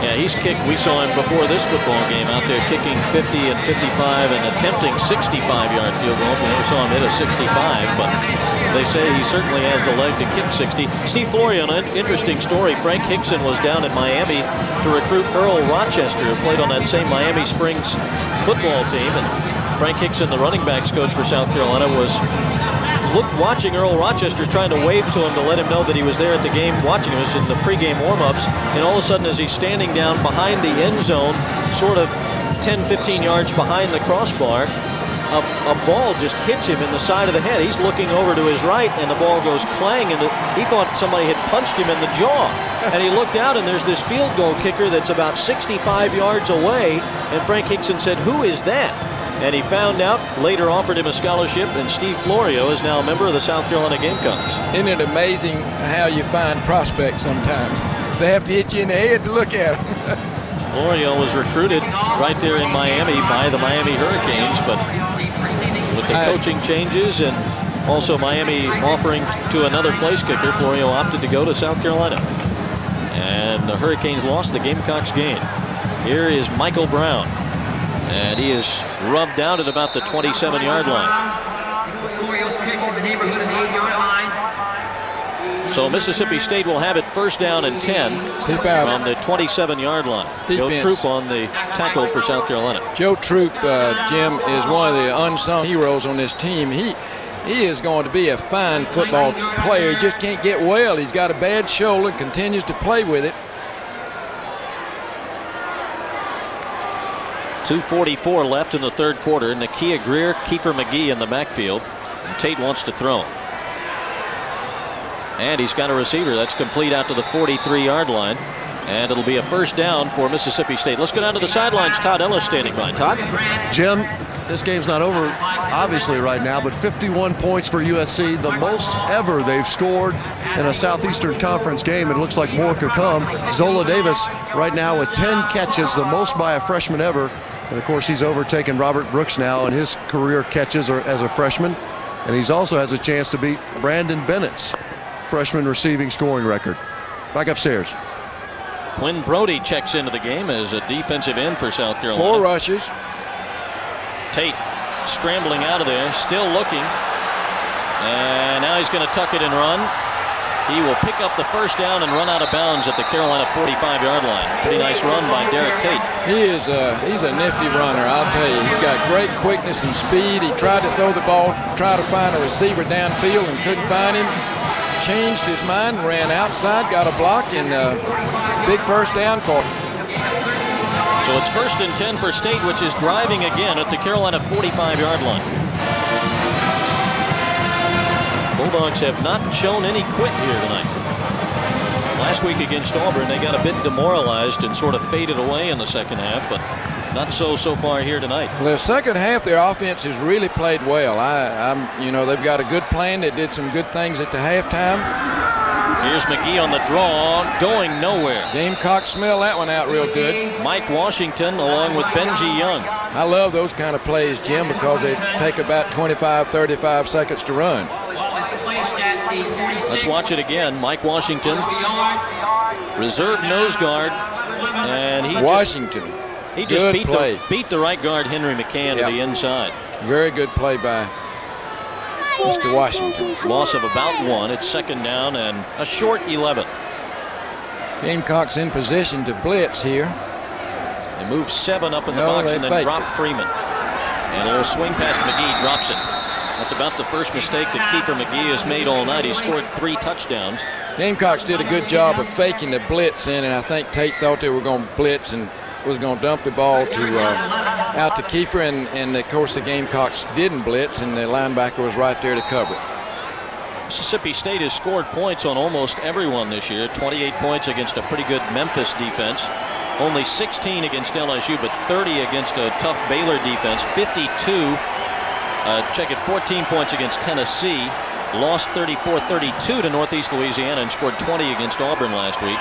Yeah, he's kicked. We saw him before this football game out there kicking fifty and fifty-five and attempting sixty-five yard field goals. We never saw him hit a sixty-five, but they say he certainly has the leg to kick sixty. Steve Florio, an interesting story. Frank Hickson was down in Miami to recruit Earl Rochester, who played on that same Miami Springs football team. And Frank Hickson, the running backs coach for South Carolina, was look, watching Earl Rochester, trying to wave to him to let him know that he was there at the game watching us in the pregame warm-ups. And all of a sudden, as he's standing down behind the end zone, sort of ten, fifteen yards behind the crossbar, A, a ball just hits him in the side of the head. He's looking over to his right, and the ball goes clang. And he thought somebody had punched him in the jaw. And he looked out, and there's this field goal kicker that's about sixty-five yards away. And Frank Hickson said, "Who is that?" And he found out, later offered him a scholarship, and Steve Florio is now a member of the South Carolina Gamecocks. Isn't it amazing how you find prospects sometimes? They have to hit you in the head to look at them. Florio was recruited right there in Miami by the Miami Hurricanes, but with the coaching changes and also Miami offering to another place kicker, Florio opted to go to South Carolina. And the Hurricanes lost, the Gamecocks gained. Here is Michael Brown, and he is rubbed out at about the twenty-seven yard line. Florio's kick in the neighborhood of the eight yard line. So Mississippi State will have it first down and ten from the twenty-seven yard line. Defense. Joe Troop on the tackle for South Carolina. Joe Troop, uh, Jim, is one of the unsung heroes on this team. He he is going to be a fine football player. He just can't get well. He's got a bad shoulder and continues to play with it. two forty-four left in the third quarter. Nakia Greer, Kiefer McGee in the backfield. And Tate wants to throw. And he's got a receiver. That's complete out to the forty-three yard line. And it'll be a first down for Mississippi State. Let's go down to the sidelines. Todd Ellis standing by. Todd? Jim, this game's not over, obviously, right now, but fifty-one points for U S C, the most ever they've scored in a Southeastern Conference game. It looks like more could come. Zola Davis right now with ten catches, the most by a freshman ever. And, of course, he's overtaken Robert Brooks now in his career catches as a freshman. And he also has a chance to beat Brandon Bennett's freshman receiving scoring record. Back upstairs. Quinn Brody checks into the game as a defensive end for South Carolina. Four rushes. Tate scrambling out of there, still looking. And now he's going to tuck it and run. He will pick up the first down and run out of bounds at the Carolina forty-five yard line. Pretty nice run by Derek Tate. He is a, he's a nifty runner, I'll tell you. He's got great quickness and speed. He tried to throw the ball, tried to find a receiver downfield and couldn't find him. Changed his mind, ran outside, got a block, and uh, big first down for him. So it's first and ten for State, which is driving again at the Carolina forty-five yard line. Bulldogs have not shown any quit here tonight. Last week against Auburn, they got a bit demoralized and sort of faded away in the second half, but not so so far here tonight. Well, the second half, their offense has really played well. I, I'm, you know, they've got a good plan. They did some good things at the halftime. Here's McGee on the draw, going nowhere. Gamecock smell that one out real good. Mike Washington along with Benji Young. I love those kind of plays, Jim, because they take about twenty-five, thirty-five seconds to run. Let's watch it again. Mike Washington, reserve nose guard, and he Washington. Just He just good beat, play. The, beat the right guard, Henry McCann, yep. To the inside. Very good play by Mister Washington. Loss of about one. It's second down and a short eleven. Gamecock's in position to blitz here. They move seven up in the no, box and then drop it. Freeman. And a little swing past McGee, drops it. That's about the first mistake that Kiefer McGee has made all night. He scored three touchdowns. Gamecocks did a good job of faking the blitz in, and I think Tate thought they were going to blitz and was going to dump the ball to uh, out to Kiefer, and, and of course the Gamecocks didn't blitz, and the linebacker was right there to cover it. Mississippi State has scored points on almost everyone this year, twenty-eight points against a pretty good Memphis defense, only sixteen against L S U, but thirty against a tough Baylor defense, fifty-two, uh, check it, fourteen points against Tennessee, lost thirty-four thirty-two to Northeast Louisiana, and scored twenty against Auburn last week,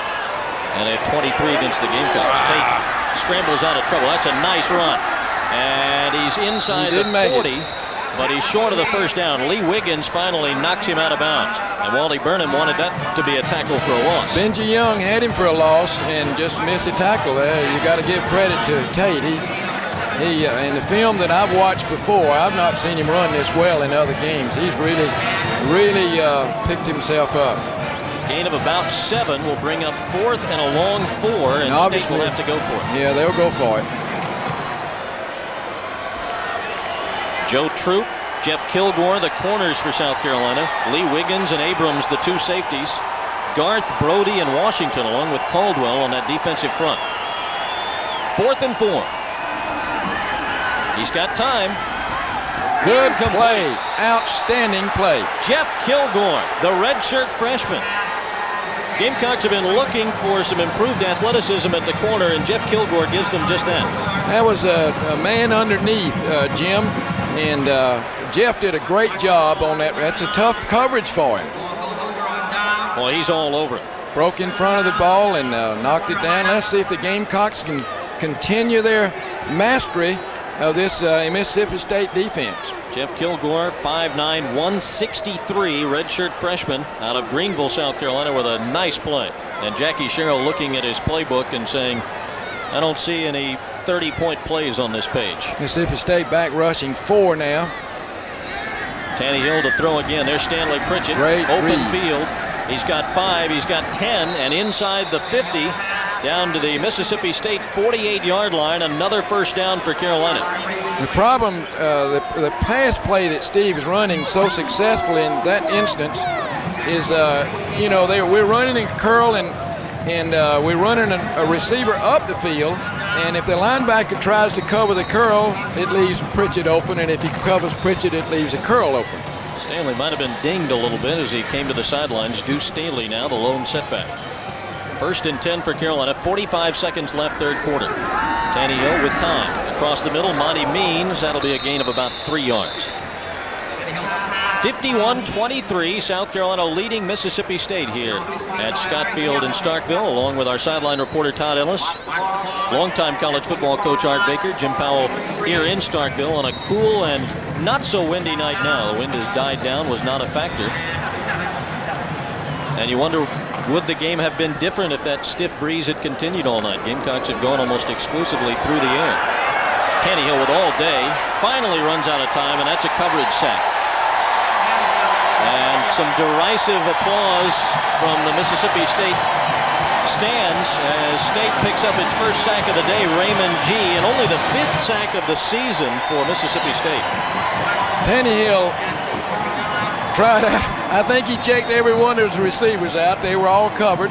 and they have twenty-three against the Gamecocks. Tate scrambles out of trouble. That's a nice run. And he's inside he the forty, but he's short of the first down. Lee Wiggins finally knocks him out of bounds. And Wally Burnham wanted that to be a tackle for a loss. Benji Young had him for a loss and just missed a tackle there. You got to give credit to Tate. He's, he, uh, in the film that I've watched before, I've not seen him run this well in other games. He's really, really uh, picked himself up. Gain of about seven will bring up fourth and a long four, and, and State will have to go for it. Yeah, they'll go for it. Joe Troop, Jeff Kilgore, the corners for South Carolina. Lee Wiggins and Abrams, the two safeties. Garth, Brody, and Washington, along with Caldwell on that defensive front. Fourth and four. He's got time. Good play. Outstanding play. Jeff Kilgore, the redshirt freshman. Gamecocks have been looking for some improved athleticism at the corner, and Jeff Kilgore gives them just that. That was a, a man underneath, uh, Jim, and uh, Jeff did a great job on that. That's a tough coverage for him. Well, he's all over it. Broke in front of the ball and uh, knocked it down. Let's see if the Gamecocks can continue their mastery of this uh, Mississippi State defense. Jeff Kilgore, five nine, one sixty-three, redshirt freshman out of Greenville, South Carolina, with a nice play. And Jackie Sherrill looking at his playbook and saying, I don't see any thirty point plays on this page. Mississippi State back rushing four now. Taneyhill to throw again. There's Stanley Pritchett. Great open read. Field. He's got five, he's got ten, and inside the fifty, down to the Mississippi State forty-eight yard line, another first down for Carolina. The problem, uh, the, the pass play that Steve is running so successfully in that instance is, uh, you know, they, we're running a curl and, and uh, we're running a, a receiver up the field, And if the linebacker tries to cover the curl, it leaves Pritchett open. And if he covers Pritchett, it leaves a curl open. Stanley might have been dinged a little bit as he came to the sidelines. Deuce Staley now the lone setback. First and ten for Carolina. forty-five seconds left, third quarter. Taneyhill with time. Across the middle, Monty Means. That'll be a gain of about three yards. fifty-one twenty-three, South Carolina leading Mississippi State here at Scott Field in Starkville, along with our sideline reporter Todd Ellis, longtime college football coach Art Baker, Jim Powell here in Starkville on a cool and not so windy night now. The wind has died down, was not a factor. And you wonder, would the game have been different if that stiff breeze had continued all night? Gamecocks had gone almost exclusively through the air. Taneyhill with all day, finally runs out of time, and that's a coverage sack. And some derisive applause from the Mississippi State stands as State picks up its first sack of the day, Raymond G., and only the fifth sack of the season for Mississippi State. Taneyhill tried out. I think he checked every one of his receivers out. They were all covered,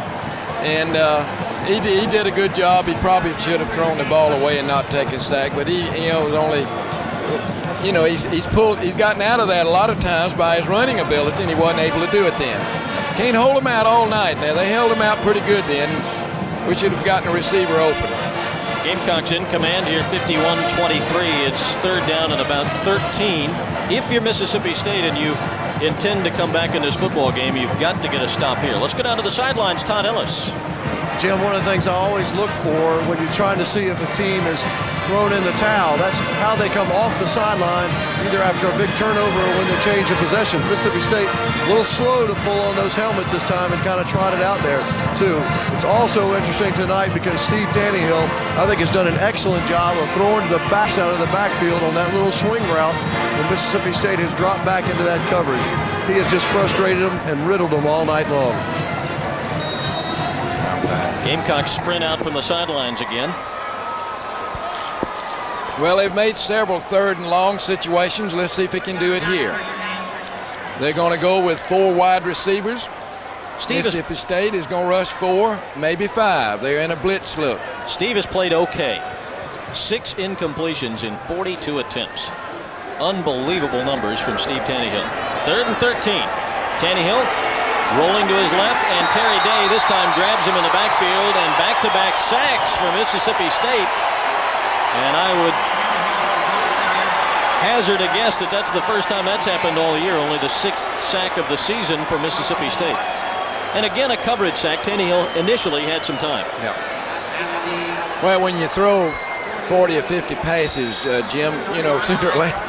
and uh, he, he did a good job. He probably should have thrown the ball away and not taken a sack, but he, you know, was only... You know, he's, he's pulled, he's gotten out of that a lot of times by his running ability, and he wasn't able to do it then. Can't hold him out all night. Now, they held him out pretty good then. We should have gotten a receiver open. Gamecocks in command here, fifty-one twenty-three. It's third down and about thirteen. If you're Mississippi State and you intend to come back in this football game, you've got to get a stop here. Let's go down to the sidelines, Todd Ellis. Jim, one of the things I always look for when you're trying to see if a team is thrown in the towel, that's how they come off the sideline, either after a big turnover or when they change of possession. Mississippi State a little slow to pull on those helmets this time and kind of trot it out there, too. It's also interesting tonight because Steve Taneyhill, I think, has done an excellent job of throwing the backs out of the backfield on that little swing route when Mississippi State has dropped back into that coverage. He has just frustrated them and riddled them all night long. Gamecocks sprint out from the sidelines again. Well, they've made several third and long situations. Let's see if they can do it here. They're going to go with four wide receivers. Steve Mississippi is, State is going to rush four, maybe five. They're in a blitz look. Steve has played okay. Six incompletions in forty-two attempts. Unbelievable numbers from Steve Taneyhill. Third and thirteen. Taneyhill rolling to his left, and Terry Day this time grabs him in the backfield, and back-to-back sacks for Mississippi State. And I would hazard a guess that that's the first time that's happened all year, only the sixth sack of the season for Mississippi State. And again, a coverage sack. Taneyhill initially had some time. Yeah. Well, when you throw forty or fifty passes, uh, Jim, you know, sooner or later,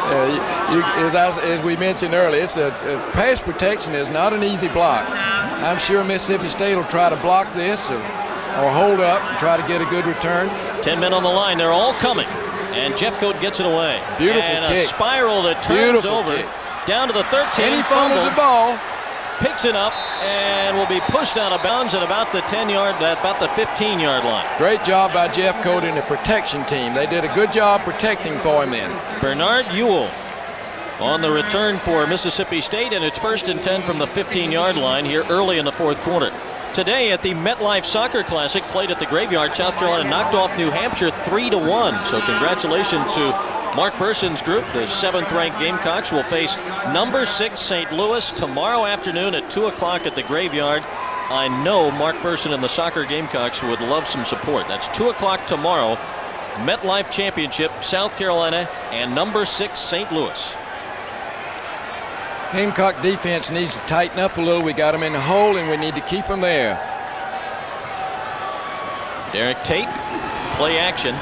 Uh, you, you, as, I, as we mentioned earlier, it's a, a pass protection is not an easy block. I'm sure Mississippi State will try to block this or, or hold up and try to get a good return. Ten men on the line. They're all coming. And Jeffcoat gets it away. Beautiful and kick. And a spiral that turns Beautiful over. Kick. Down to the thirteen. And he fumbles the ball. Picks it up and will be pushed out of bounds at about the ten-yard, about the fifteen-yard line. Great job by Jeffcoat and the protection team. They did a good job protecting for him then. Bernard Ewell on the return for Mississippi State, and it's first and ten from the fifteen-yard line here early in the fourth quarter. Today at the MetLife Soccer Classic, played at the Graveyard, South Carolina knocked off New Hampshire three to one. So congratulations to Mark Burson's group. The seventh-ranked Gamecocks will face number six Saint Louis tomorrow afternoon at two o'clock at the Graveyard. I know Mark Burson and the soccer Gamecocks would love some support. That's two o'clock tomorrow. MetLife Championship, South Carolina, and number six Saint Louis. Hancock defense needs to tighten up a little. We got them in the hole, and we need to keep them there. Derek Tate, play action.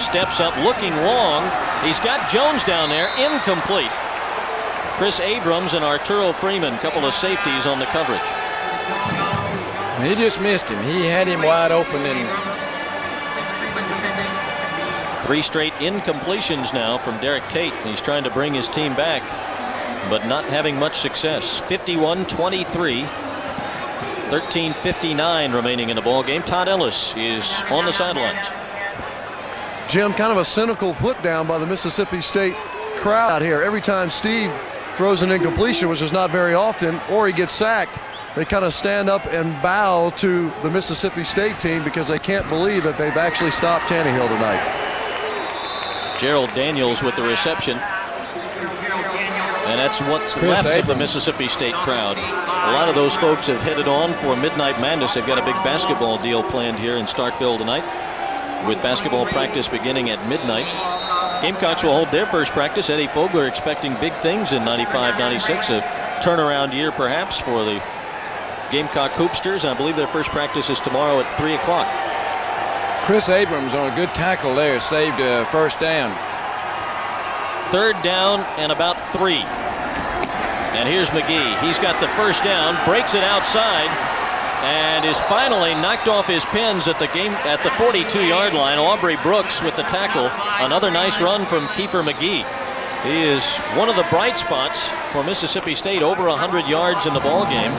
Steps up, looking long. He's got Jones down there, incomplete. Chris Abrams and Arturo Freeman, couple of safeties on the coverage. He just missed him. He had him wide open. And three straight incompletions now from Derek Tate. He's trying to bring his team back, but not having much success. fifty-one twenty-three, thirteen fifty-nine remaining in the ball game. Todd Ellis is on the sidelines. Jim, kind of a cynical put down by the Mississippi State crowd out here. Every time Steve throws an incompletion, which is not very often, or he gets sacked, they kind of stand up and bow to the Mississippi State team because they can't believe that they've actually stopped Taneyhill tonight. Gerald Daniels with the reception. And that's what's Chris left Abrams. Of the Mississippi State crowd. A lot of those folks have headed on for Midnight Madness. They've got a big basketball deal planned here in Starkville tonight, with basketball practice beginning at midnight. Gamecocks will hold their first practice. Eddie Fogler expecting big things in ninety-five ninety-six, a turnaround year perhaps for the Gamecock Hoopsters. I believe their first practice is tomorrow at three o'clock. Chris Abrams on a good tackle there, saved a first down. Third down and about three. And here's McGee. He's got the first down, breaks it outside, and is finally knocked off his pins at the game at the forty-two yard line. Aubrey Brooks with the tackle. Another nice run from Kiefer McGee. He is one of the bright spots for Mississippi State, over one hundred yards in the ball game.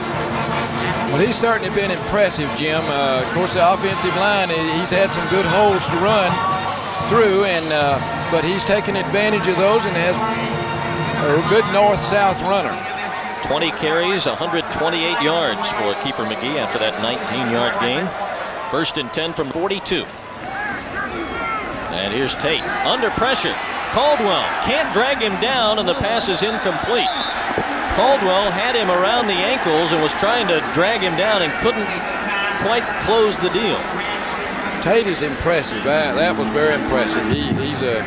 Well, he's certainly been impressive, Jim. Uh, of course, the offensive line, he's had some good holes to run through, and uh, but he's taken advantage of those and has a good north-south runner. twenty carries, one hundred twenty-eight yards for Kiefer McGee after that nineteen yard gain. First and ten from forty-two. And here's Tate under pressure. Caldwell can't drag him down, and the pass is incomplete. Caldwell had him around the ankles and was trying to drag him down and couldn't quite close the deal. Tate is impressive. That, that was very impressive. He, he's a,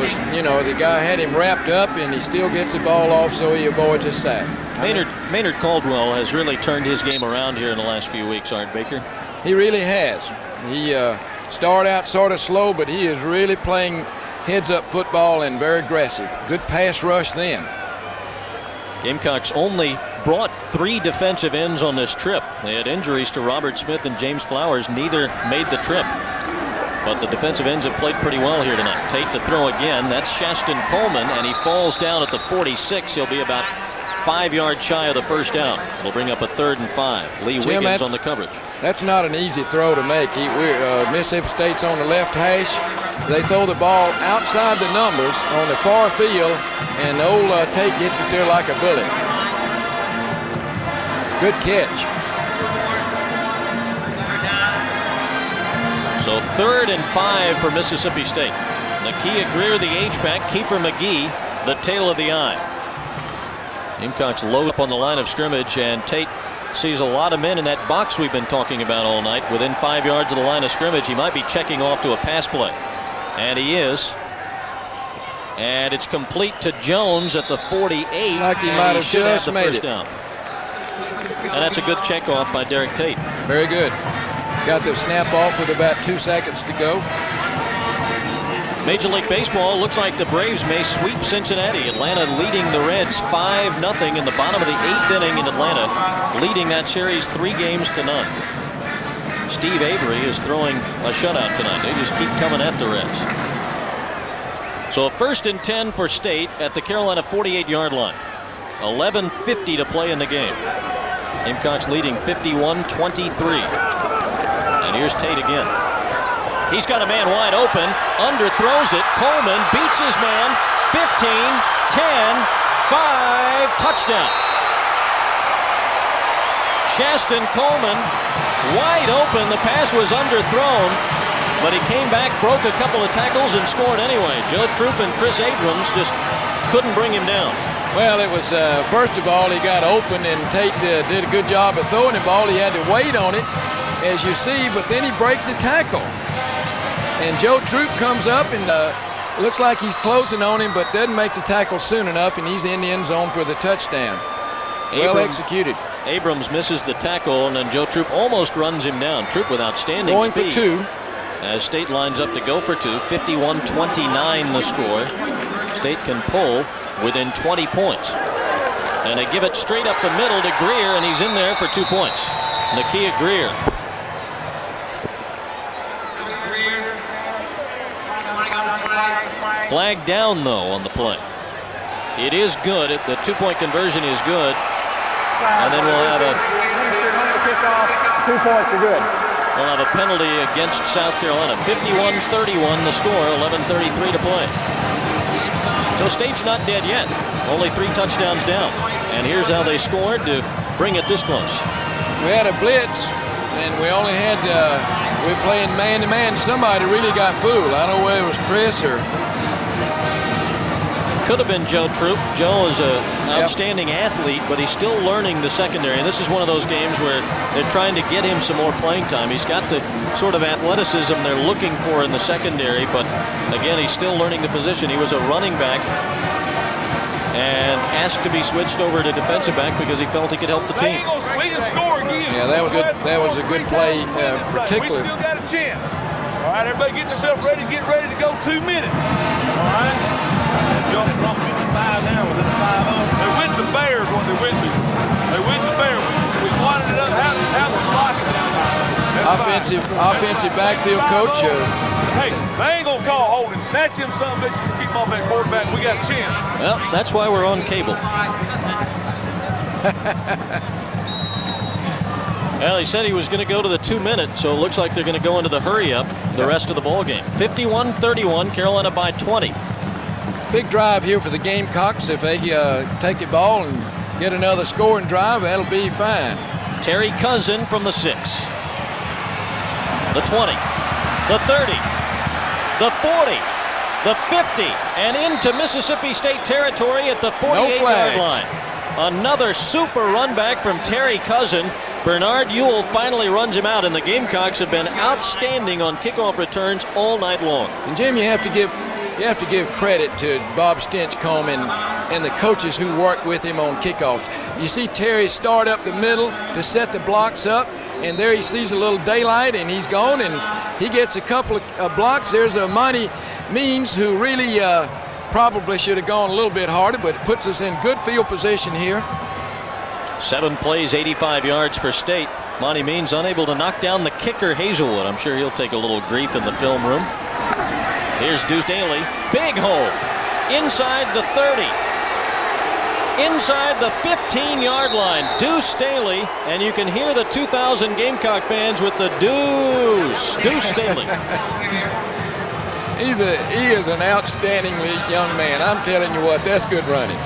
was, you know, the guy had him wrapped up, and he still gets the ball off, so he avoids a sack. Maynard, Maynard Caldwell has really turned his game around here in the last few weeks, Art Baker. He really has. He uh, started out sort of slow, but he is really playing heads-up football and very aggressive. Good pass rush then. Gamecocks only brought three defensive ends on this trip. They had injuries to Robert Smith and James Flowers. Neither made the trip. But the defensive ends have played pretty well here tonight. Tate to throw again. That's Shaston Coleman, and he falls down at the forty-six. He'll be about five yards shy of the first down. It'll bring up a third and five. Lee Jim, Wiggins on the coverage. That's not an easy throw to make. He, uh, Mississippi State's on the left hash. They throw the ball outside the numbers on the far field, and old uh, Tate gets it there like a bullet. Good catch. So third and five for Mississippi State. Nakia Greer, the H-back, Kiefer McGee, the tail of the eye. Gamecocks low up on the line of scrimmage, and Tate sees a lot of men in that box we've been talking about all night. Within five yards of the line of scrimmage, he might be checking off to a pass play. And he is. And it's complete to Jones at the forty-eight. Like he might have just made it. Down. And that's a good checkoff by Derek Tate. Very good. Got the snap off with about two seconds to go. Major League Baseball, looks like the Braves may sweep Cincinnati. Atlanta leading the Reds five nothing in the bottom of the eighth inning in Atlanta, leading that series three games to none. Steve Avery is throwing a shutout tonight. They just keep coming at the Reds. So a first and ten for State at the Carolina forty-eight yard line. eleven fifty to play in the game. Gamecocks leading fifty-one twenty-three. And here's Tate again. He's got a man wide open, underthrows it. Coleman beats his man. fifteen, ten, five, touchdown. Shaston Coleman wide open. The pass was underthrown, but he came back, broke a couple of tackles, and scored anyway. Joe Troop and Chris Abrams just couldn't bring him down. Well, it was, uh, first of all, he got open, and Tate uh, did a good job of throwing the ball. He had to wait on it, as you see, but then he breaks a tackle. And Joe Troop comes up, and uh, looks like he's closing on him, but doesn't make the tackle soon enough, and he's in the end zone for the touchdown. Abram, well executed. Abrams misses the tackle, and then Joe Troop almost runs him down. Troop with outstanding going speed. Going for two. As State lines up to go for two, fifty-one twenty-nine the score. State can pull within twenty points. And they give it straight up the middle to Greer, and he's in there for two points. Nakia Greer. Flag down, though, on the play. It is good. The two-point conversion is good. And then we'll have a... Two points are good. We'll have a penalty against South Carolina. fifty-one thirty-one the score, eleven thirty-three to play. So State's not dead yet. Only three touchdowns down. And here's how they scored to bring it this close. We had a blitz, and we only had, uh, we were playing man-to-man. Somebody really got fooled. I don't know whether it was Chris or... Could have been Joe Troop. Joe is an outstanding yep. athlete, but he's still learning the secondary. And this is one of those games where they're trying to get him some more playing time. He's got the sort of athleticism they're looking for in the secondary, but again, he's still learning the position. He was a running back and asked to be switched over to defensive back because he felt he could help the team. Yeah, that was good. That was a good play, uh, particularly. We still got a chance. All right, everybody, get yourself ready. Get ready to go. Two minutes. All right. Now was at the five oh. They went to Bears what they went to. They went to Bears. We, we wanted it up. How, how was locking down? Offensive, five. offensive backfield coach. Uh, hey, they ain't gonna call holding. Snatch him something, bitch, to keep him off that quarterback. We got a chance. Well, that's why we're on cable. Well, he said he was going to go to the two-minute, so it looks like they're going to go into the hurry-up the rest of the ball game. fifty-one thirty-one, Carolina by twenty. Big drive here for the Gamecocks. If they uh, take the ball and get another scoring drive, that'll be fine. Terry Cousin from the six. The twenty. The thirty. The forty. The fifty. And into Mississippi State territory at the forty-eight yard line. Another super run back from Terry Cousin. Bernard Ewell finally runs him out, and the Gamecocks have been outstanding on kickoff returns all night long. And, Jim, you have to give... You have to give credit to Bob Stinchcomb and, and the coaches who worked with him on kickoffs. You see Terry start up the middle to set the blocks up, and there he sees a little daylight, and he's gone, and he gets a couple of uh, blocks. There's a Monty Means who really uh, probably should have gone a little bit harder, but it puts us in good field position here. Seven plays, eighty-five yards for State. Monty Means unable to knock down the kicker, Hazelwood. I'm sure he'll take a little grief in the film room. Here's Deuce Staley. Big hole. Inside the thirty. Inside the fifteen yard line. Deuce Staley. And you can hear the two thousand Gamecock fans with the Deuce. Deuce Staley. He's a, he is an outstandingly young man. I'm telling you what, that's good running.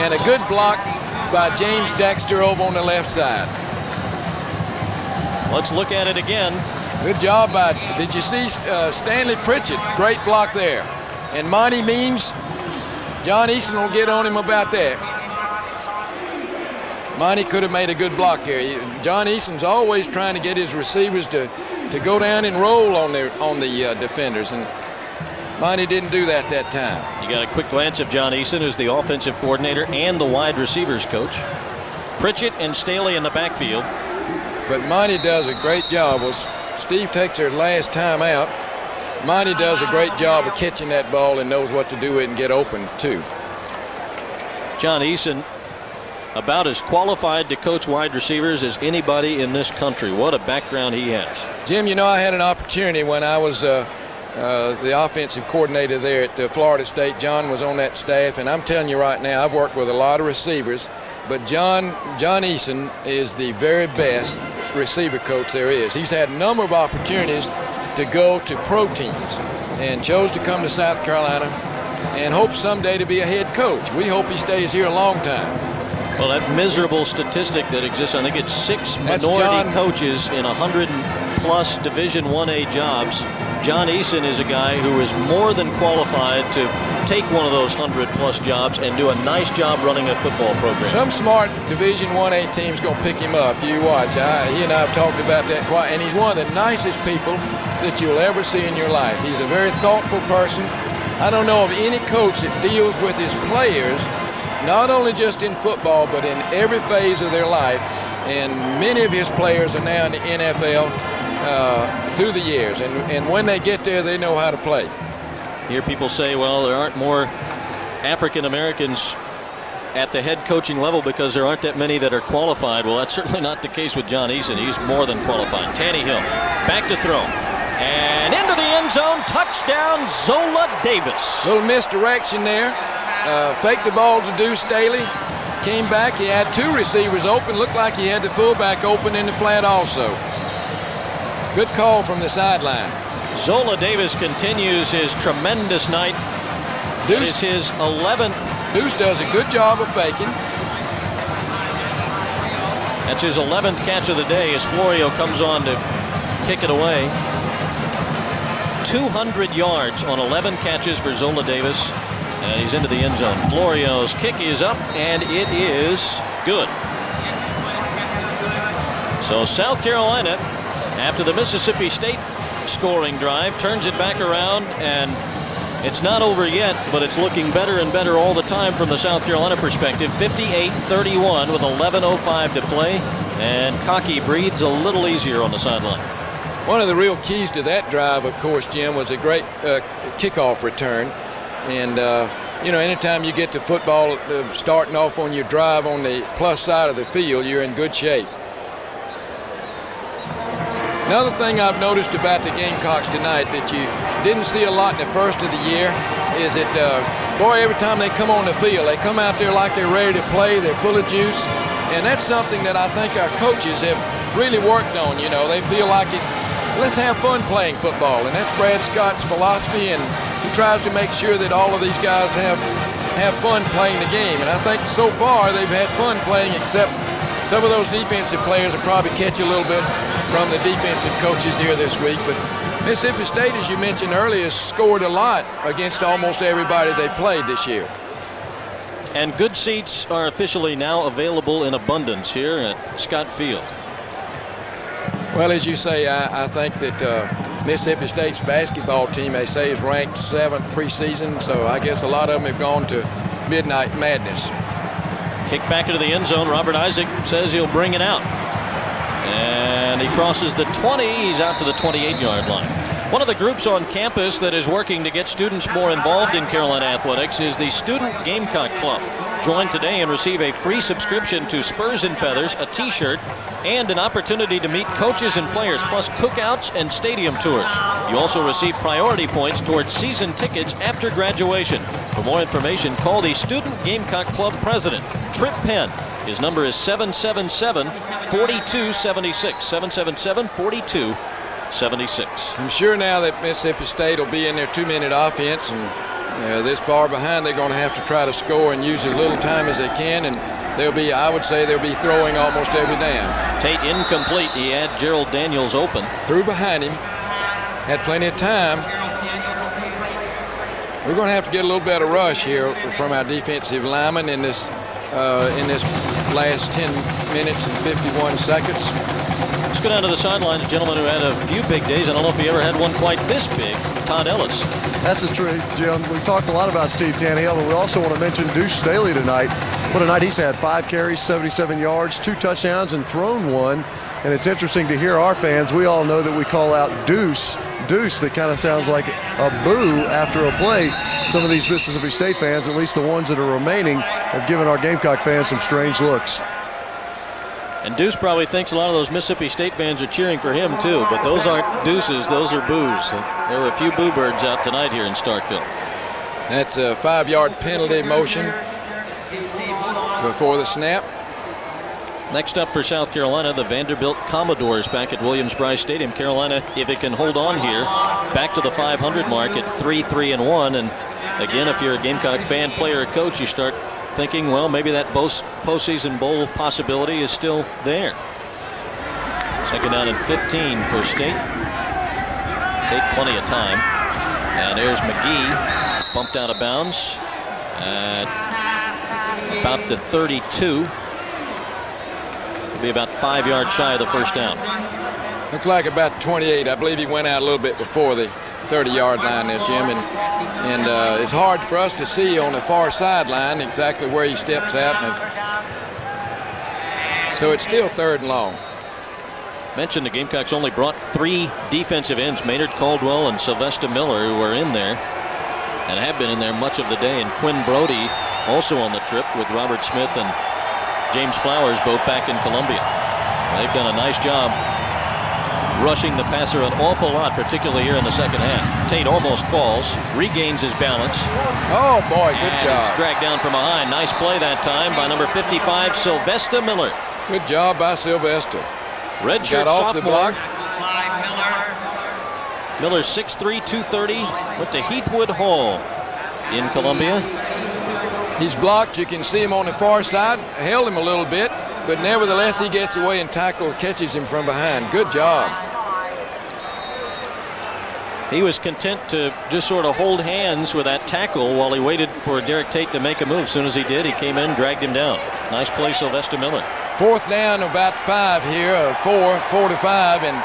And a good block by James Dexter over on the left side. Let's look at it again. Good job by, did you see uh, Stanley Pritchett? Great block there. And Monty Means, John Eason will get on him about that. Monty could have made a good block there. John Eason's always trying to get his receivers to, to go down and roll on, their, on the uh, defenders. And Monty didn't do that that time. You got a quick glance of John Eason, who's the offensive coordinator and the wide receivers coach. Pritchett and Staley in the backfield. But Monty does a great job. With Steve takes her last time out. Monty does a great job of catching that ball and knows what to do with it and get open, too. John Eason, about as qualified to coach wide receivers as anybody in this country. What a background he has. Jim, you know, I had an opportunity when I was uh, uh, the offensive coordinator there at uh, Florida State. John was on that staff, and I'm telling you right now, I've worked with a lot of receivers, but John, John Eason is the very best receiver coach there is. He's had a number of opportunities to go to pro teams and chose to come to South Carolina and hopes someday to be a head coach. We hope he stays here a long time. Well, that miserable statistic that exists, I think it's six That's minority John. coaches in one hundred plus Division one A jobs. John Eason is a guy who is more than qualified to take one of those one hundred plus jobs and do a nice job running a football program. Some smart Division one A team's going to pick him up. You watch. I, he and I have talked about that quite, and he's one of the nicest people that you'll ever see in your life. He's a very thoughtful person. I don't know of any coach that deals with his players, not only just in football, but in every phase of their life. And many of his players are now in the N F L. Uh, through the years, and, and when they get there, they know how to play. Hear people say, well, there aren't more African Americans at the head coaching level because there aren't that many that are qualified. Well, that's certainly not the case with John Eason. He's more than qualified. Taneyhill back to throw. And into the end zone, touchdown, Zola Davis. Little misdirection there. Uh, faked the ball to Deuce Staley. Came back. He had two receivers open. Looked like he had the fullback open in the flat also. Good call from the sideline. Zola Davis continues his tremendous night. Deuce is his eleventh. Deuce does a good job of faking. That's his eleventh catch of the day as Florio comes on to kick it away. two hundred yards on eleven catches for Zola Davis, and he's into the end zone. Florio's kick is up, and it is good. So South Carolina, after the Mississippi State scoring drive, turns it back around, and it's not over yet, but it's looking better and better all the time from the South Carolina perspective. fifty-eight thirty-one with eleven oh five to play, and Cockey breathes a little easier on the sideline. One of the real keys to that drive, of course, Jim, was a great uh, kickoff return. And, uh, you know, anytime you get to football uh, starting off on your drive on the plus side of the field, you're in good shape. Another thing I've noticed about the Gamecocks tonight that you didn't see a lot in the first of the year is that, uh, boy, every time they come on the field, they come out there like they're ready to play, they're full of juice. And that's something that I think our coaches have really worked on. You know, they feel like, it, let's have fun playing football. And that's Brad Scott's philosophy, and he tries to make sure that all of these guys have, have fun playing the game. And I think so far they've had fun playing, except some of those defensive players will probably catch a little bit from the defensive coaches here this week. But Mississippi State, as you mentioned earlier, has scored a lot against almost everybody they played this year. And good seats are officially now available in abundance here at Scott Field. Well, as you say, I, I think that uh, Mississippi State's basketball team, they say, is ranked seventh preseason, so I guess a lot of them have gone to midnight madness. Kick back into the end zone. Robert Isaac says he'll bring it out. And he crosses the twenty. He's out to the twenty-eight yard line. One of the groups on campus that is working to get students more involved in Carolina athletics is the Student Gamecock Club. Join today and receive a free subscription to Spurs and Feathers, a t-shirt, and an opportunity to meet coaches and players, plus cookouts and stadium tours. You also receive priority points towards season tickets after graduation. For more information, call the Student Gamecock Club president, Trip Penn. His number is seven seven seven, four two seven six, seven seven seven, four two seven six. I'm sure now that Mississippi State will be in their two-minute offense, and uh, this far behind, they're going to have to try to score and use as little time as they can, and they'll be, I would say, they'll be throwing almost every down. Tate incomplete. He had Gerald Daniels open. Threw behind him. Had plenty of time. We're going to have to get a little better rush here from our defensive linemen in this Uh, in this last ten minutes and fifty-one seconds. Let's go down to the sidelines, a gentleman who had a few big days. I don't know if he ever had one quite this big, Todd Ellis. That's the truth, Jim. We've talked a lot about Steve Taneyhill, and we also want to mention Deuce Staley tonight. What a night he's had. Five carries, seventy-seven yards, two touchdowns, and thrown one. And it's interesting to hear our fans. We all know that we call out Deuce. Deuce, that kind of sounds like a boo after a play. Some of these Mississippi State fans, at least the ones that are remaining, have given our Gamecock fans some strange looks. And Deuce probably thinks a lot of those Mississippi State fans are cheering for him too, but those aren't deuces, those are boos. There were a few boo birds out tonight here in Starkville. That's a five-yard penalty motion before the snap. Next up for South Carolina, the Vanderbilt Commodores back at Williams-Brice Stadium. Carolina, if it can hold on here, back to the five hundred mark at three, three, and one. And again, if you're a Gamecock fan, player, or coach, you start thinking, well, maybe that postseason bowl possibility is still there. Second down and fifteen for State. Take plenty of time. And there's McGee, bumped out of bounds at about the thirty-two. Be about five yards shy of the first down. Looks like about twenty-eight. I believe he went out a little bit before the thirty yard line there, Jim. And, and uh, it's hard for us to see on the far sideline exactly where he steps out. And so it's still third and long. Mentioned the Gamecocks only brought three defensive ends, Maynard Caldwell and Sylvester Miller, who were in there and have been in there much of the day. And Quinn Brody also on the trip with Robert Smith and James Flowers, both back in Columbia. They've done a nice job rushing the passer an awful lot, particularly here in the second half. Tate almost falls, regains his balance. Oh, boy, good and job. He's dragged down from behind. Nice play that time by number fifty-five, Sylvester Miller. Good job by Sylvester. Redshirt got off sophomore. The block. Miller, six three, two thirty, went to Heathwood Hall in Columbia. He's blocked. You can see him on the far side. Held him a little bit. but nevertheless he gets away and tackle catches him from behind. Good job. He was content to just sort of hold hands with that tackle while he waited for Derek Tate to make a move. As soon as he did, he came in, dragged him down. Nice play, Sylvester Miller. Fourth down, about five here, uh, four, four to five, and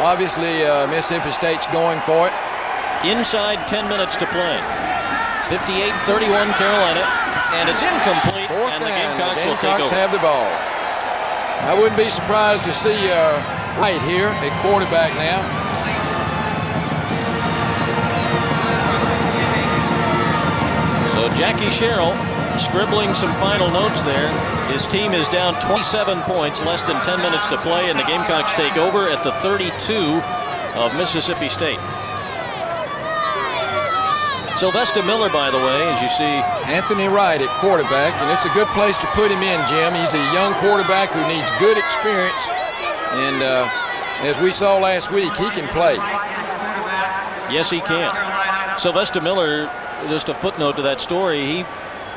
obviously uh, Mississippi State's going for it. Inside ten minutes to play. fifty-eight thirty-one Carolina, and it's incomplete. Fourth and down. The Gamecocks, the Gamecocks will take over. Have the ball. I wouldn't be surprised to see uh, Wright here at quarterback now. So Jackie Sherrill scribbling some final notes there. His team is down twenty-seven points, less than ten minutes to play, and the Gamecocks take over at the thirty-two of Mississippi State. Sylvester Miller, by the way, as you see. Anthony Wright at quarterback, and it's a good place to put him in, Jim. He's a young quarterback who needs good experience, and uh, as we saw last week, he can play. Yes, he can. Sylvester Miller, just a footnote to that story, he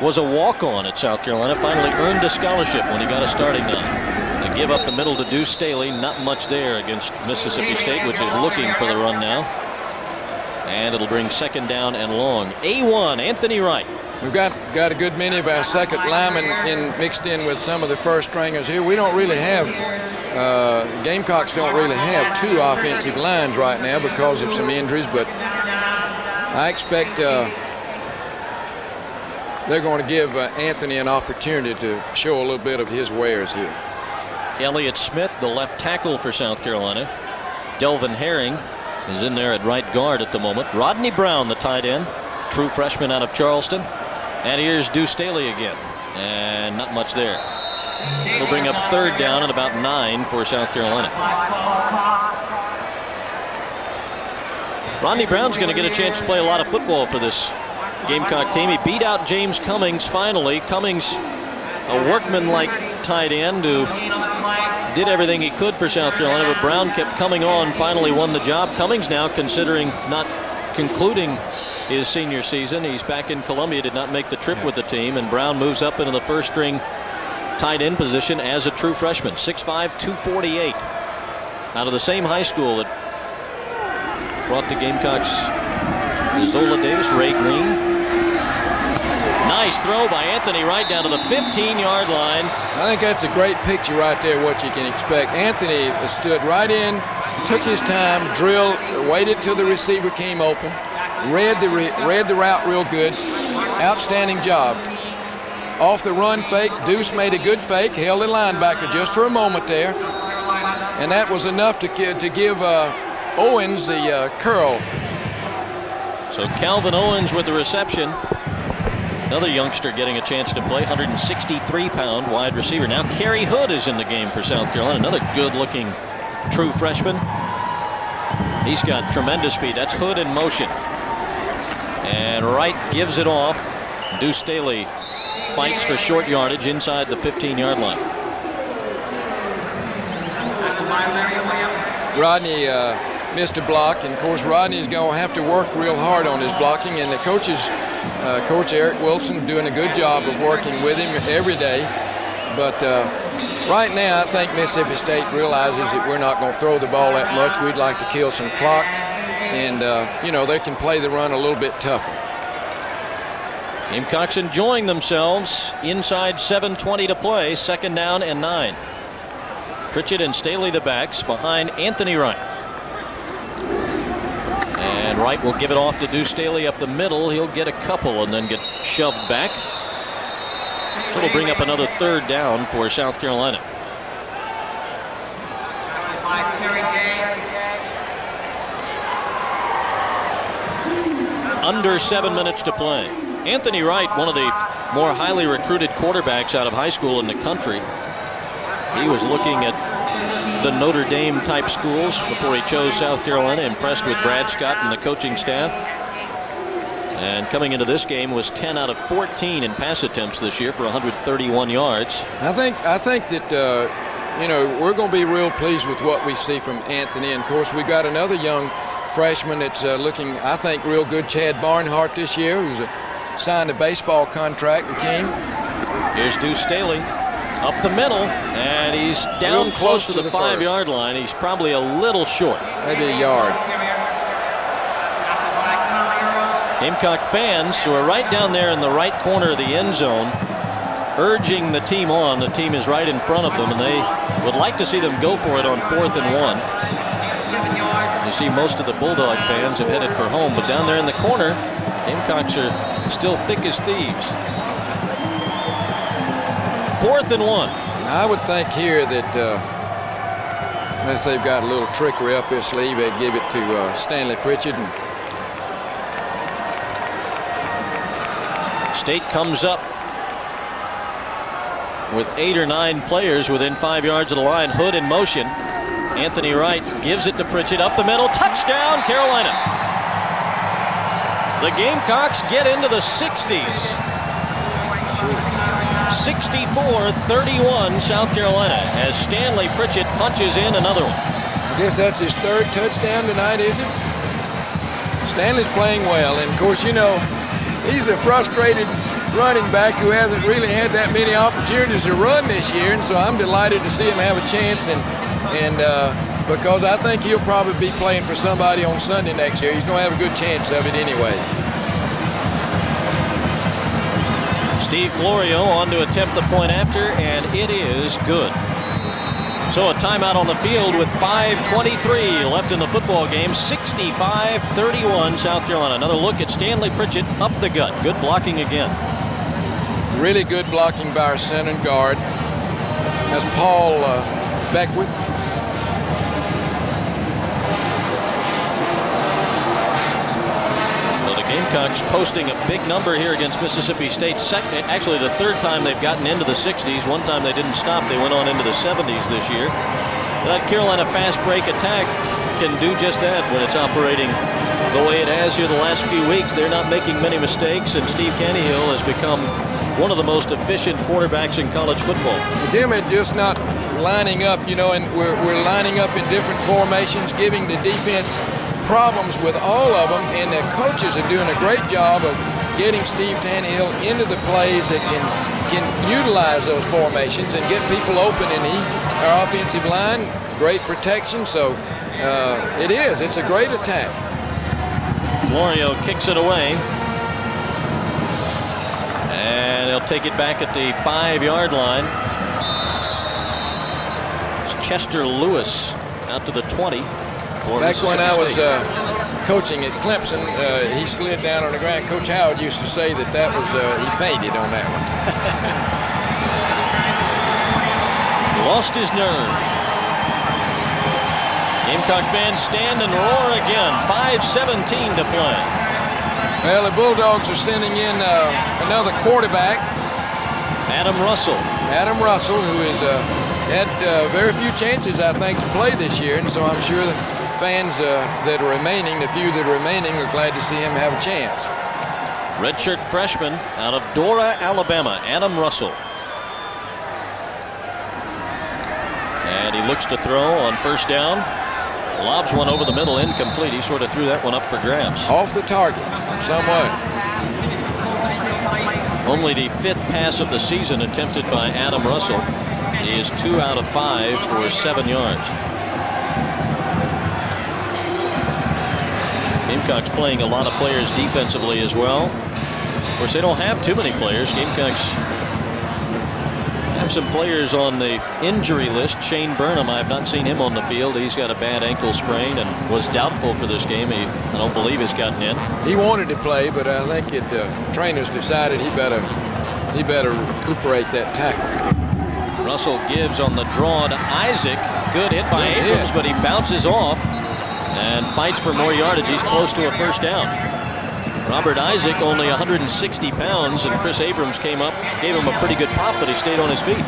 was a walk-on at South Carolina, finally earned a scholarship when he got a starting down. They give up the middle to Deuce Staley, not much there against Mississippi State, which is looking for the run now. And it'll bring second down and long. A one, Anthony Wright. We've got, got a good many of our second linemen in, mixed in with some of the first stringers here. We don't really have, uh, Gamecocks don't really have two offensive lines right now because of some injuries, but I expect uh, they're going to give uh, Anthony an opportunity to show a little bit of his wares here. Elliott Smith, the left tackle for South Carolina. Delvin Herring is in there at right guard at the moment. Rodney Brown, the tight end, true freshman out of Charleston. And here's Deuce Staley again. And not much there. It'll bring up third down and about nine for South Carolina. Rodney Brown's going to get a chance to play a lot of football for this Gamecock team. He beat out James Cummings finally. Cummings, a workman-like tight end who did everything he could for South Carolina, but Brown kept coming on, finally won the job. Cummings now, considering not concluding his senior season, he's back in Columbia, did not make the trip with the team, and Brown moves up into the first string tight end position as a true freshman. six five, two forty-eight, out of the same high school that brought the Gamecocks Zola Davis, Ray Green. Nice throw by Anthony Wright down to the fifteen yard line. I think that's a great picture right there, what you can expect. Anthony stood right in, took his time, drilled, waited till the receiver came open, read the, re read the route real good. Outstanding job. Off the run fake, Deuce made a good fake, held the linebacker just for a moment there. And that was enough to, to give uh, Owens the uh, curl. So Calvin Owens with the reception. Another youngster getting a chance to play, one sixty-three pound wide receiver. Now Kerry Hood is in the game for South Carolina, another good-looking true freshman. He's got tremendous speed. That's Hood in motion. And Wright gives it off. Deuce Staley fights for short yardage inside the fifteen yard line. Rodney uh, missed a block, and of course Rodney's going to have to work real hard on his blocking, and the coaches, uh, Coach Eric Wilson, doing a good job of working with him every day, but uh, right now I think Mississippi State realizes that we're not going to throw the ball that much. We'd like to kill some clock, and uh, you know, they can play the run a little bit tougher. Gamecocks enjoying themselves inside seven twenty to play, second down and nine. Pritchett and Staley the backs behind Anthony Wright. And Wright will give it off to Deuce Staley up the middle. He'll get a couple and then get shoved back. So it'll bring up another third down for South Carolina. Under seven minutes to play. Anthony Wright, one of the more highly recruited quarterbacks out of high school in the country. He was looking at the Notre Dame type schools before he chose South Carolina, impressed with Brad Scott and the coaching staff. And coming into this game was ten out of fourteen in pass attempts this year for one thirty-one yards. I think I think that uh, you know, we're going to be real pleased with what we see from Anthony. And of course we've got another young freshman that's uh, looking, I think, real good, Chad Barnhart this year, who's signed a baseball contract and came. Here's Deuce Staley. up the middle, and he's down real close, close to, to the, the five-yard line. He's probably a little short. Maybe a yard. Gamecock fans who are right down there in the right corner of the end zone, urging the team on. The team is right in front of them, and they would like to see them go for it on fourth and one. You see most of the Bulldog fans have headed for home, but down there in the corner, Gamecocks are still thick as thieves. Fourth and one. I would think here that uh, unless they've got a little trickery up their sleeve, they'd give it to uh, Stanley Pritchett. And State comes up with eight or nine players within five yards of the line. Hood in motion. Anthony Wright gives it to Pritchett up the middle. Touchdown, Carolina. The Gamecocks get into the sixties. sixty-four thirty-one South Carolina as Stanley Pritchett punches in another one. I guess that's his third touchdown tonight, is it? Stanley's playing well, and of course, you know, he's a frustrated running back who hasn't really had that many opportunities to run this year, and so I'm delighted to see him have a chance, and and uh, because I think he'll probably be playing for somebody on Sunday next year. He's going to have a good chance of it anyway. Steve Florio on to attempt the point after, and it is good. So a timeout on the field with five twenty-three left in the football game. sixty-five thirty-one South Carolina. Another look at Stanley Pritchett up the gut. Good blocking again. Really good blocking by our center and guard. That's Paul uh, Beckwith. Gamecocks posting a big number here against Mississippi State. Second, actually the third time they've gotten into the sixties. One time they didn't stop. They went on into the seventies this year. That Carolina fast break attack can do just that when it's operating the way it has here the last few weeks. They're not making many mistakes, and Steve Taneyhill has become one of the most efficient quarterbacks in college football. Jim, it's just not lining up, you know, and we're, we're lining up in different formations, giving the defense problems with all of them, and the coaches are doing a great job of getting Steve Taneyhill into the plays that can, can utilize those formations and get people open, and he's our offensive line, great protection, so uh, it is. It's a great attack. Florio kicks it away, and he'll take it back at the five-yard line. It's Chester Lewis out to the twenty. Back when I was uh, coaching at Clemson, uh, he slid down on the ground. Coach Howard used to say that that was, uh, he fainted on that one. Lost his nerve. Gamecock fans stand and roar again. five seventeen to play. Well, the Bulldogs are sending in uh, another quarterback. Adam Russell. Adam Russell, who is uh, had uh, very few chances, I think, to play this year, and so I'm sure that fans uh, that are remaining, the few that are remaining, are glad to see him have a chance. Redshirt freshman out of Dora, Alabama, Adam Russell. And he looks to throw on first down. Lobs one over the middle, incomplete. He sort of threw that one up for grabs. Off the target, somewhat. Only the fifth pass of the season attempted by Adam Russell. He is two out of five for seven yards. Gamecocks playing a lot of players defensively as well. Of course, they don't have too many players. Gamecocks have some players on the injury list. Shane Burnham, I have not seen him on the field. He's got a bad ankle sprain and was doubtful for this game. He, I don't believe, has gotten in. He wanted to play, but I think it, the trainers decided he better, he better recuperate that tackle. Russell gives on the draw to Isaac. Good hit by Good Abrams, hit. But he bounces off and fights for more yardage. He's close to a first down. Robert Isaac only one hundred sixty pounds, and Chris Abrams came up, gave him a pretty good pop, but he stayed on his feet.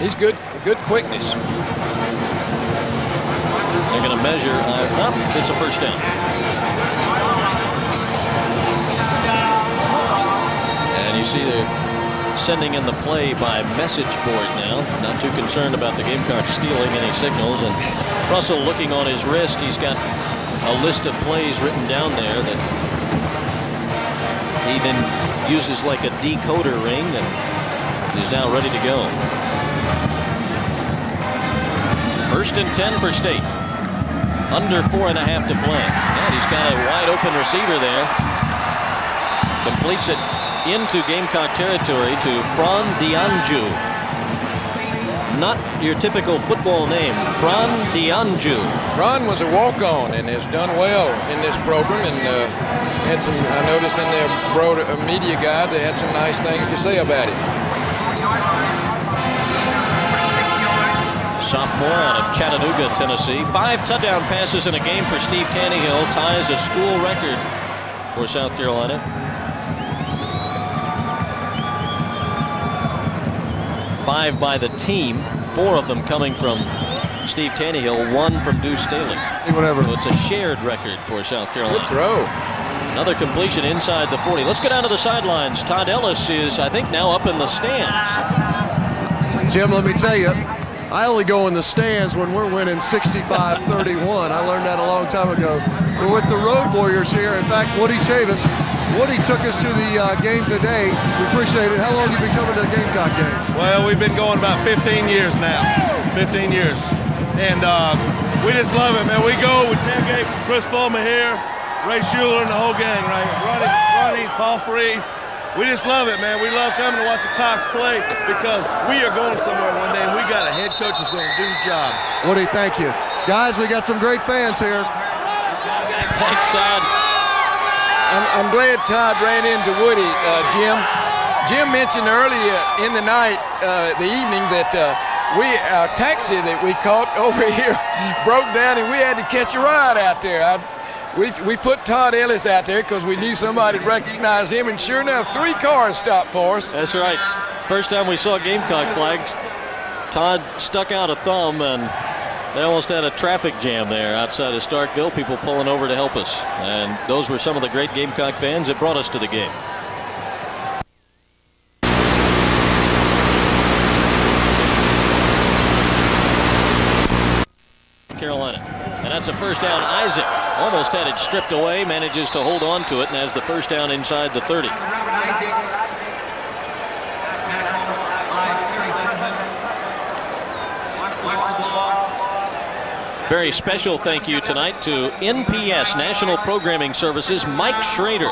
He's good, good quickness. They're going to measure. Uh, oh, it's a first down. And you see they're sending in the play by message board now. Not too concerned about the Gamecocks stealing any signals. And Russell looking on his wrist. He's got a list of plays written down there that he then uses like a decoder ring, and he's now ready to go. First and ten for State. Under four and a half to play. And he's got a wide open receiver there. Completes it into Gamecock territory to Fran Dianju. Not your typical football name, Fran Dianju. Fran was a walk-on and has done well in this program, and uh, had some, I noticed in their broad, uh, media guide, they had some nice things to say about it. Sophomore out of Chattanooga, Tennessee. Five touchdown passes in a game for Steve Taneyhill, ties a school record for South Carolina. Five by the team, four of them coming from Steve Taneyhill, one from Deuce Staley. Whatever. So it's a shared record for South Carolina. Good throw. Another completion inside the forty. Let's go down to the sidelines. Todd Ellis is, I think, now up in the stands. Jim, let me tell you, I only go in the stands when we're winning sixty-five thirty-one. I learned that a long time ago. We're with the Road Warriors here. In fact, Woody Chavis. Woody took us to the uh, game today. We appreciate it. How long have you been coming to the Gamecock games? Well, we've been going about fifteen years now. fifteen years. And uh, we just love it, man. We go with Tim Gate, Chris Fulman here, Ray Shuler, and the whole gang, right? Ronnie, Ronnie, Paul Free. We just love it, man. We love coming to watch the Cox play because we are going somewhere one day, and we got a head coach that's going to do the job. Woody, thank you. Guys, we got some great fans here. Thanks, Todd. I'm, I'm glad Todd ran into Woody, uh, Jim. Jim mentioned earlier in the night, uh, the evening, that uh, we our taxi that we caught over here broke down, and we had to catch a ride out there. I, We, we put Todd Ellis out there because we knew somebody would recognize him, and sure enough, three cars stopped for us. That's right. First time we saw Gamecock flags, Todd stuck out a thumb, and they almost had a traffic jam there outside of Starkville, people pulling over to help us. And those were some of the great Gamecock fans that brought us to the game. Carolina. And that's a first down. Isaac almost had it stripped away, manages to hold on to it, and has the first down inside the thirty. Very special thank you tonight to N P S, National Programming Services, Mike Schrader.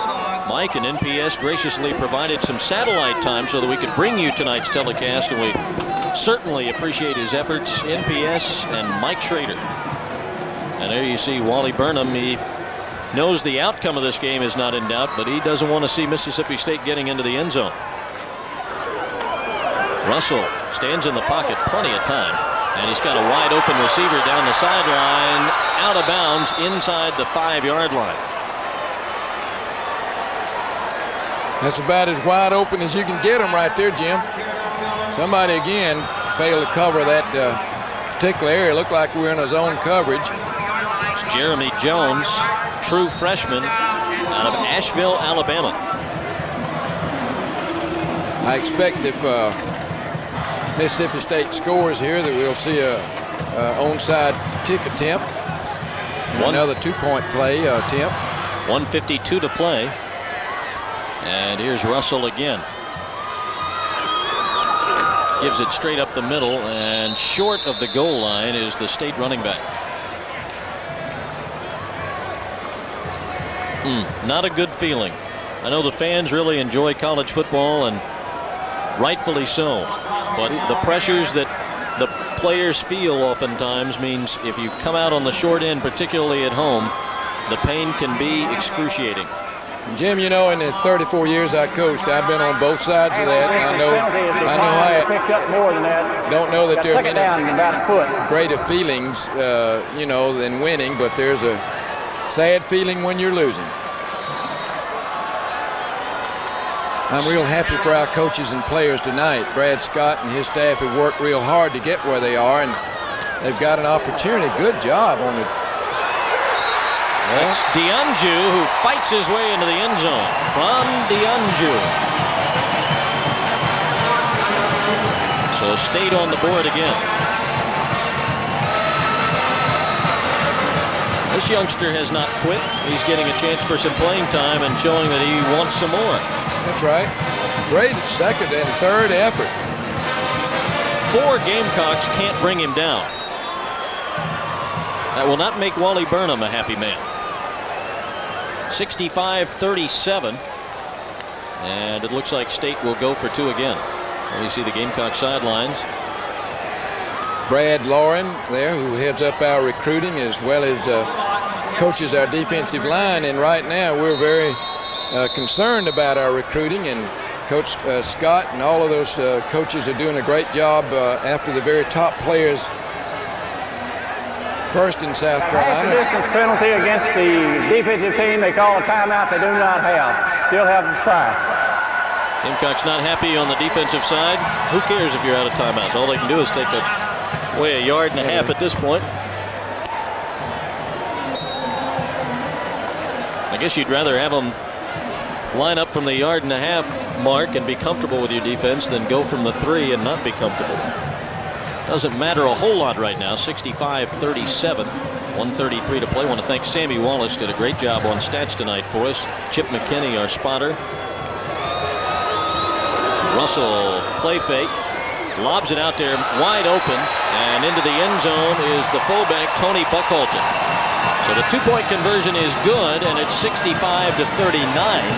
Mike and N P S graciously provided some satellite time so that we could bring you tonight's telecast, and we certainly appreciate his efforts, N P S and Mike Schrader. And there you see Wally Burnham. He knows the outcome of this game is not in doubt, but he doesn't want to see Mississippi State getting into the end zone. Russell stands in the pocket plenty of time, and he's got a wide open receiver down the sideline, out of bounds inside the five-yard line. That's about as wide open as you can get him right there, Jim. Somebody, again, failed to cover that uh, particular area. It looked like we were in a zone coverage. It's Jeremy Jones, true freshman out of Asheville, Alabama. I expect if uh, Mississippi State scores here that we'll see a, a onside kick attempt. One, another two-point play uh, attempt. one fifty-two to play. And here's Russell again. Gives it straight up the middle, and short of the goal line is the State running back. Mm, not a good feeling. I know the fans really enjoy college football, and rightfully so, but the pressures that the players feel oftentimes means if you come out on the short end, particularly at home, the pain can be excruciating. Jim, you know, in the thirty-four years I coached, I've been on both sides of that. I know, I know, I picked up more than that. Don't know that there are many greater feelings, uh, you know, than winning, but there's a sad feeling when you're losing. I'm real happy for our coaches and players tonight. Brad Scott and his staff have worked real hard to get where they are, and they've got an opportunity. Good job on the. That's Dianju, who fights his way into the end zone. From Dianju. So State on the board again. This youngster has not quit. He's getting a chance for some playing time and showing that he wants some more. That's right. Great second and third effort. Four Gamecocks can't bring him down. That will not make Wally Burnham a happy man. sixty-five thirty-seven. And it looks like State will go for two again. Well, you see the Gamecock sidelines. Brad Lauren there, who heads up our recruiting as well as uh, coaches our defensive line. And right now we're very uh, concerned about our recruiting, and Coach uh, Scott and all of those uh, coaches are doing a great job uh, after the very top players first in South Carolina. Half the distance penalty against the defensive team. They call a timeout they do not have. They'll have a try. Gamecock's not happy on the defensive side. Who cares if you're out of timeouts? All they can do is take away a yard and a half at this point. I guess you'd rather have them line up from the yard and a half mark and be comfortable with your defense than go from the three and not be comfortable. Doesn't matter a whole lot right now. sixty-five thirty-seven. one thirty-three to play. I want to thank Sammy Wallace. Did a great job on stats tonight for us. Chip McKinney, our spotter. Russell, play fake, lobs it out there wide open, and into the end zone is the fullback, Tony Buckholter. So the two-point conversion is good, and it's sixty-five to thirty-nine,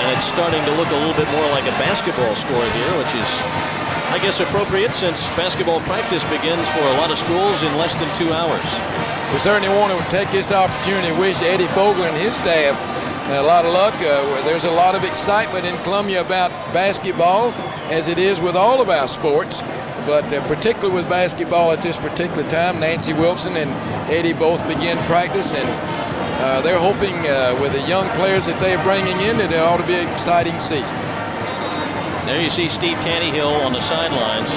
and it's starting to look a little bit more like a basketball score here, which is, I guess, appropriate since basketball practice begins for a lot of schools in less than two hours. We certainly want to take this opportunity to wish Eddie Fogel and his staff a lot of luck. Uh, there's a lot of excitement in Columbia about basketball, as it is with all of our sports, but uh, particularly with basketball at this particular time. Nancy Wilson and Eddie both begin practice, and uh, they're hoping uh, with the young players that they're bringing in that it ought to be an exciting season. There you see Steve Taneyhill on the sidelines.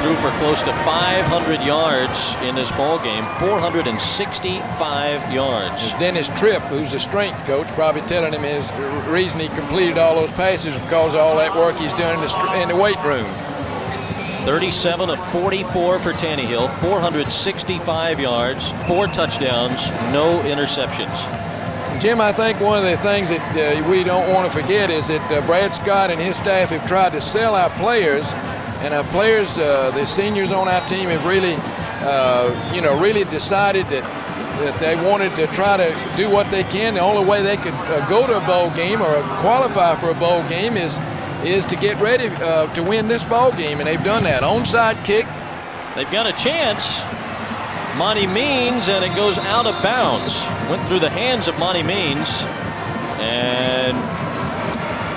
Threw for close to five hundred yards in this ball game, four hundred sixty-five yards. Dennis Tripp, who's a strength coach, probably telling him his reason he completed all those passes because of all that work he's doing in the weight room. thirty-seven of forty-four for Taneyhill, four hundred sixty-five yards, four touchdowns, no interceptions. Jim, I think one of the things that uh, we don't want to forget is that uh, Brad Scott and his staff have tried to sell our players. And our players, uh, the seniors on our team, have really, uh, you know, really decided that that they wanted to try to do what they can. The only way they could uh, go to a bowl game or qualify for a bowl game is is to get ready uh, to win this bowl game, and they've done that. Onside kick. They've got a chance. Monty Means, and it goes out of bounds. Went through the hands of Monty Means, and.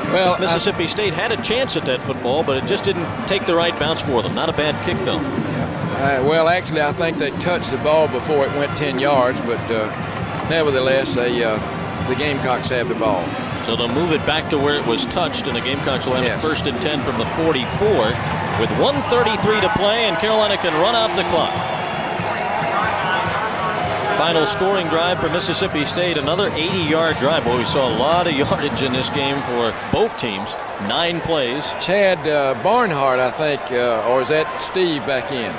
Well, Mississippi I, State had a chance at that football, but it just didn't take the right bounce for them. Not a bad kick, though. Yeah. Uh, well, actually, I think they touched the ball before it went ten yards, but uh, nevertheless, they, uh, the Gamecocks have the ball. So they'll move it back to where it was touched, and the Gamecocks will have yes. it first and ten from the forty-four with one thirty-three to play, and Carolina can run out the clock. Final scoring drive for Mississippi State, another eighty-yard drive. Boy, we saw a lot of yardage in this game for both teams. Nine plays. Chad uh, Barnhart, I think, uh, or is that Steve back in?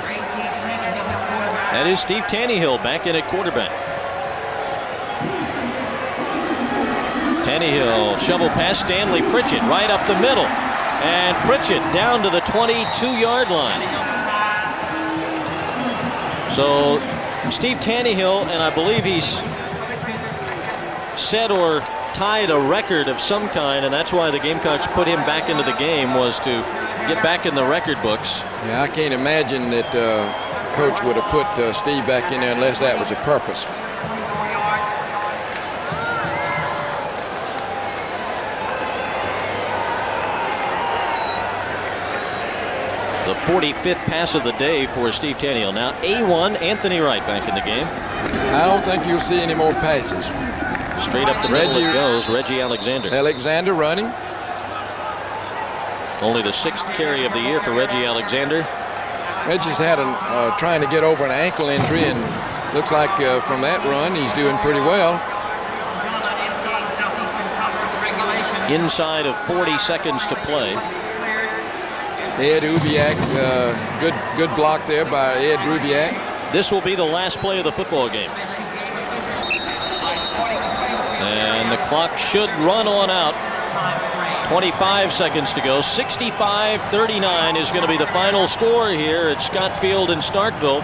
That is Steve Taneyhill back in at quarterback. Taneyhill shovel pass, Stanley Pritchett right up the middle. And Pritchett down to the twenty-two-yard line. So Steve Taneyhill, and I believe he's set or tied a record of some kind, and that's why the Gamecocks put him back into the game, was to get back in the record books. Yeah, I can't imagine that uh, Coach would have put uh, Steve back in there unless that was the purpose. The forty-fifth pass of the day for Steve Taneyhill. Now A one, Anthony Wright back in the game. I don't think you'll see any more passes. Straight up the middle it goes. Reggie Alexander. Alexander running. Only the sixth carry of the year for Reggie Alexander. Reggie's had an, uh, trying to get over an ankle injury, and looks like uh, from that run he's doing pretty well. Inside of forty seconds to play. Ed Rubiak, uh, good good block there by Ed Rubiak. This will be the last play of the football game. And the clock should run on out. twenty-five seconds to go. sixty-five thirty-nine is going to be the final score here at Scott Field in Starkville.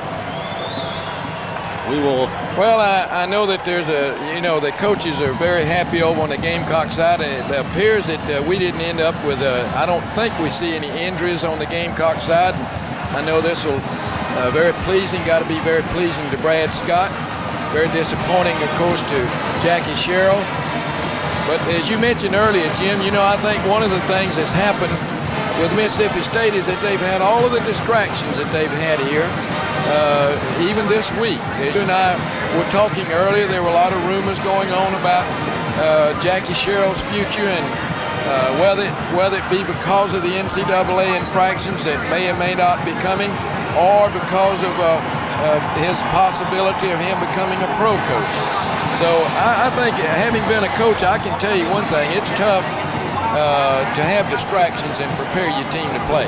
we will. Well, I, I know that there's a, you know, the coaches are very happy over on the Gamecock side. It appears that uh, we didn't end up with, uh, I don't think we see any injuries on the Gamecock side. I know this will uh, very pleasing, got to be very pleasing to Brad Scott. Very disappointing, of course, to Jackie Sherrill. But as you mentioned earlier, Jim, you know, I think one of the things that's happened with Mississippi State is that they've had all of the distractions that they've had here, uh, even this week. As you and I were talking earlier, there were a lot of rumors going on about uh, Jackie Sherrill's future, and uh, whether, it, whether it be because of the N C double A infractions that may or may not be coming, or because of uh, uh, his possibility of him becoming a pro coach. So I, I think, having been a coach, I can tell you one thing, it's tough Uh, to have distractions and prepare your team to play.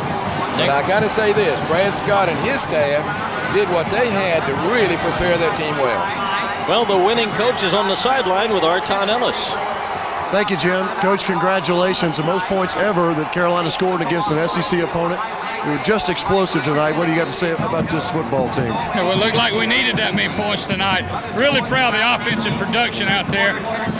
But I got to say this, Brad Scott and his staff did what they had to really prepare their team well. Well, the winning coach is on the sideline with Arton Ellis. Thank you, Jim. Coach, congratulations. The most points ever that Carolina scored against an S E C opponent. They were just explosive tonight. What do you got to say about this football team? Well, it looked like we needed that many points tonight. Really proud of the offensive production out there.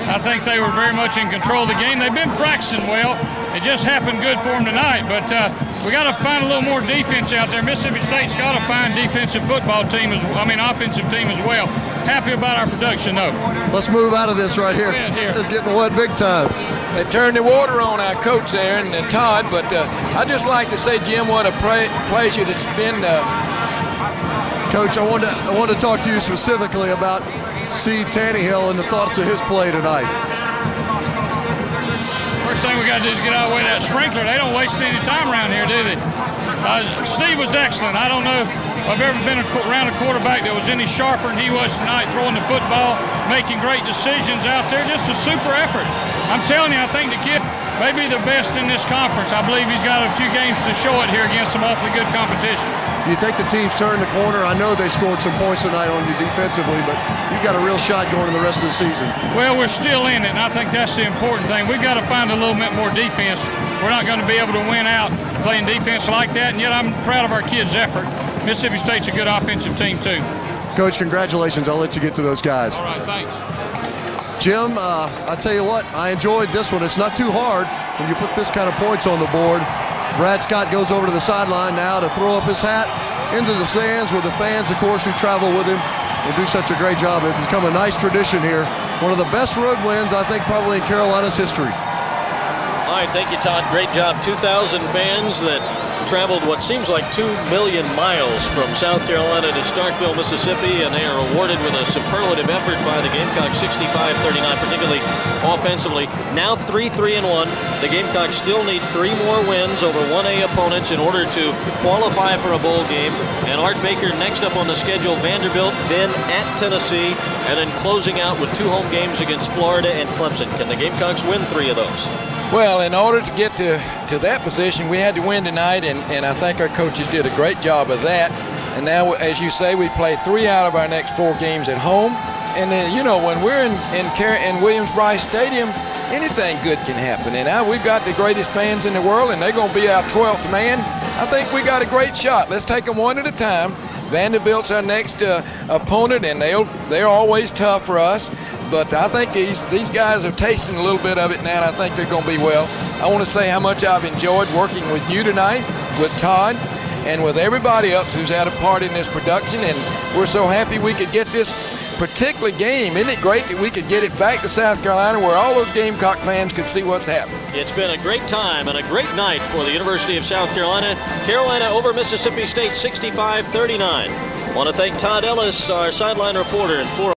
I think they were very much in control of the game. They've been practicing well. It just happened good for them tonight. But uh, we got to find a little more defense out there. Mississippi State's got to find defensive football team, as I mean offensive team as well. Happy about our production, though. Let's move out of this right here. here. Getting wet big time. They turned the water on our coach there and uh, Todd, but uh, I'd just like to say, Jim, what a pleasure it's been. Uh... Coach, I want to I want to talk to you specifically about Steve Taneyhill and the thoughts of his play tonight. First thing we got to do is get out of the way of that sprinkler. They don't waste any time around here, do they? Uh, Steve was excellent. I don't know if I've ever been around a quarterback that was any sharper than he was tonight, throwing the football, making great decisions out there. Just a super effort. I'm telling you, I think the kid may be the best in this conference. I believe he's got a few games to show it here against some awfully good competition. Do you think the team's turned the corner? I know they scored some points tonight on you defensively, but you've got a real shot going to the rest of the season. Well, we're still in it, and I think that's the important thing. We've got to find a little bit more defense. We're not going to be able to win out playing defense like that, and yet I'm proud of our kids' effort. Mississippi State's a good offensive team, too. Coach, congratulations. I'll let you get to those guys. All right, thanks. Jim, uh, I tell you what, I enjoyed this one. It's not too hard when you put this kind of points on the board. Brad Scott goes over to the sideline now to throw up his hat into the stands with the fans, of course, who travel with him and do such a great job. It's become a nice tradition here. One of the best road wins, I think, probably in Carolina's history. All right, thank you, Todd. Great job. two thousand fans that traveled what seems like two million miles from South Carolina to Starkville, Mississippi, and they are awarded with a superlative effort by the Gamecocks, sixty-five thirty-nine, particularly offensively. Now three three and one. The Gamecocks still need three more wins over one A opponents in order to qualify for a bowl game. And Art Baker next up on the schedule, Vanderbilt, then at Tennessee, and then closing out with two home games against Florida and Clemson. Can the Gamecocks win three of those? Well, in order to get to, to that position, we had to win tonight, and, and I think our coaches did a great job of that. And now, as you say, we play three out of our next four games at home. And then, you know, when we're in, in, in Williams-Brice Stadium, anything good can happen. And now we've got the greatest fans in the world, and they're going to be our twelfth man. I think we got a great shot. Let's take them one at a time. Vanderbilt's our next uh, opponent, and they'll, they're always tough for us. But I think these, these guys are tasting a little bit of it now, and I think they're going to be well. I want to say how much I've enjoyed working with you tonight, with Todd, and with everybody else who's had a part in this production. And we're so happy we could get this particular game. Isn't it great that we could get it back to South Carolina where all those Gamecock fans could see what's happening? It's been a great time and a great night for the University of South Carolina. Carolina over Mississippi State, sixty-five thirty-nine. I want to thank Todd Ellis, our sideline reporter, and for